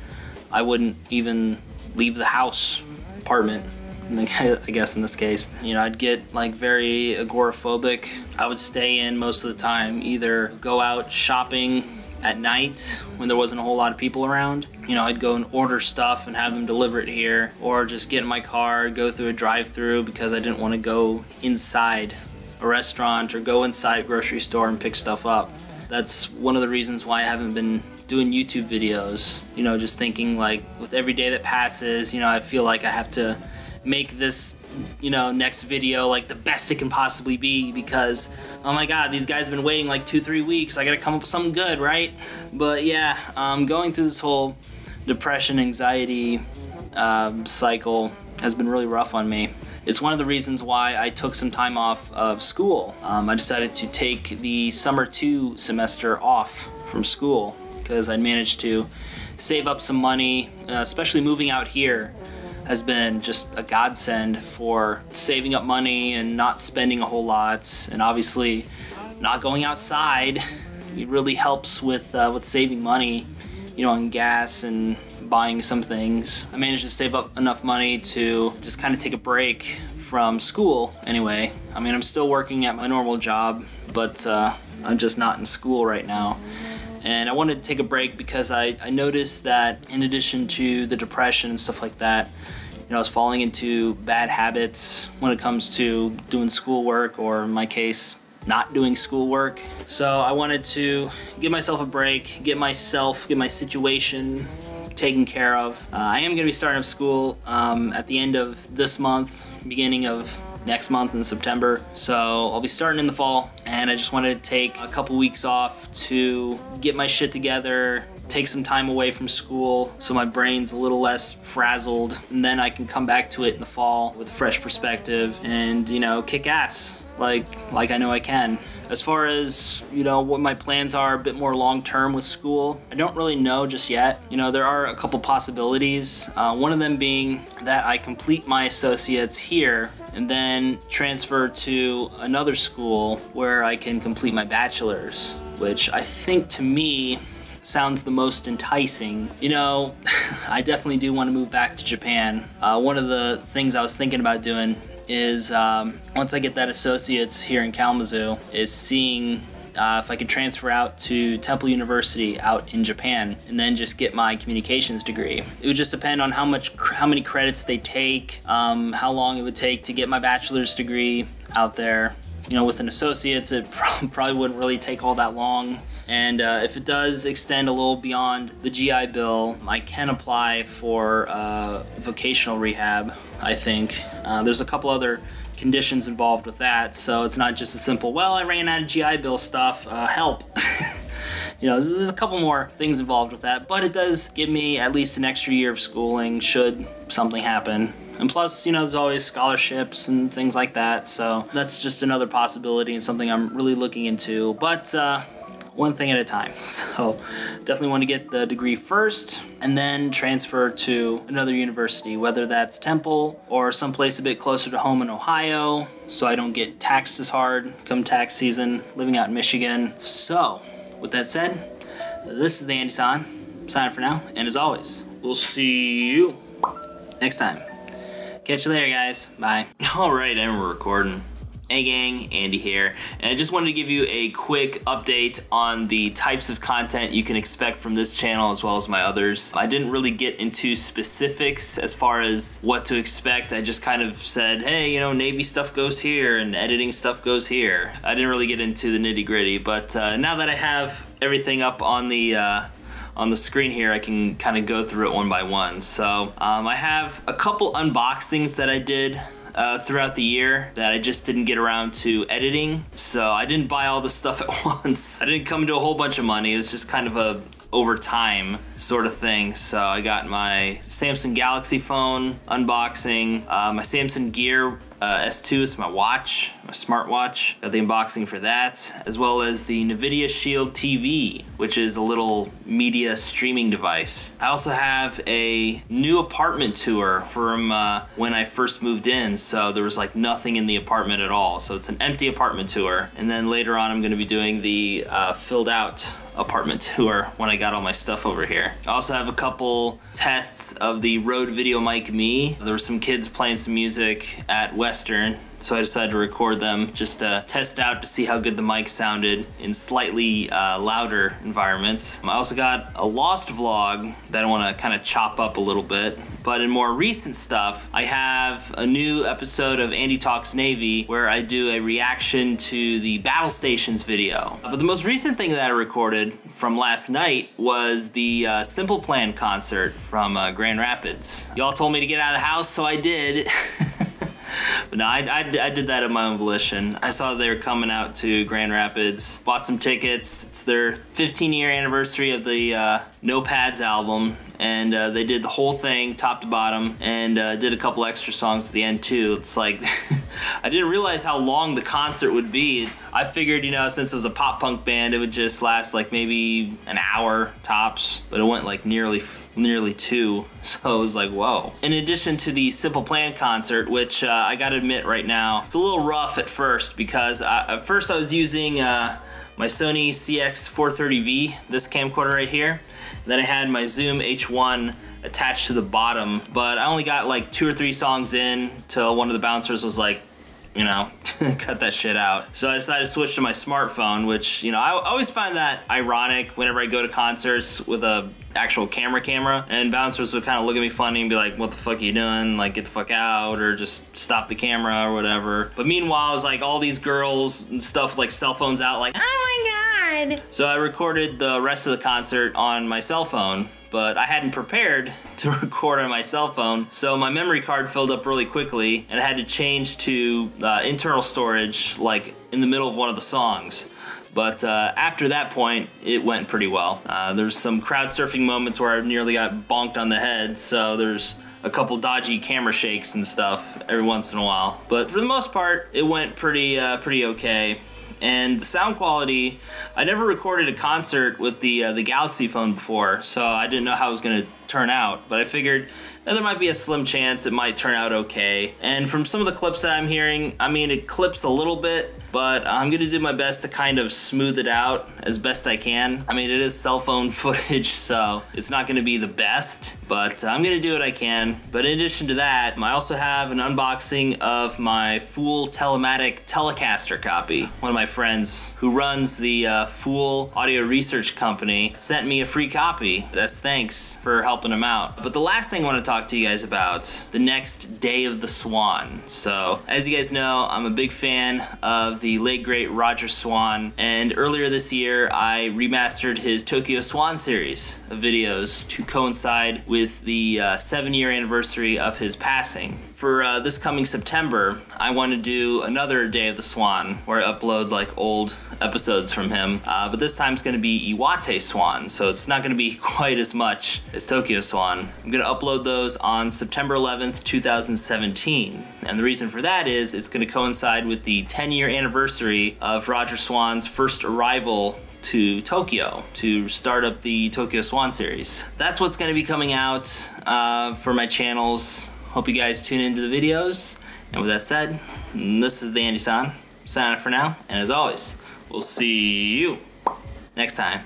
I wouldn't even leave the house, apartment, I guess in this case. You know, I'd get like very agoraphobic. I would stay in most of the time, either go out shopping at night when there wasn't a whole lot of people around. You know, I'd go and order stuff and have them deliver it here, or just get in my car, go through a drive-through because I didn't want to go inside a restaurant or go inside a grocery store and pick stuff up. That's one of the reasons why I haven't been doing YouTube videos. You know, just thinking like with every day that passes, you know, I feel like I have to make this, you know, next video like the best it can possibly be because, oh my God, these guys have been waiting like two, three weeks. I gotta come up with something good, right? But yeah, um, going through this whole depression, anxiety um, cycle has been really rough on me. It's one of the reasons why I took some time off of school. Um, I decided to take the summer two semester off from school because I managed to save up some money, uh, especially moving out here has been just a godsend for saving up money and not spending a whole lot, and obviously not going outside. It really helps with uh, with saving money, you know, on gas and buying some things. I managed to save up enough money to just kind of take a break from school anyway. I mean, I'm still working at my normal job, but uh, I'm just not in school right now. And I wanted to take a break because I, I noticed that in addition to the depression and stuff like that, you know, I was falling into bad habits when it comes to doing schoolwork, or in my case, not doing schoolwork. So I wanted to give myself a break, get myself, get my situation taken care of. Uh, I am going to be starting up school um, at the end of this month, beginning of next month in September. So I'll be starting in the fall, and I just wanted to take a couple weeks off to get my shit together, take some time away from school so my brain's a little less frazzled, and then I can come back to it in the fall with a fresh perspective and, you know, kick ass like like I know I can. As far as, you know, what my plans are a bit more long-term with school, I don't really know just yet. You know, there are a couple possibilities. Uh, one of them being that I complete my associates here and then transfer to another school where I can complete my bachelor's, which I think to me sounds the most enticing. You know, I definitely do want to move back to Japan. Uh, one of the things I was thinking about doing is um, once I get that associate's here in Kalamazoo, is seeing uh, if I could transfer out to Temple University out in Japan and then just get my communications degree. It would just depend on how much, how many credits they take, um, how long it would take to get my bachelor's degree out there. You know, with an associate's, it probably wouldn't really take all that long. And uh, if it does extend a little beyond the G I Bill, I can apply for uh, vocational rehab, I think. Uh, there's a couple other conditions involved with that, so it's not just a simple, well, I ran out of G I Bill stuff, uh, help. You know, there's a couple more things involved with that, but it does give me at least an extra year of schooling should something happen. And plus, you know, there's always scholarships and things like that, so that's just another possibility and something I'm really looking into, but uh, one thing at a time. So definitely want to get the degree first and then transfer to another university, whether that's Temple or someplace a bit closer to home in Ohio, so I don't get taxed as hard come tax season living out in Michigan. So with that said, this is the Andy San, signing for now, and as always, we'll see you next time. Catch you later, guys. Bye. All right, and we're recording. Hey gang, Andy here, and I just wanted to give you a quick update on the types of content you can expect from this channel as well as my others. I didn't really get into specifics as far as what to expect. I just kind of said, hey, you know, Navy stuff goes here and editing stuff goes here. I didn't really get into the nitty-gritty, but uh, now that I have everything up on the uh, on the screen here, I can kind of go through it one by one. So um, I have a couple unboxings that I did Uh, throughout the year that I just didn't get around to editing. So I didn't buy all the stuff at once. I didn't come to a whole bunch of money. It was just kind of a over time sort of thing. So I got my Samsung Galaxy phone unboxing, uh, my Samsung Gear uh, S two, it's my watch, my smartwatch. Got the unboxing for that, as well as the NVIDIA Shield T V, which is a little media streaming device. I also have a new apartment tour from uh, when I first moved in, so there was like nothing in the apartment at all. So it's an empty apartment tour. And then later on, I'm gonna be doing the uh, filled out apartment tour when I got all my stuff over here. I also have a couple tests of the Rode VideoMic Me. There were some kids playing some music at Western, so I decided to record them just to test out to see how good the mic sounded in slightly uh, louder environments. I also got a Lost vlog that I want to kind of chop up a little bit. But in more recent stuff, I have a new episode of Andy Talks Navy where I do a reaction to the Battle Stations video. But the most recent thing that I recorded from last night was the uh, Simple Plan concert from uh, Grand Rapids. Y'all told me to get out of the house, so I did. But no, I, I, I did that of my own volition. I saw they were coming out to Grand Rapids, bought some tickets. It's their fifteen year anniversary of the uh, No Pads album, and uh, they did the whole thing top to bottom, and uh, did a couple extra songs at the end too. It's like, I didn't realize how long the concert would be. I figured, you know, since it was a pop punk band, it would just last like maybe an hour tops, but it went like nearly nearly two, so it was like, whoa. In addition to the Simple Plan concert, which uh, I gotta admit right now, it's a little rough at first, because I, at first I was using uh, my Sony C X four thirty V, this camcorder right here. Then I had my Zoom H one attached to the bottom, but I only got like two or three songs in till one of the bouncers was like, you know, cut that shit out. So I decided to switch to my smartphone, which, you know, I always find that ironic whenever I go to concerts with a actual camera camera, and bouncers would kind of look at me funny and be like, what the fuck are you doing? Like, get the fuck out, or just stop the camera or whatever. But meanwhile, it was like all these girls and stuff with like cell phones out, like, oh my god. So I recorded the rest of the concert on my cell phone, but I hadn't prepared to record on my cell phone, so my memory card filled up really quickly, and I had to change to uh, internal storage like in the middle of one of the songs. But uh, after that point, it went pretty well. Uh, there's some crowd surfing moments where I nearly got bonked on the head, so there's a couple dodgy camera shakes and stuff every once in a while. But for the most part, it went pretty, uh, pretty okay. And the sound quality, I never recorded a concert with the uh, the Galaxy phone before, so I didn't know how it was gonna turn out, but I figured eh, there might be a slim chance it might turn out okay. And from some of the clips that I'm hearing, I mean, it clips a little bit, but I'm gonna do my best to kind of smooth it out as best I can. I mean, it is cell phone footage, so it's not gonna be the best, but I'm gonna do what I can. But in addition to that, I also have an unboxing of my Fool Telematic Telecaster copy. One of my friends who runs the uh, Fool Audio Research Company sent me a free copy. That's thanks for helping him out. But the last thing I wanna talk to you guys about, the next Day of the Swan. So, as you guys know, I'm a big fan of the late great Roger Swan, and earlier this year I remastered his Tokyo Swan series of videos to coincide with the uh, seven year anniversary of his passing. For uh, this coming September, I want to do another Day of the Swan where I upload like old episodes from him, uh, but this time it's going to be Iwate Swan, so it's not going to be quite as much as Tokyo Swan. I'm going to upload those on September eleventh two thousand seventeen, and the reason for that is it's going to coincide with the ten year anniversary of Roger Swan's first arrival to Tokyo to start up the Tokyo Swan series. That's what's going to be coming out uh, for my channels. Hope you guys tune into the videos, and with that said, this is the Andy San, signing off for now, and as always, we'll see you next time.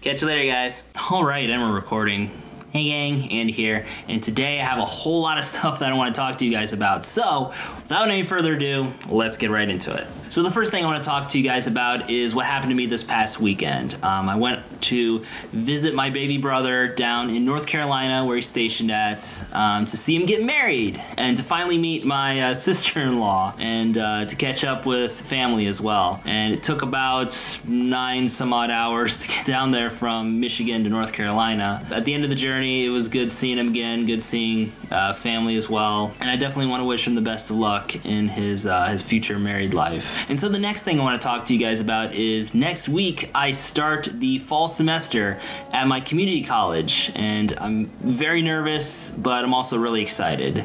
Catch you later, guys. All right, and we're recording. Hey gang, Andy here, and today I have a whole lot of stuff that I want to talk to you guys about, so without any further ado, let's get right into it. So the first thing I want to talk to you guys about is what happened to me this past weekend. Um, I went to visit my baby brother down in North Carolina, where he's stationed at, um, to see him get married, and to finally meet my uh, sister-in-law, and uh, to catch up with family as well. And it took about nine some odd hours to get down there from Michigan to North Carolina. At the end of the journey, it was good seeing him again, good seeing uh, family as well, and I definitely want to wish him the best of luck in his uh, his future married life. And so the next thing I want to talk to you guys about is next week I start the fall semester at my community college, and I'm very nervous, but I'm also really excited.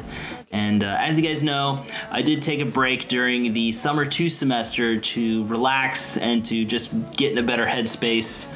And uh, as you guys know, I did take a break during the summer two semester to relax and to just get in a better headspace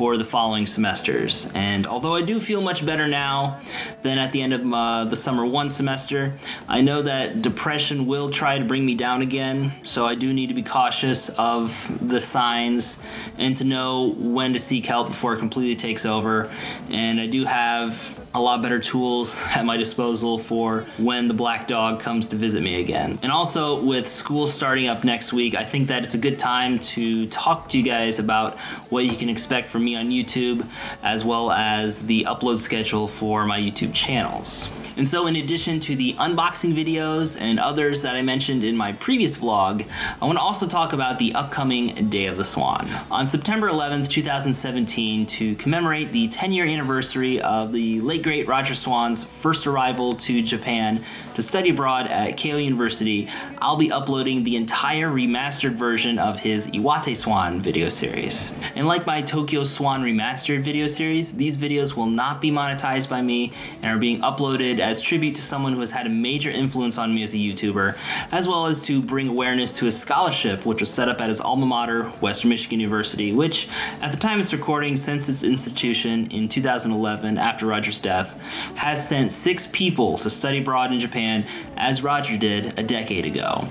for the following semesters. And although I do feel much better now than at the end of uh, the summer one semester, I know that depression will try to bring me down again, so I do need to be cautious of the signs and to know when to seek help before it completely takes over. And I do have a lot better tools at my disposal for when the black dog comes to visit me again. And also, with school starting up next week, I think that it's a good time to talk to you guys about what you can expect from me on YouTube, as well as the upload schedule for my YouTube channels. And so, in addition to the unboxing videos and others that I mentioned in my previous vlog, I want to also talk about the upcoming Day of the Swan. On September eleventh, two thousand seventeen, to commemorate the ten year anniversary of the late great Roger Swan's first arrival to Japan to study abroad at Keio University, I'll be uploading the entire remastered version of his Iwate Swan video series. And like my Tokyo Swan Remastered video series, these videos will not be monetized by me and are being uploaded as tribute to someone who has had a major influence on me as a YouTuber, as well as to bring awareness to his scholarship, which was set up at his alma mater, Western Michigan University, which at the time of its recording, since its institution in two thousand eleven after Roger's death, has sent six people to study abroad in Japan as Roger did a decade ago.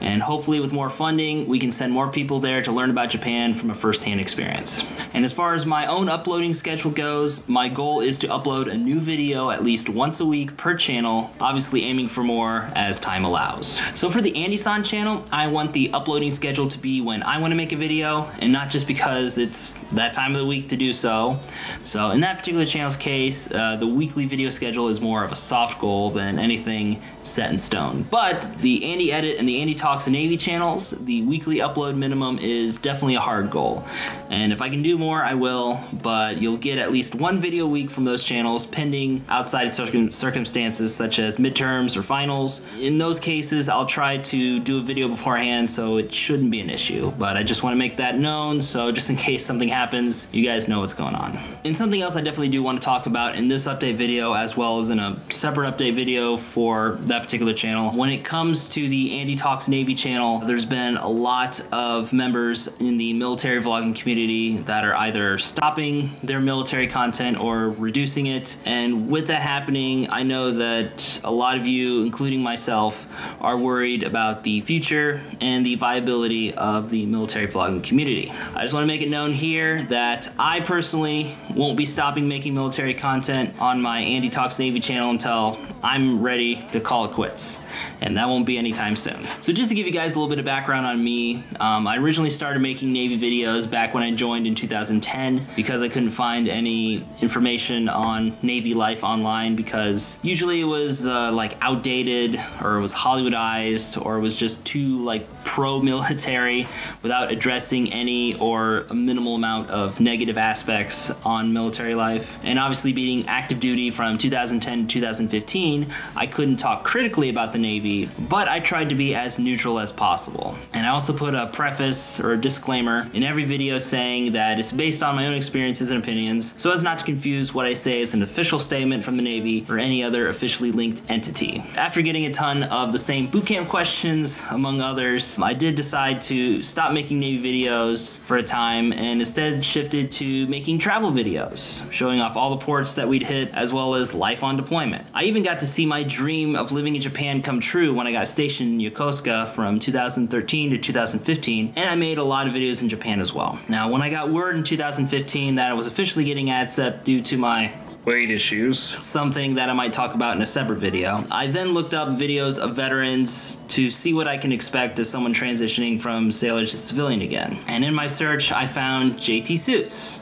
And hopefully with more funding, we can send more people there to learn about Japan from a first-hand experience. And as far as my own uploading schedule goes, my goal is to upload a new video at least once a week per channel, obviously aiming for more as time allows. So for the Andy-san channel, I want the uploading schedule to be when I want to make a video, and not just because it's that time of the week to do so. So in that particular channel's case, uh, the weekly video schedule is more of a soft goal than anything set in stone. But the Andy Edit and the Andy Talks and Navy channels, the weekly upload minimum is definitely a hard goal. And if I can do more, I will, but you'll get at least one video a week from those channels pending outside circum circumstances such as midterms or finals. In those cases, I'll try to do a video beforehand, so it shouldn't be an issue, but I just want to make that known, so just in case something happens, you guys know what's going on. And something else I definitely do want to talk about in this update video, as well as in a separate update video for that particular channel. When it comes to the Andy Talks Navy channel, there's been a lot of members in the military vlogging community that are either stopping their military content or reducing it. And with that happening, I know that a lot of you, including myself, are worried about the future and the viability of the military vlogging community. I just want to make it known here that I personally won't be stopping making military content on my Andy Talks Navy channel until I'm ready to call it quits. And that won't be anytime soon. So just to give you guys a little bit of background on me, um, I originally started making Navy videos back when I joined in two thousand ten because I couldn't find any information on Navy life online, because usually it was uh, like outdated, or it was Hollywoodized, or it was just too like pro-military without addressing any or a minimal amount of negative aspects on military life. And obviously being active duty from two thousand ten to two thousand fifteen, I couldn't talk critically about the Navy, but I tried to be as neutral as possible. And I also put a preface or a disclaimer in every video saying that it's based on my own experiences and opinions, so as not to confuse what I say as an official statement from the Navy or any other officially linked entity. After getting a ton of the same bootcamp questions, among others, I did decide to stop making Navy videos for a time and instead shifted to making travel videos, showing off all the ports that we'd hit, as well as life on deployment. I even got to see my dream of living in Japan come true when I got stationed in Yokosuka from two thousand thirteen to two thousand fifteen, and I made a lot of videos in Japan as well. Now, when I got word in two thousand fifteen that I was officially getting ADSEP due to my weight issues, something that I might talk about in a separate video, I then looked up videos of veterans to see what I can expect as someone transitioning from sailor to civilian again. And in my search, I found J T Suits.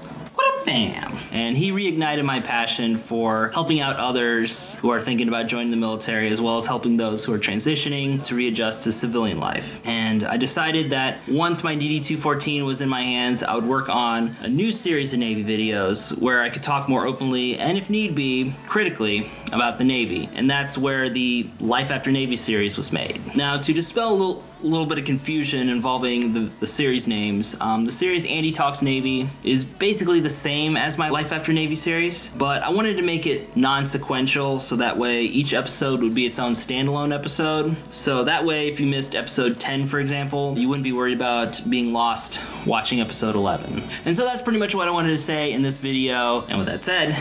Bam. And he reignited my passion for helping out others who are thinking about joining the military, as well as helping those who are transitioning to readjust to civilian life. And I decided that once my D D two fourteen was in my hands, I would work on a new series of Navy videos where I could talk more openly and, if need be, critically about the Navy. And that's where the Life After Navy series was made. Now, to dispel a little A little bit of confusion involving the, the series names. Um, the series Andy Talks Navy is basically the same as my Life After Navy series, but I wanted to make it non-sequential, so that way each episode would be its own standalone episode. So that way, if you missed episode ten, for example, you wouldn't be worried about being lost watching episode eleven. And so that's pretty much what I wanted to say in this video. And with that said,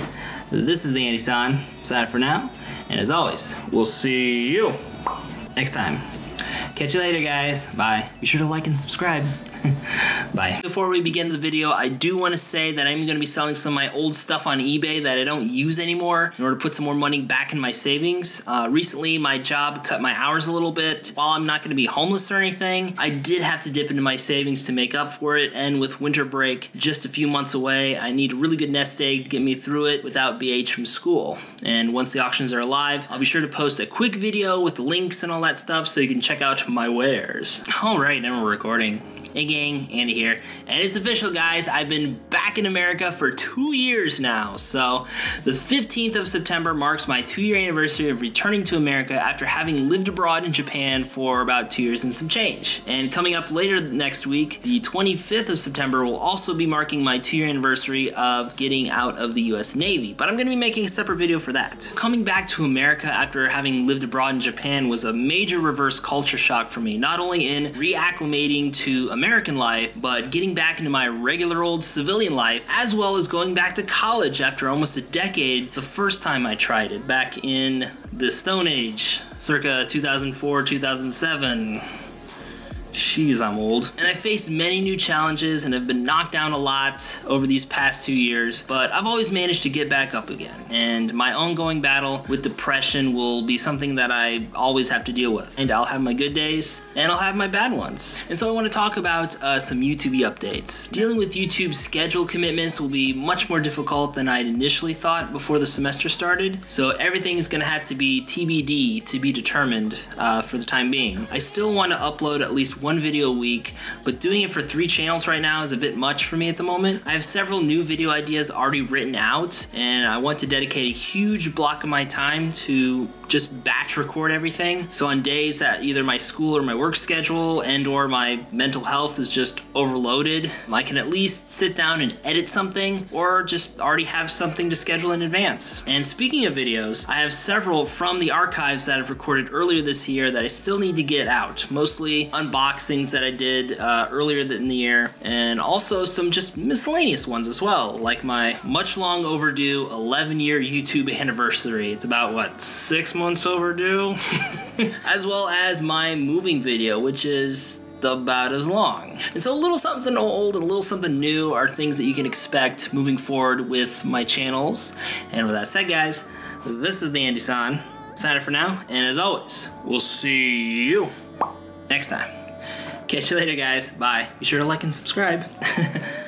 this is the Andy San, signing for now. And as always, we'll see you next time. Catch you later, guys. Bye. Be sure to like and subscribe. Bye. Before we begin the video, I do want to say that I'm going to be selling some of my old stuff on eBay that I don't use anymore in order to put some more money back in my savings. Uh, recently, my job cut my hours a little bit. While I'm not going to be homeless or anything, I did have to dip into my savings to make up for it, and with winter break just a few months away, I need a really good nest egg to get me through it without B H from school. And once the auctions are live, I'll be sure to post a quick video with links and all that stuff so you can check out my wares. All right, now we're recording. Hey gang, Andy here, and it's official, guys. I've been back in America for two years now. So the fifteenth of September marks my two-year anniversary of returning to America after having lived abroad in Japan for about two years and some change. And coming up later next week, the twenty-fifth of September will also be marking my two-year anniversary of getting out of the U S Navy, but I'm gonna be making a separate video for that. Coming back to America after having lived abroad in Japan was a major reverse culture shock for me, not only in reacclimating to America American life, but getting back into my regular old civilian life, as well as going back to college after almost a decade the first time I tried it, back in the Stone Age, circa two thousand four, two thousand seven. Jeez, I'm old. And I faced many new challenges and have been knocked down a lot over these past two years, but I've always managed to get back up again. And my ongoing battle with depression will be something that I always have to deal with. And I'll have my good days and I'll have my bad ones. And so I want to talk about uh, some YouTube updates. Dealing with YouTube's schedule commitments will be much more difficult than I'd initially thought before the semester started. So everything is gonna have to be T B D, to be determined, uh, for the time being. I still want to upload at least one video a week, but doing it for three channels right now is a bit much for me at the moment. I have several new video ideas already written out, and I want to dedicate a huge block of my time to just batch record everything. So on days that either my school or my work schedule and or my mental health is just overloaded, I can at least sit down and edit something or just already have something to schedule in advance. And speaking of videos, I have several from the archives that I've recorded earlier this year that I still need to get out, mostly unboxing things that I did uh, earlier in the year, and also some just miscellaneous ones as well, like my much long overdue eleven year YouTube anniversary. It's about, what, six months overdue? As well as my moving video, which is about as long. And so a little something old and a little something new are things that you can expect moving forward with my channels. And with that said, guys, this is the Andy San, signing for now, and as always, we'll see you next time. Catch you later, guys. Bye. Be sure to like and subscribe.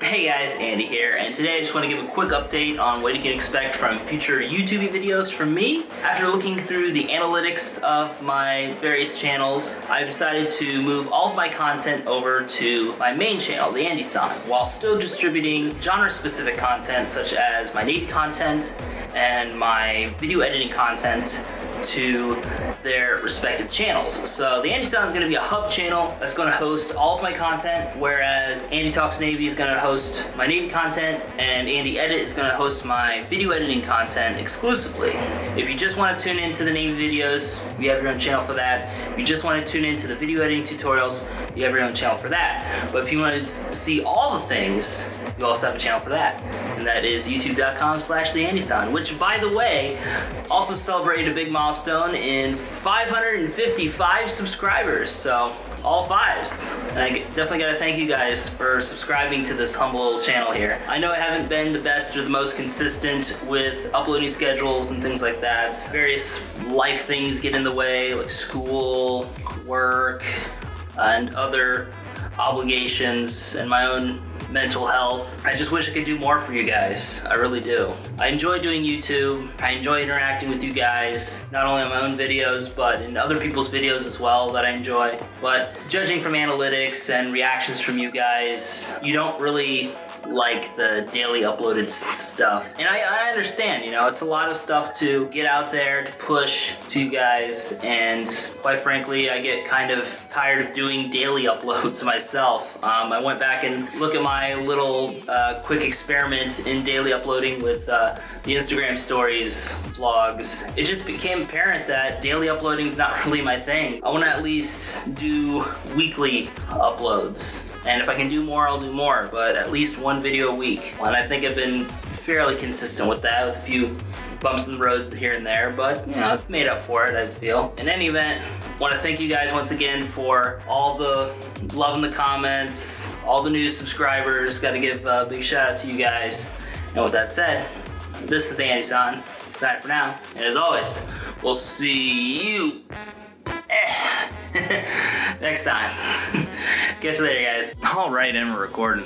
Hey guys, Andy here, and today I just want to give a quick update on what you can expect from future YouTube videos from me. After looking through the analytics of my various channels, I've decided to move all of my content over to my main channel, The Andy San, while still distributing genre-specific content such as my Navy content and my video editing content to their respective channels. So the Andy San is going to be a hub channel that's going to host all of my content, whereas Andy Talks Navy is going to host my Navy content, and Andy Edit is going to host my video editing content exclusively. If you just want to tune into the Navy videos, you have your own channel for that. If you just want to tune into the video editing tutorials, you have your own channel for that. But if you want to see all the things, you also have a channel for that, and that is youtube dot com slash the Andy San, which, by the way, also celebrated a big milestone in five hundred fifty-five subscribers, so all fives. And I definitely gotta thank you guys for subscribing to this humble little channel here. I know I haven't been the best or the most consistent with uploading schedules and things like that. Various life things get in the way, like school, work, and other obligations, and my own mental health. I just wish I could do more for you guys. I really do. I enjoy doing YouTube. I enjoy interacting with you guys, not only on my own videos, but in other people's videos as well that I enjoy. But judging from analytics and reactions from you guys, you don't really like the daily uploaded stuff. And I, I understand, you know, it's a lot of stuff to get out there, to push to you guys, and quite frankly, I get kind of tired of doing daily uploads myself. Um, I went back and looked at my little uh, quick experiment in daily uploading with uh, the Instagram stories, vlogs. It just became apparent that daily uploading is not really my thing. I want to at least do weekly uploads. And if I can do more, I'll do more, but at least one video a week. And I think I've been fairly consistent with that, with a few bumps in the road here and there, but you know, I've made up for it, I feel. In any event, I want to thank you guys once again for all the love in the comments, all the new subscribers. Got to give a big shout out to you guys. And with that said, this is Andy San. Signing for now. And as always, we'll see you next time. Catch you later, guys. All right, and we're recording.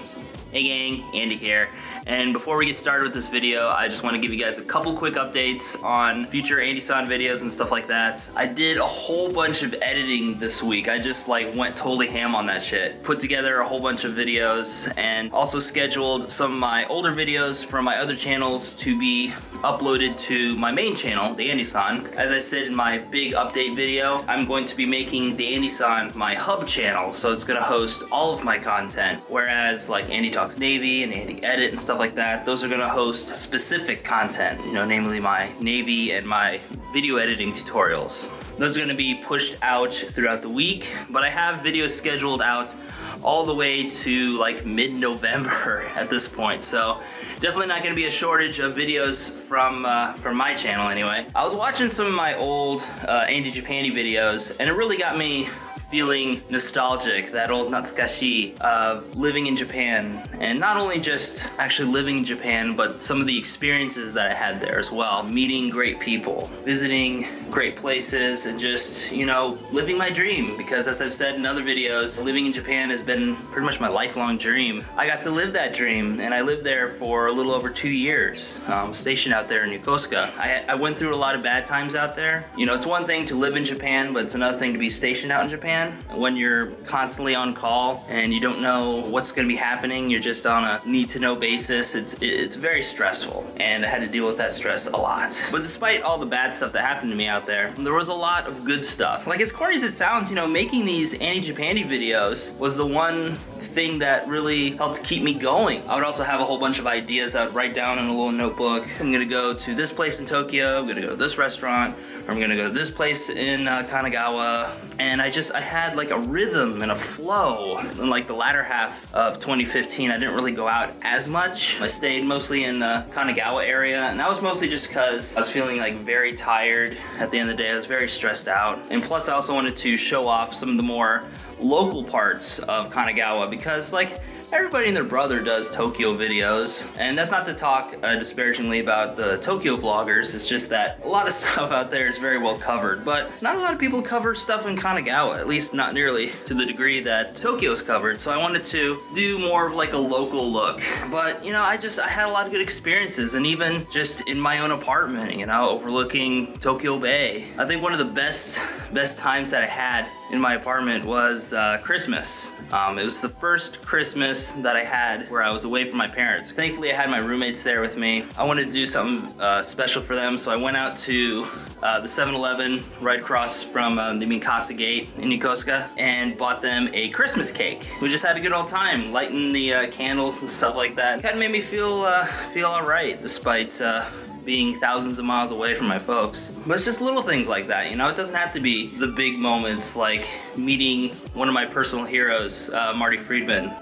Hey gang, Andy here. And before we get started with this video, I just want to give you guys a couple quick updates on future Andy San videos and stuff like that. I did a whole bunch of editing this week. I just like went totally ham on that shit. Put together a whole bunch of videos and also scheduled some of my older videos from my other channels to be uploaded to my main channel, The Andy San. As I said in my big update video, I'm going to be making The Andy San my hub channel, so it's going to host all of my content, whereas like Andy Talks Navy and Andy Edit and stuff like that, those are gonna host specific content, you know, namely my Navy and my video editing tutorials. Those are gonna be pushed out throughout the week, but I have videos scheduled out all the way to like mid-November at this point, so definitely not gonna be a shortage of videos from uh, from my channel anyway. I was watching some of my old uh, Andy Japani videos, and it really got me feeling nostalgic, that old natsukashi of living in Japan, and not only just actually living in Japan, but some of the experiences that I had there as well, meeting great people, visiting great places, and just, you know, living my dream, because as I've said in other videos, living in Japan has been pretty much my lifelong dream. I got to live that dream, and I lived there for a little over two years, um, stationed out there in Yokosuka. I, I went through a lot of bad times out there. You know, it's one thing to live in Japan, but it's another thing to be stationed out in Japan. When you're constantly on call and you don't know what's going to be happening, you're just on a need-to-know basis, it's it's very stressful, and I had to deal with that stress a lot. But despite all the bad stuff that happened to me out there, there was a lot of good stuff. Like, as corny as it sounds, you know, making these Andy Japani videos was the one thing that really helped keep me going. I would also have a whole bunch of ideas I would write down in a little notebook. I'm going to go to this place in Tokyo, I'm going to go to this restaurant, or I'm going to go to this place in uh, Kanagawa, and I just, I had like a rhythm and a flow. In like the latter half of twenty fifteen, I didn't really go out as much. I stayed mostly in the Kanagawa area, and that was mostly just because I was feeling like very tired at the end of the day. I was very stressed out, and plus I also wanted to show off some of the more local parts of Kanagawa, because like everybody and their brother does Tokyo videos, and that's not to talk uh, disparagingly about the Tokyo vloggers, it's just that a lot of stuff out there is very well covered, but not a lot of people cover stuff in Kanagawa, at least not nearly to the degree that Tokyo is covered, so I wanted to do more of like a local look. But you know, I just, I had a lot of good experiences, and even just in my own apartment, you know, overlooking Tokyo Bay. I think one of the best, best times that I had in my apartment was uh, Christmas. Um, it was the first Christmas that I had where I was away from my parents. Thankfully, I had my roommates there with me. I wanted to do something uh, special for them, so I went out to uh, the seven eleven right across from uh, the Mikasa Gate in Yokosuka and bought them a Christmas cake. We just had a good old time, lighting the uh, candles and stuff like that. It kind of made me feel, uh, feel all right, despite uh, being thousands of miles away from my folks. But it's just little things like that, you know? It doesn't have to be the big moments like meeting one of my personal heroes, uh, Marty Friedman.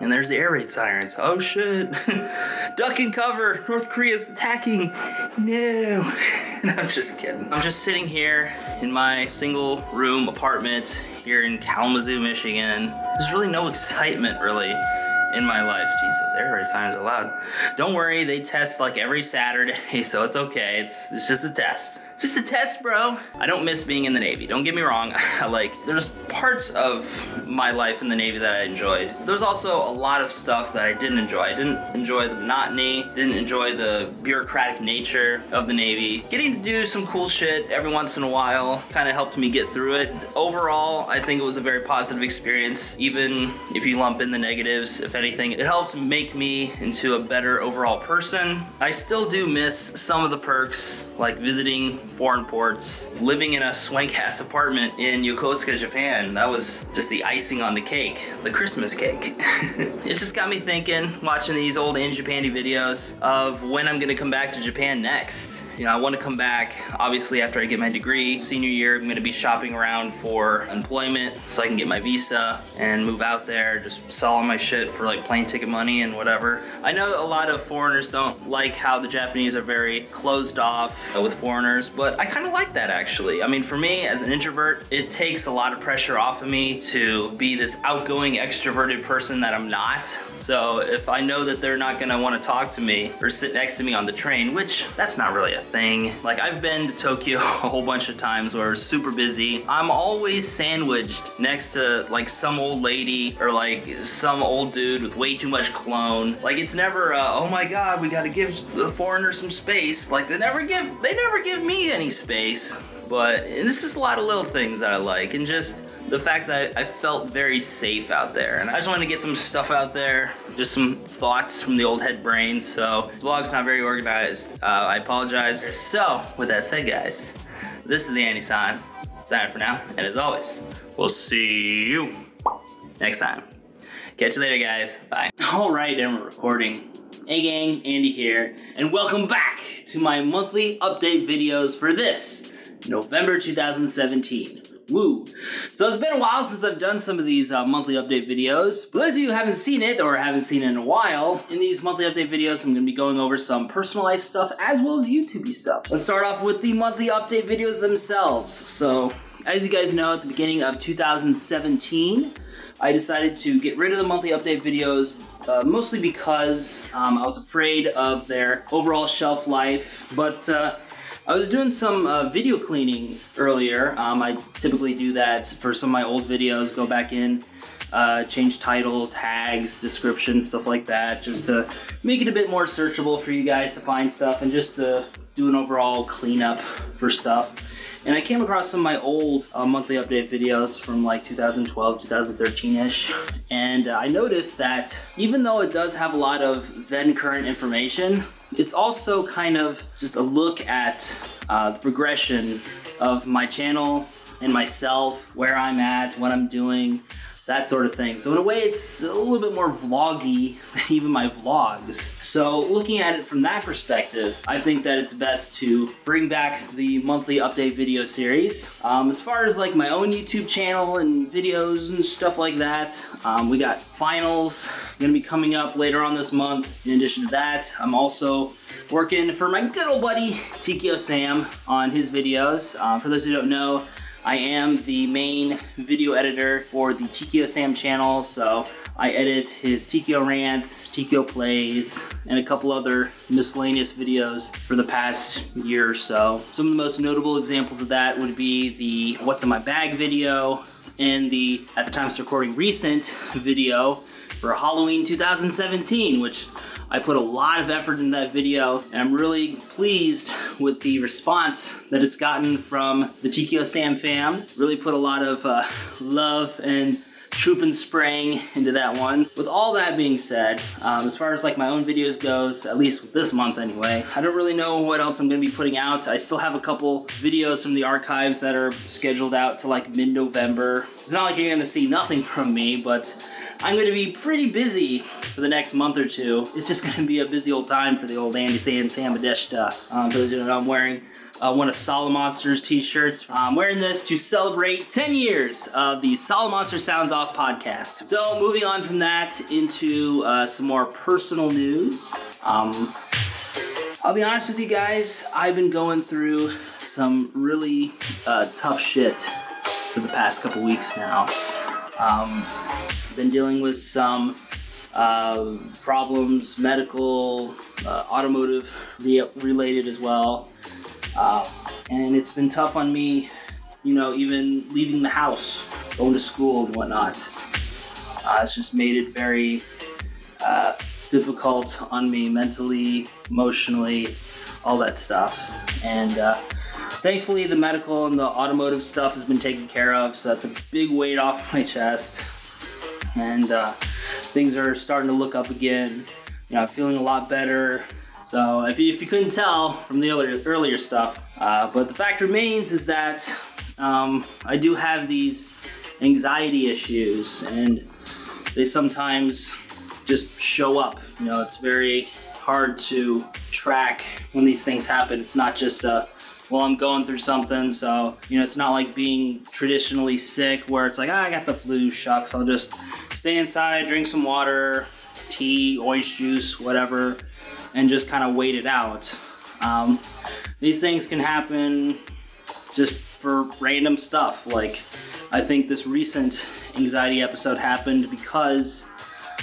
And there's the air raid sirens. Oh shit. Duck and cover. North Korea's attacking. No. And I'm just kidding. I'm just sitting here in my single room apartment here in Kalamazoo, Michigan. There's really no excitement really in my life. Jesus, those air raid sirens are loud. Don't worry, they test like every Saturday, so it's okay. It's, it's just a test. It's just a test, bro. I don't miss being in the Navy. Don't get me wrong. Like, there's parts of my life in the Navy that I enjoyed. There's also a lot of stuff that I didn't enjoy. I didn't enjoy the monotony, didn't enjoy the bureaucratic nature of the Navy. Getting to do some cool shit every once in a while kind of helped me get through it. Overall, I think it was a very positive experience. Even if you lump in the negatives, if anything, it helped make me into a better overall person. I still do miss some of the perks, like visiting foreign ports, living in a swank-ass apartment in Yokosuka, Japan. That was just the icing on the cake, the Christmas cake. It just got me thinking, watching these old Andy Japani videos, of when I'm gonna come back to Japan next. You know, I want to come back, obviously, after I get my degree. Senior year, I'm going to be shopping around for employment so I can get my visa and move out there, just sell all my shit for like plane ticket money and whatever. I know a lot of foreigners don't like how the Japanese are very closed off with foreigners, but I kind of like that actually. I mean, for me as an introvert, it takes a lot of pressure off of me to be this outgoing, extroverted person that I'm not. So if I know that they're not going to want to talk to me or sit next to me on the train, which that's not really a thing. Like, I've been to Tokyo a whole bunch of times where it's super busy. I'm always sandwiched next to like some old lady or like some old dude with way too much cologne. Like, it's never a, oh my God, we got to give the foreigner some space. Like, they never give, they never give me any space. But it's just a lot of little things that I like, and just the fact that I felt very safe out there. And I just wanted to get some stuff out there, just some thoughts from the old head brain. So vlog's not very organized. Uh, I apologize. So with that said, guys, this is the Andy San. Signing for now, and as always, we'll see you next time. Catch you later, guys. Bye. All right, and we're recording. Hey gang, Andy here, and welcome back to my monthly update videos for this November two thousand seventeen. Woo! So it's been a while since I've done some of these uh, monthly update videos. For those of you who haven't seen it or haven't seen it in a while, in these monthly update videos, I'm going to be going over some personal life stuff as well as YouTube-y stuff. Let's start off with the monthly update videos themselves. So, as you guys know, at the beginning of two thousand seventeen, I decided to get rid of the monthly update videos, uh, mostly because um, I was afraid of their overall shelf life. But uh, I was doing some uh, video cleaning earlier. Um, I typically do that for some of my old videos, go back in, uh, change title, tags, descriptions, stuff like that, just to make it a bit more searchable for you guys to find stuff and just to do an overall cleanup for stuff. And I came across some of my old uh, monthly update videos from like two thousand twelve, two thousand thirteen-ish. And uh, I noticed that even though it does have a lot of then current information, it's also kind of just a look at uh, the progression of my channel and myself, where I'm at, what I'm doing, that sort of thing. So in a way, it's a little bit more vloggy than even my vlogs. So looking at it from that perspective, I think that it's best to bring back the monthly update video series. Um, as far as like my own YouTube channel and videos and stuff like that, um, we got finals gonna be coming up later on this month. In addition to that, I'm also working for my good old buddy, T K O Sam, on his videos. Uh, for those who don't know, I am the main video editor for the T K O Sam channel, so I edit his T K O rants, T K O plays, and a couple other miscellaneous videos for the past year or so. Some of the most notable examples of that would be the What's in My Bag video and the, at the time of recording, recent video for Halloween two thousand seventeen, which I put a lot of effort in that video, and I'm really pleased with the response that it's gotten from the T K O Sam fam. Really put a lot of uh, love and troop and spraying into that one. With all that being said, um, as far as like my own videos goes, at least this month anyway, I don't really know what else I'm gonna be putting out. I still have a couple videos from the archives that are scheduled out to like mid-November. It's not like you're gonna see nothing from me, but I'm gonna be pretty busy for the next month or two. It's just gonna be a busy old time for the old Andy San Samadeshta. Um, for those who don't know, I'm wearing uh, one of Solid Monsters t-shirts. I'm wearing this to celebrate ten years of the Solid Monster Sounds Off podcast. So moving on from that into uh, some more personal news. Um, I'll be honest with you guys, I've been going through some really uh, tough shit for the past couple weeks now. Um, been dealing with some uh, problems, medical, uh, automotive re related as well, uh, and it's been tough on me, you know, even leaving the house, going to school and whatnot. Uh, it's just made it very uh, difficult on me mentally, emotionally, all that stuff. And uh, thankfully the medical and the automotive stuff has been taken care of, so that's a big weight off my chest. And uh, things are starting to look up again. You know, I'm feeling a lot better. So if you, if you couldn't tell from the earlier, earlier stuff, uh, but the fact remains is that um, I do have these anxiety issues, and they sometimes just show up. You know, it's very hard to track when these things happen. It's not just a, well, I'm going through something, so, you know, it's not like being traditionally sick where it's like, ah, I got the flu, shucks, I'll just stay inside, drink some water, tea, orange juice, whatever, and just kind of wait it out. Um, these things can happen just for random stuff. Like, I think this recent anxiety episode happened because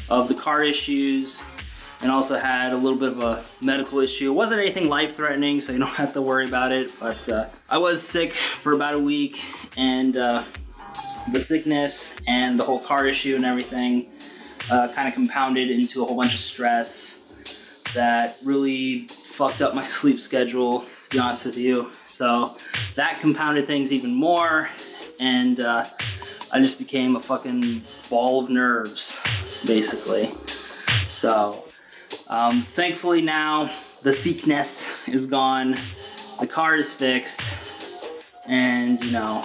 of the car issues, and also had a little bit of a medical issue. It wasn't anything life-threatening, so you don't have to worry about it, but uh, I was sick for about a week, and uh, the sickness and the whole car issue and everything uh, kind of compounded into a whole bunch of stress that really fucked up my sleep schedule, to be honest with you. So that compounded things even more, and uh, I just became a fucking ball of nerves, basically. So. Um, thankfully now the sickness is gone, the car is fixed, and, you know,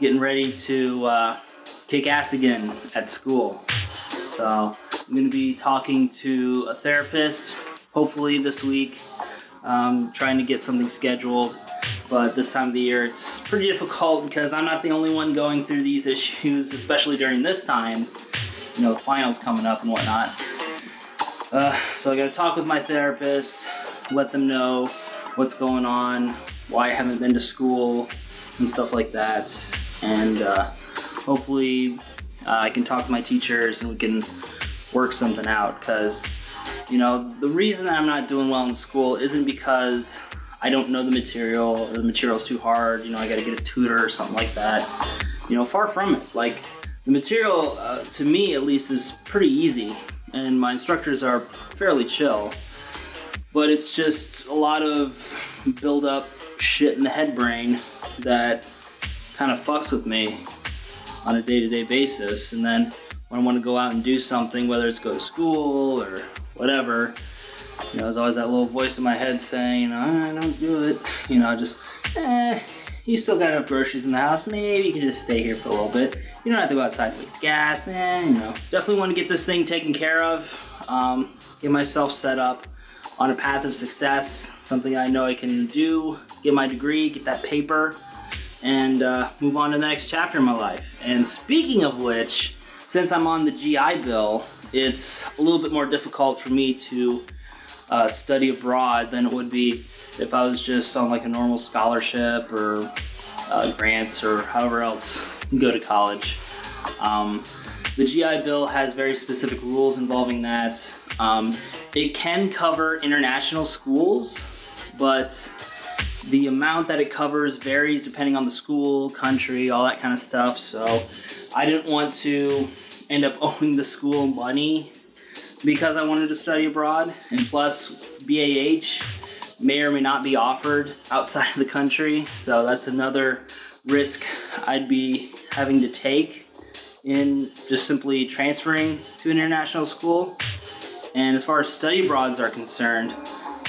getting ready to uh, kick ass again at school. So I'm going to be talking to a therapist, hopefully this week, um, trying to get something scheduled, but this time of the year it's pretty difficult because I'm not the only one going through these issues, especially during this time, you know, the finals coming up and whatnot. Uh, so I gotta talk with my therapist, let them know what's going on, why I haven't been to school, and stuff like that. And uh, hopefully uh, I can talk to my teachers and we can work something out. Because, you know, the reason that I'm not doing well in school isn't because I don't know the material, or the material's too hard, you know, I gotta get a tutor or something like that. You know, far from it. Like, the material, uh, to me at least, is pretty easy. And my instructors are fairly chill, but it's just a lot of build up shit in the head brain that kind of fucks with me on a day-to-day basis. And then when I want to go out and do something, whether it's go to school or whatever, you know, there's always that little voice in my head saying, you know, I don't do it, you know, just, eh, you still got enough groceries in the house, maybe you can just stay here for a little bit. You don't have to go outside and waste gas, and, you know. Definitely want to get this thing taken care of, um, get myself set up on a path of success, something I know I can do, get my degree, get that paper, and uh, move on to the next chapter in my life. And speaking of which, since I'm on the G I Bill, it's a little bit more difficult for me to uh, study abroad than it would be if I was just on like a normal scholarship or uh, grants or however else go to college. Um, the G I Bill has very specific rules involving that. Um, it can cover international schools, but the amount that it covers varies depending on the school, country, all that kind of stuff. So I didn't want to end up owing the school money because I wanted to study abroad. And plus, B A H may or may not be offered outside of the country. So that's another risk I'd be having to take in just simply transferring to an international school. And as far as study abroads are concerned,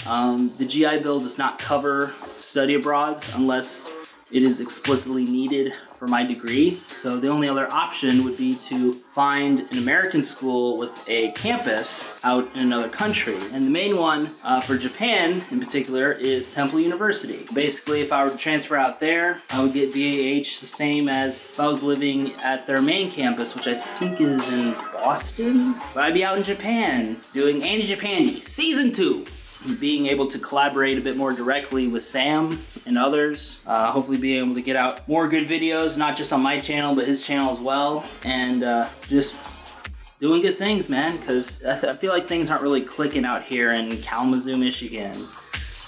um, the G I Bill does not cover study abroads unless it is explicitly needed for my degree. So the only other option would be to find an American school with a campus out in another country. And the main one uh, for Japan in particular is Temple University. Basically, if I were to transfer out there, I would get B A H the same as if I was living at their main campus, which I think is in Boston. But I'd be out in Japan doing Andy Japani Season two. Being able to collaborate a bit more directly with Sam and others, uh, hopefully being able to get out more good videos, not just on my channel, but his channel as well, and uh, just doing good things, man, because I, I feel like things aren't really clicking out here in Kalamazoo, Michigan.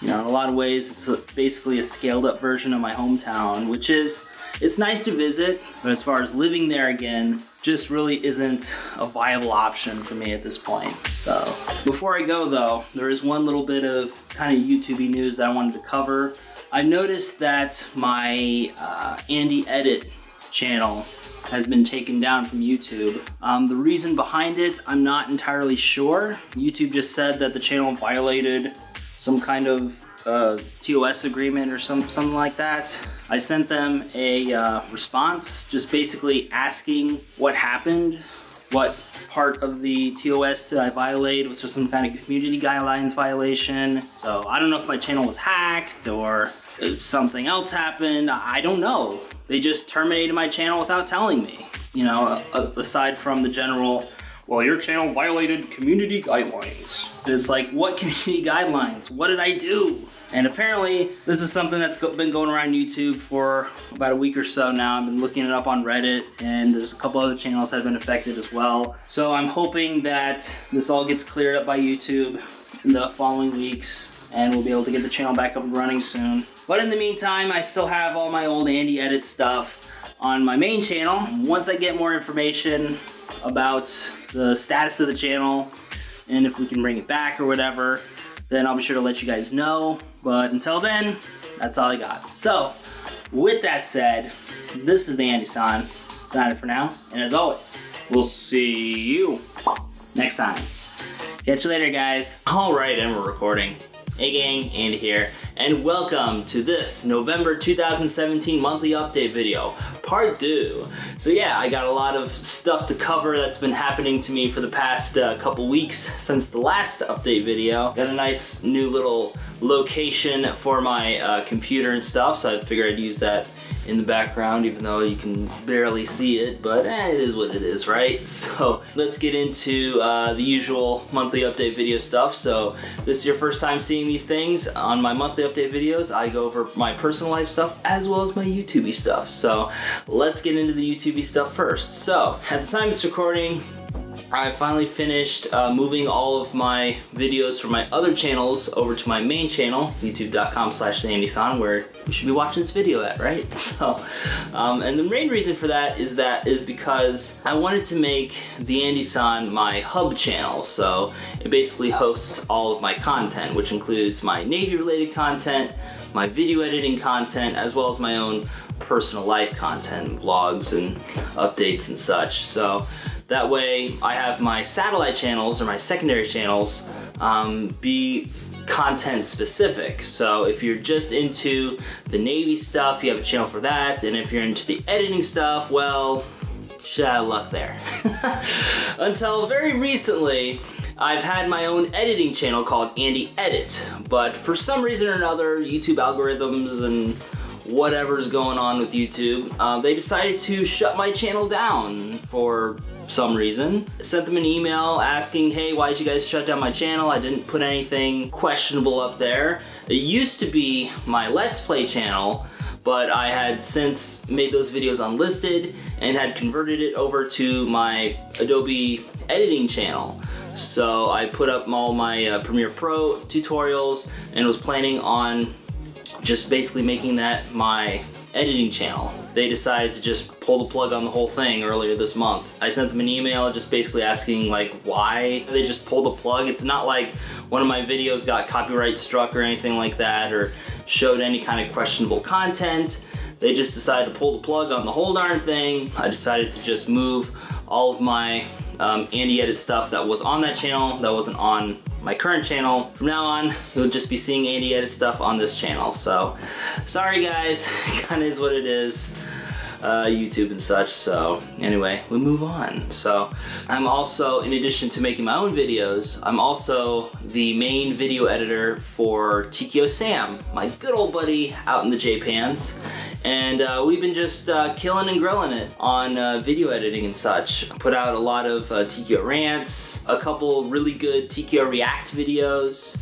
You know, in a lot of ways, it's a, basically a scaled-up version of my hometown, which is, it's nice to visit, but as far as living there again, just really isn't a viable option for me at this point. So, before I go though, there is one little bit of kind of YouTube-y news that I wanted to cover. I noticed that my uh, Andy Edit channel has been taken down from YouTube. Um, the reason behind it, I'm not entirely sure. YouTube just said that the channel violated some kind of Uh, T O S agreement or some, something like that. I sent them a uh, response just basically asking what happened what part of the T O S did I violate? Was there some kind of community guidelines violation? So I don't know if my channel was hacked or if something else happened. I don't know. They just terminated my channel without telling me, you know, aside from the general, well, your channel violated community guidelines. It's like, what community guidelines? What did I do? And apparently, this is something that's been going around YouTube for about a week or so now. I've been looking it up on Reddit, and there's a couple other channels that have been affected as well. So I'm hoping that this all gets cleared up by YouTube in the following weeks, and we'll be able to get the channel back up and running soon. But in the meantime, I still have all my old Andy Edit stuff on my main channel. Once I get more information about the status of the channel and if we can bring it back or whatever, then I'll be sure to let you guys know. But until then, that's all I got. So with that said, this is the Andy San, signing for now. And as always, we'll see you next time. Catch you later, guys. All right, and we're recording. Hey gang, Andy here, and welcome to this November two thousand seventeen monthly update video, part two. So yeah, I got a lot of stuff to cover that's been happening to me for the past uh, couple weeks since the last update video. Got a nice new little location for my uh, computer and stuff, so I figured I'd use that in the background, even though you can barely see it, but eh, it is what it is, right? So let's get into uh, the usual monthly update video stuff. So if this is your first time seeing these things, on my monthly update videos, I go over my personal life stuff as well as my YouTubey stuff. So let's get into the YouTubey stuff first. So at the time of this recording, I finally finished uh, moving all of my videos from my other channels over to my main channel, youtube dot com slash the Andy San, where you should be watching this video at, right? So, um, and the main reason for that is that is because I wanted to make the Andy San my hub channel. So it basically hosts all of my content, which includes my Navy-related content, my video editing content, as well as my own personal life content, vlogs and updates and such. So that way I have my satellite channels or my secondary channels um, be content specific. So if you're just into the Navy stuff, you have a channel for that. And if you're into the editing stuff, well, shit out of luck there. Until very recently, I've had my own editing channel called Andy Edit, but for some reason or another, YouTube algorithms and whatever's going on with YouTube, uh, they decided to shut my channel down for some reason. I sent them an email asking, hey, why did you guys shut down my channel? I didn't put anything questionable up there. It used to be my Let's Play channel, but I had since made those videos unlisted and had converted it over to my Adobe editing channel. So I put up all my uh, Premiere Pro tutorials and was planning on just basically making that my editing channel. They decided to just pull the plug on the whole thing earlier this month. I sent them an email just basically asking like why they just pulled the plug. It's not like one of my videos got copyright struck or anything like that or showed any kind of questionable content. They just decided to pull the plug on the whole darn thing. I decided to just move all of my Um, Andy Edit stuff that was on that channel that wasn't on my current channel. From now on, you'll just be seeing Andy Edit stuff on this channel. So, sorry guys, kinda is what it is, uh, YouTube and such. So, anyway, we move on. So, I'm also, in addition to making my own videos, I'm also the main video editor for T K O Sam, my good old buddy out in the J-Pans. And uh, we've been just uh, killing and grilling it on uh, video editing and such. Put out a lot of uh, T K O rants, a couple really good T K O React videos,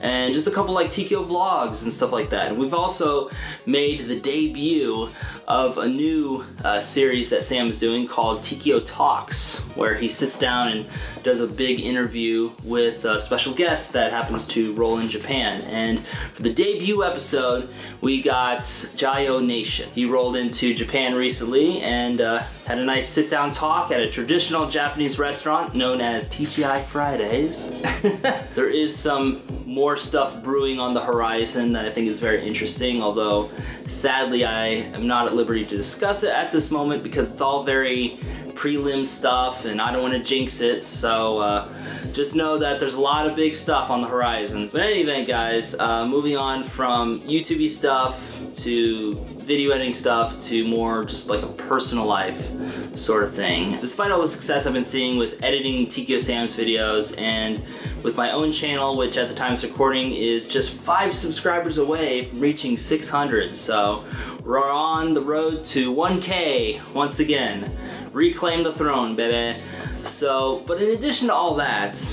and just a couple like T K O vlogs and stuff like that. And we've also made the debut of a new uh, series that Sam is doing called T K O Talks, where he sits down and does a big interview with a special guest that happens to roll in Japan. And for the debut episode, we got Jiyo Nation. He rolled into Japan recently and uh, had a nice sit-down talk at a traditional Japanese restaurant known as T G I Fridays. There is some more stuff brewing on the horizon that I think is very interesting, although sadly I am not at liberty to discuss it at this moment because it's all very prelim stuff and I don't want to jinx it. So uh, just know that there's a lot of big stuff on the horizon. But in any event guys, uh, moving on from YouTubey stuff to video editing stuff to more just like a personal life sort of thing. Despite all the success I've been seeing with editing T K O Sam's videos and with my own channel, which at the time of this recording is just five subscribers away from reaching six hundred. So we're on the road to one K once again. Reclaim the throne, baby. So, but in addition to all that,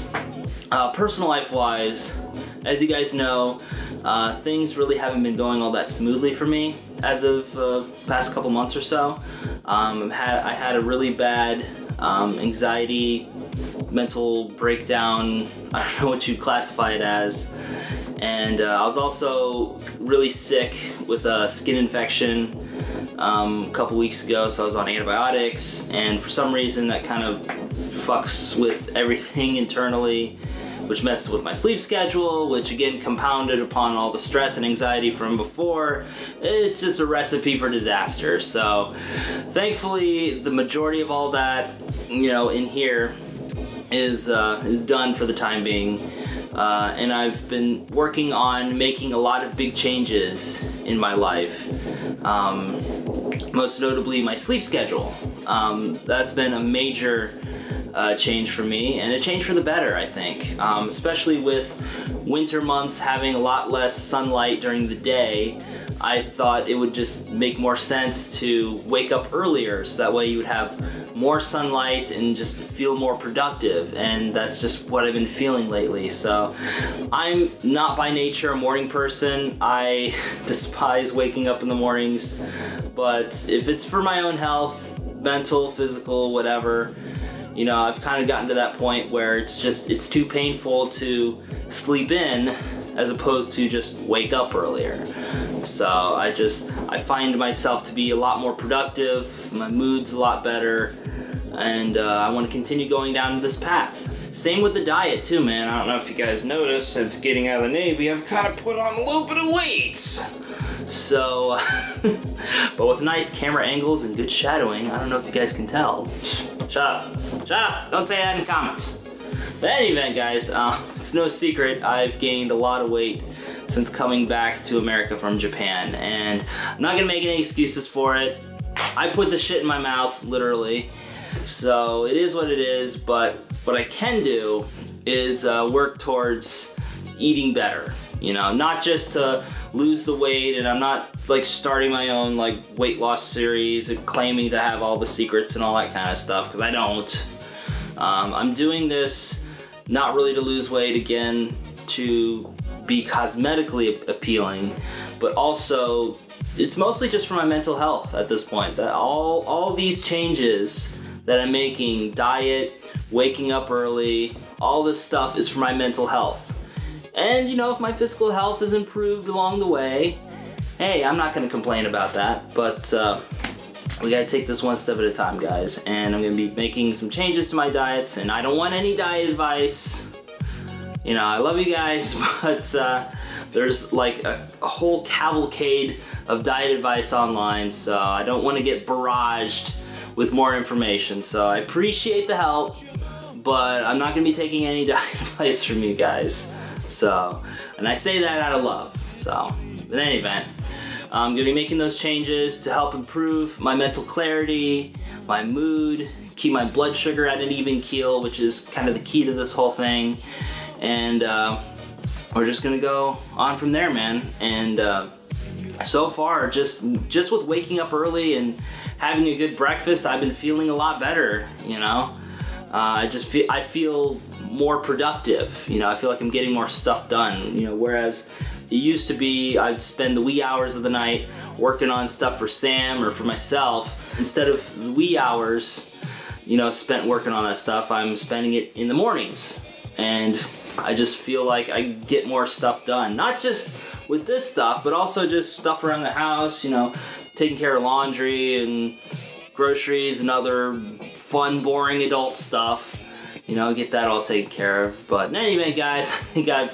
uh, personal life wise, as you guys know, uh, things really haven't been going all that smoothly for me as of uh, past couple months or so. Um, had, I had a really bad um, anxiety, mental breakdown, I don't know what you'd classify it as. And uh, I was also really sick with a skin infection um, a couple weeks ago, so I was on antibiotics, and for some reason that kind of fucks with everything internally, which messed with my sleep schedule, which again compounded upon all the stress and anxiety from before. It's just a recipe for disaster. So thankfully the majority of all that, you know, in here is uh, is done for the time being. Uh, and I've been working on making a lot of big changes in my life. Um, most notably my sleep schedule. Um, that's been a major Uh, change for me, and a change for the better, I think, um, especially with winter months having a lot less sunlight during the day. I thought it would just make more sense to wake up earlier, so that way you would have more sunlight and just feel more productive, and that's just what I've been feeling lately. So I'm not by nature a morning person. I despise waking up in the mornings, but if it's for my own health, mental, physical, whatever, you know, I've kind of gotten to that point where it's just, it's too painful to sleep in as opposed to just wake up earlier. So I just, I find myself to be a lot more productive, my mood's a lot better, and uh, I want to continue going down this path. Same with the diet too, man. I don't know if you guys noticed, since getting out of the Navy, I've kind of put on a little bit of weight. So, but with nice camera angles and good shadowing, I don't know if you guys can tell. Shut up. Shut up. Don't say that in the comments. But anyway, guys, uh, it's no secret I've gained a lot of weight since coming back to America from Japan, and I'm not gonna make any excuses for it. I put the shit in my mouth, literally. So it is what it is, but what I can do is uh, work towards eating better. You know, not just to lose the weight, and I'm not like starting my own like weight loss series and claiming to have all the secrets and all that kind of stuff, because I don't. Um, I'm doing this not really to lose weight, again, to be cosmetically appealing, but also it's mostly just for my mental health at this point. That all, all these changes that I'm making, diet, waking up early, all this stuff is for my mental health. And, you know, if my physical health is improved along the way, hey, I'm not going to complain about that. But uh, we got to take this one step at a time, guys. And I'm going to be making some changes to my diets. And I don't want any diet advice. You know, I love you guys. But uh, there's like a, a whole cavalcade of diet advice online. So I don't want to get barraged with more information. So I appreciate the help. But I'm not going to be taking any diet advice from you guys. So, and I say that out of love. So, in any event, I'm gonna be making those changes to help improve my mental clarity, my mood, keep my blood sugar at an even keel, which is kind of the key to this whole thing. And uh, we're just gonna go on from there, man. And uh, so far, just just with waking up early and having a good breakfast, I've been feeling a lot better. You know, uh, I just feel I feel. more productive. You know, I feel like I'm getting more stuff done, you know, whereas it used to be I'd spend the wee hours of the night working on stuff for Sam or for myself. Instead of the wee hours, you know, spent working on that stuff, I'm spending it in the mornings. And I just feel like I get more stuff done. Not just with this stuff, but also just stuff around the house, you know, taking care of laundry and groceries and other fun, boring adult stuff. You know, get that all taken care of. But anyway, guys, I think I've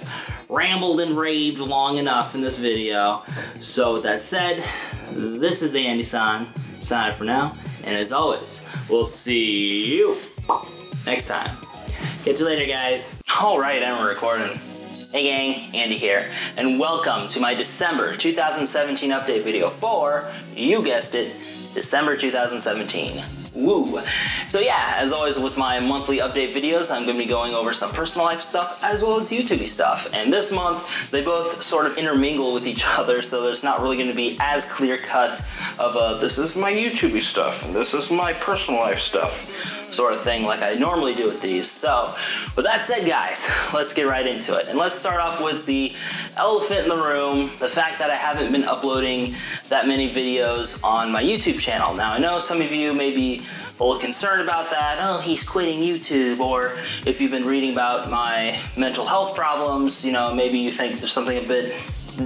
rambled and raved long enough in this video. So with that said, this is the Andy San, sign for now. And as always, we'll see you next time. Catch you later, guys. All right, and we're recording. Hey gang, Andy here, and welcome to my December two thousand seventeen update video for, you guessed it, December two thousand seventeen. Woo! So yeah, as always with my monthly update videos, I'm going to be going over some personal life stuff as well as YouTube-y stuff. And this month, they both sort of intermingle with each other, so there's not really going to be as clear-cut of a, this is my YouTube-y stuff, and this is my personal life stuff sort of thing like I normally do with these. So, with that said, guys, let's get right into it. And let's start off with the elephant in the room, the fact that I haven't been uploading that many videos on my YouTube channel. Now, I know some of you may be a little concerned about that. Oh, he's quitting YouTube. Or if you've been reading about my mental health problems, you know, maybe you think there's something a bit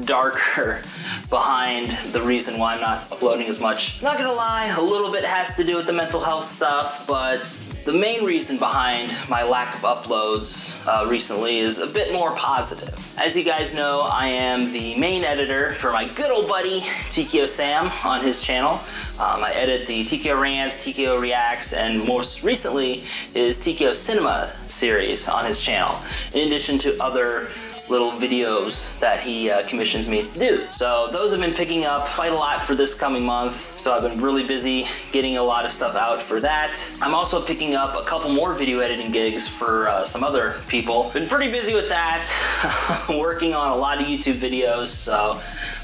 darker behind the reason why I'm not uploading as much. Not gonna lie, a little bit has to do with the mental health stuff, but the main reason behind my lack of uploads uh, recently is a bit more positive. As you guys know, I am the main editor for my good old buddy T K O Sam on his channel. Um, I edit the T K O Rants, T K O Reacts, and most recently his T K O Cinema series on his channel, in addition to other little videos that he uh, commissions me to do. So those have been picking up quite a lot for this coming month. So I've been really busy getting a lot of stuff out for that. I'm also picking up a couple more video editing gigs for uh, some other people. Been pretty busy with that, working on a lot of YouTube videos. So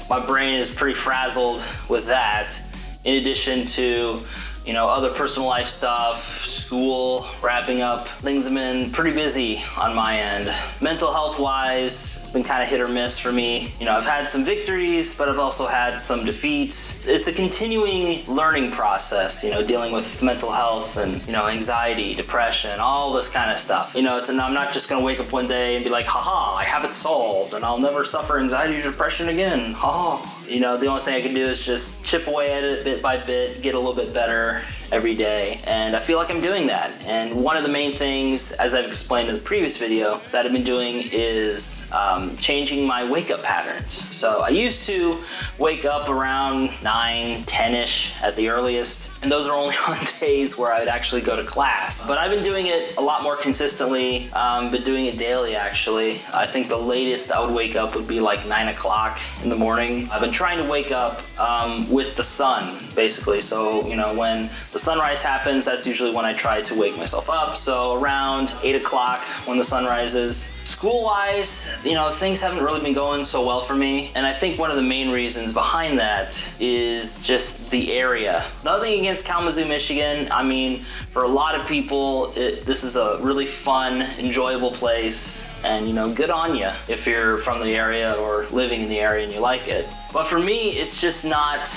my brain is pretty frazzled with that. In addition to, you know, other personal life stuff, school, wrapping up. Things have been pretty busy on my end. Mental health wise, it's been kind of hit or miss for me. You know, I've had some victories, but I've also had some defeats. It's a continuing learning process, you know, dealing with mental health and, you know, anxiety, depression, all this kind of stuff. You know, it's, and I'm not just gonna wake up one day and be like, haha, I have it solved and I'll never suffer anxiety or depression again, haha. You know, the only thing I can do is just chip away at it bit by bit, get a little bit better every day, and I feel like I'm doing that. And one of the main things, as I've explained in the previous video, that I've been doing is um, changing my wake-up patterns. So I used to wake up around nine, ten-ish at the earliest, and those are only on days where I would actually go to class. But I've been doing it a lot more consistently, um, been doing it daily actually. I think the latest I would wake up would be like nine o'clock in the morning. I've been trying to wake up um, with the sun, basically. So, you know, when the sunrise happens, that's usually when I try to wake myself up. So around eight o'clock when the sun rises. School-wise, you know, things haven't really been going so well for me, and I think one of the main reasons behind that is just the area. Nothing against Kalamazoo, Michigan. I mean, for a lot of people, it, this is a really fun, enjoyable place, and, you know, good on you if you're from the area or living in the area and you like it. But for me, it's just not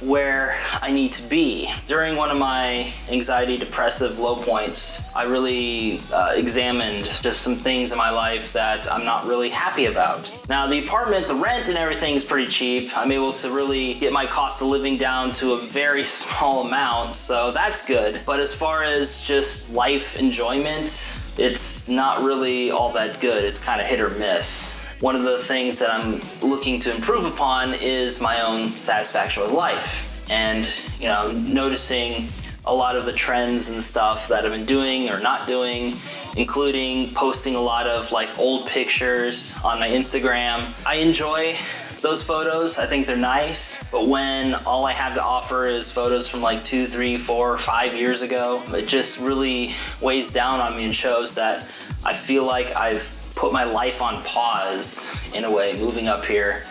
where I need to be. During one of my anxiety, depressive low points, I really uh, examined just some things in my life that I'm not really happy about. Now, the apartment, the rent and everything is pretty cheap. I'm able to really get my cost of living down to a very small amount, so that's good. But as far as just life enjoyment, it's not really all that good. It's kind of hit or miss. One of the things that I'm looking to improve upon is my own satisfaction with life. And, you know, noticing a lot of the trends and stuff that I've been doing or not doing, including posting a lot of like old pictures on my Instagram. I enjoy those photos, I think they're nice, but when all I have to offer is photos from like two, three, four, five years ago, it just really weighs down on me and shows that I feel like I've put my life on pause in a way, moving up here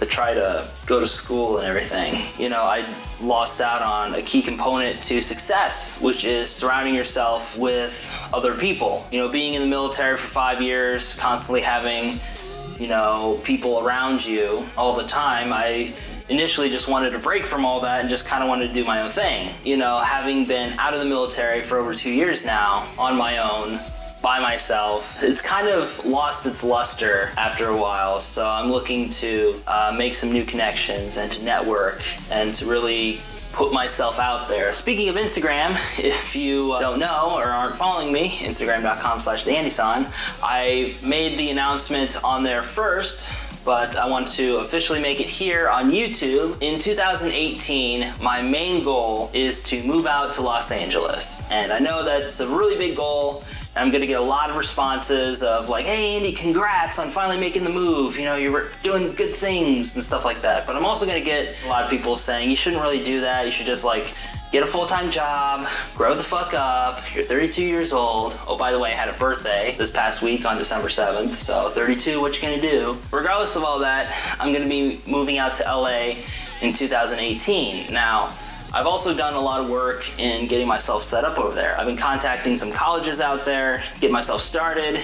to try to go to school and everything. You know, I lost out on a key component to success, which is surrounding yourself with other people. You know, being in the military for five years, constantly having, you know, people around you all the time, I initially just wanted a break from all that and just kind of wanted to do my own thing. You know, having been out of the military for over two years now, on my own, by myself, it's kind of lost its luster after a while. So I'm looking to uh, make some new connections and to network and to really put myself out there. Speaking of Instagram, if you uh, don't know or aren't following me, Instagram dot com slash the Andy San, I made the announcement on there first, but I want to officially make it here on YouTube. In two thousand eighteen, my main goal is to move out to Los Angeles. And I know that's a really big goal, I'm gonna get a lot of responses of like, hey Andy, congrats on finally making the move. You know, you're doing good things and stuff like that. But I'm also gonna get a lot of people saying you shouldn't really do that. You should just like get a full-time job, grow the fuck up. You're thirty-two years old. Oh, by the way, I had a birthday this past week on December seventh. So thirty-two, what you gonna do? Regardless of all that, I'm gonna be moving out to L A in two thousand eighteen. Now, I've also done a lot of work in getting myself set up over there. I've been contacting some colleges out there, get myself started,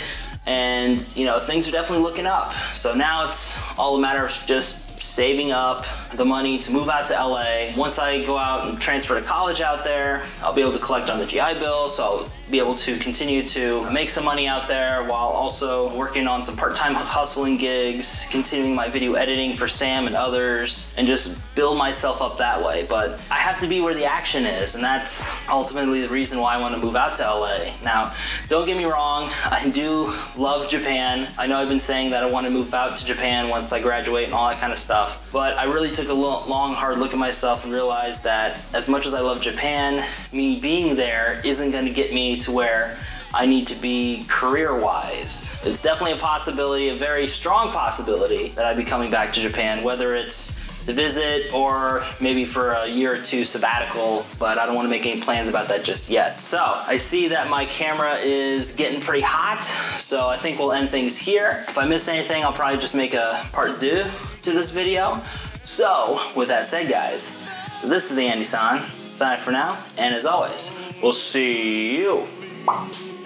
and you know, things are definitely looking up. So now it's all a matter of just saving up the money to move out to L A. Once I go out and transfer to college out there, I'll be able to collect on the G I Bill, so I'll be able to continue to make some money out there while also working on some part-time hustling gigs, continuing my video editing for Sam and others, and just build myself up that way. But I have to be where the action is, and that's ultimately the reason why I want to move out to L A. Now, don't get me wrong, I do love Japan. I know I've been saying that I want to move out to Japan once I graduate and all that kind of stuff, but I really took a long, hard look at myself and realized that as much as I love Japan, me being there isn't going to get me to where I need to be career-wise. It's definitely a possibility, a very strong possibility, that I'd be coming back to Japan, whether it's to visit or maybe for a year or two sabbatical, but I don't want to make any plans about that just yet. So I see that my camera is getting pretty hot, so I think we'll end things here. If I missed anything, I'll probably just make a part two to this video. So with that said, guys, this is the Andy San. Sign it for now, and as always, we'll see you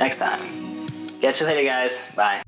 next time. Catch you later, guys. Bye.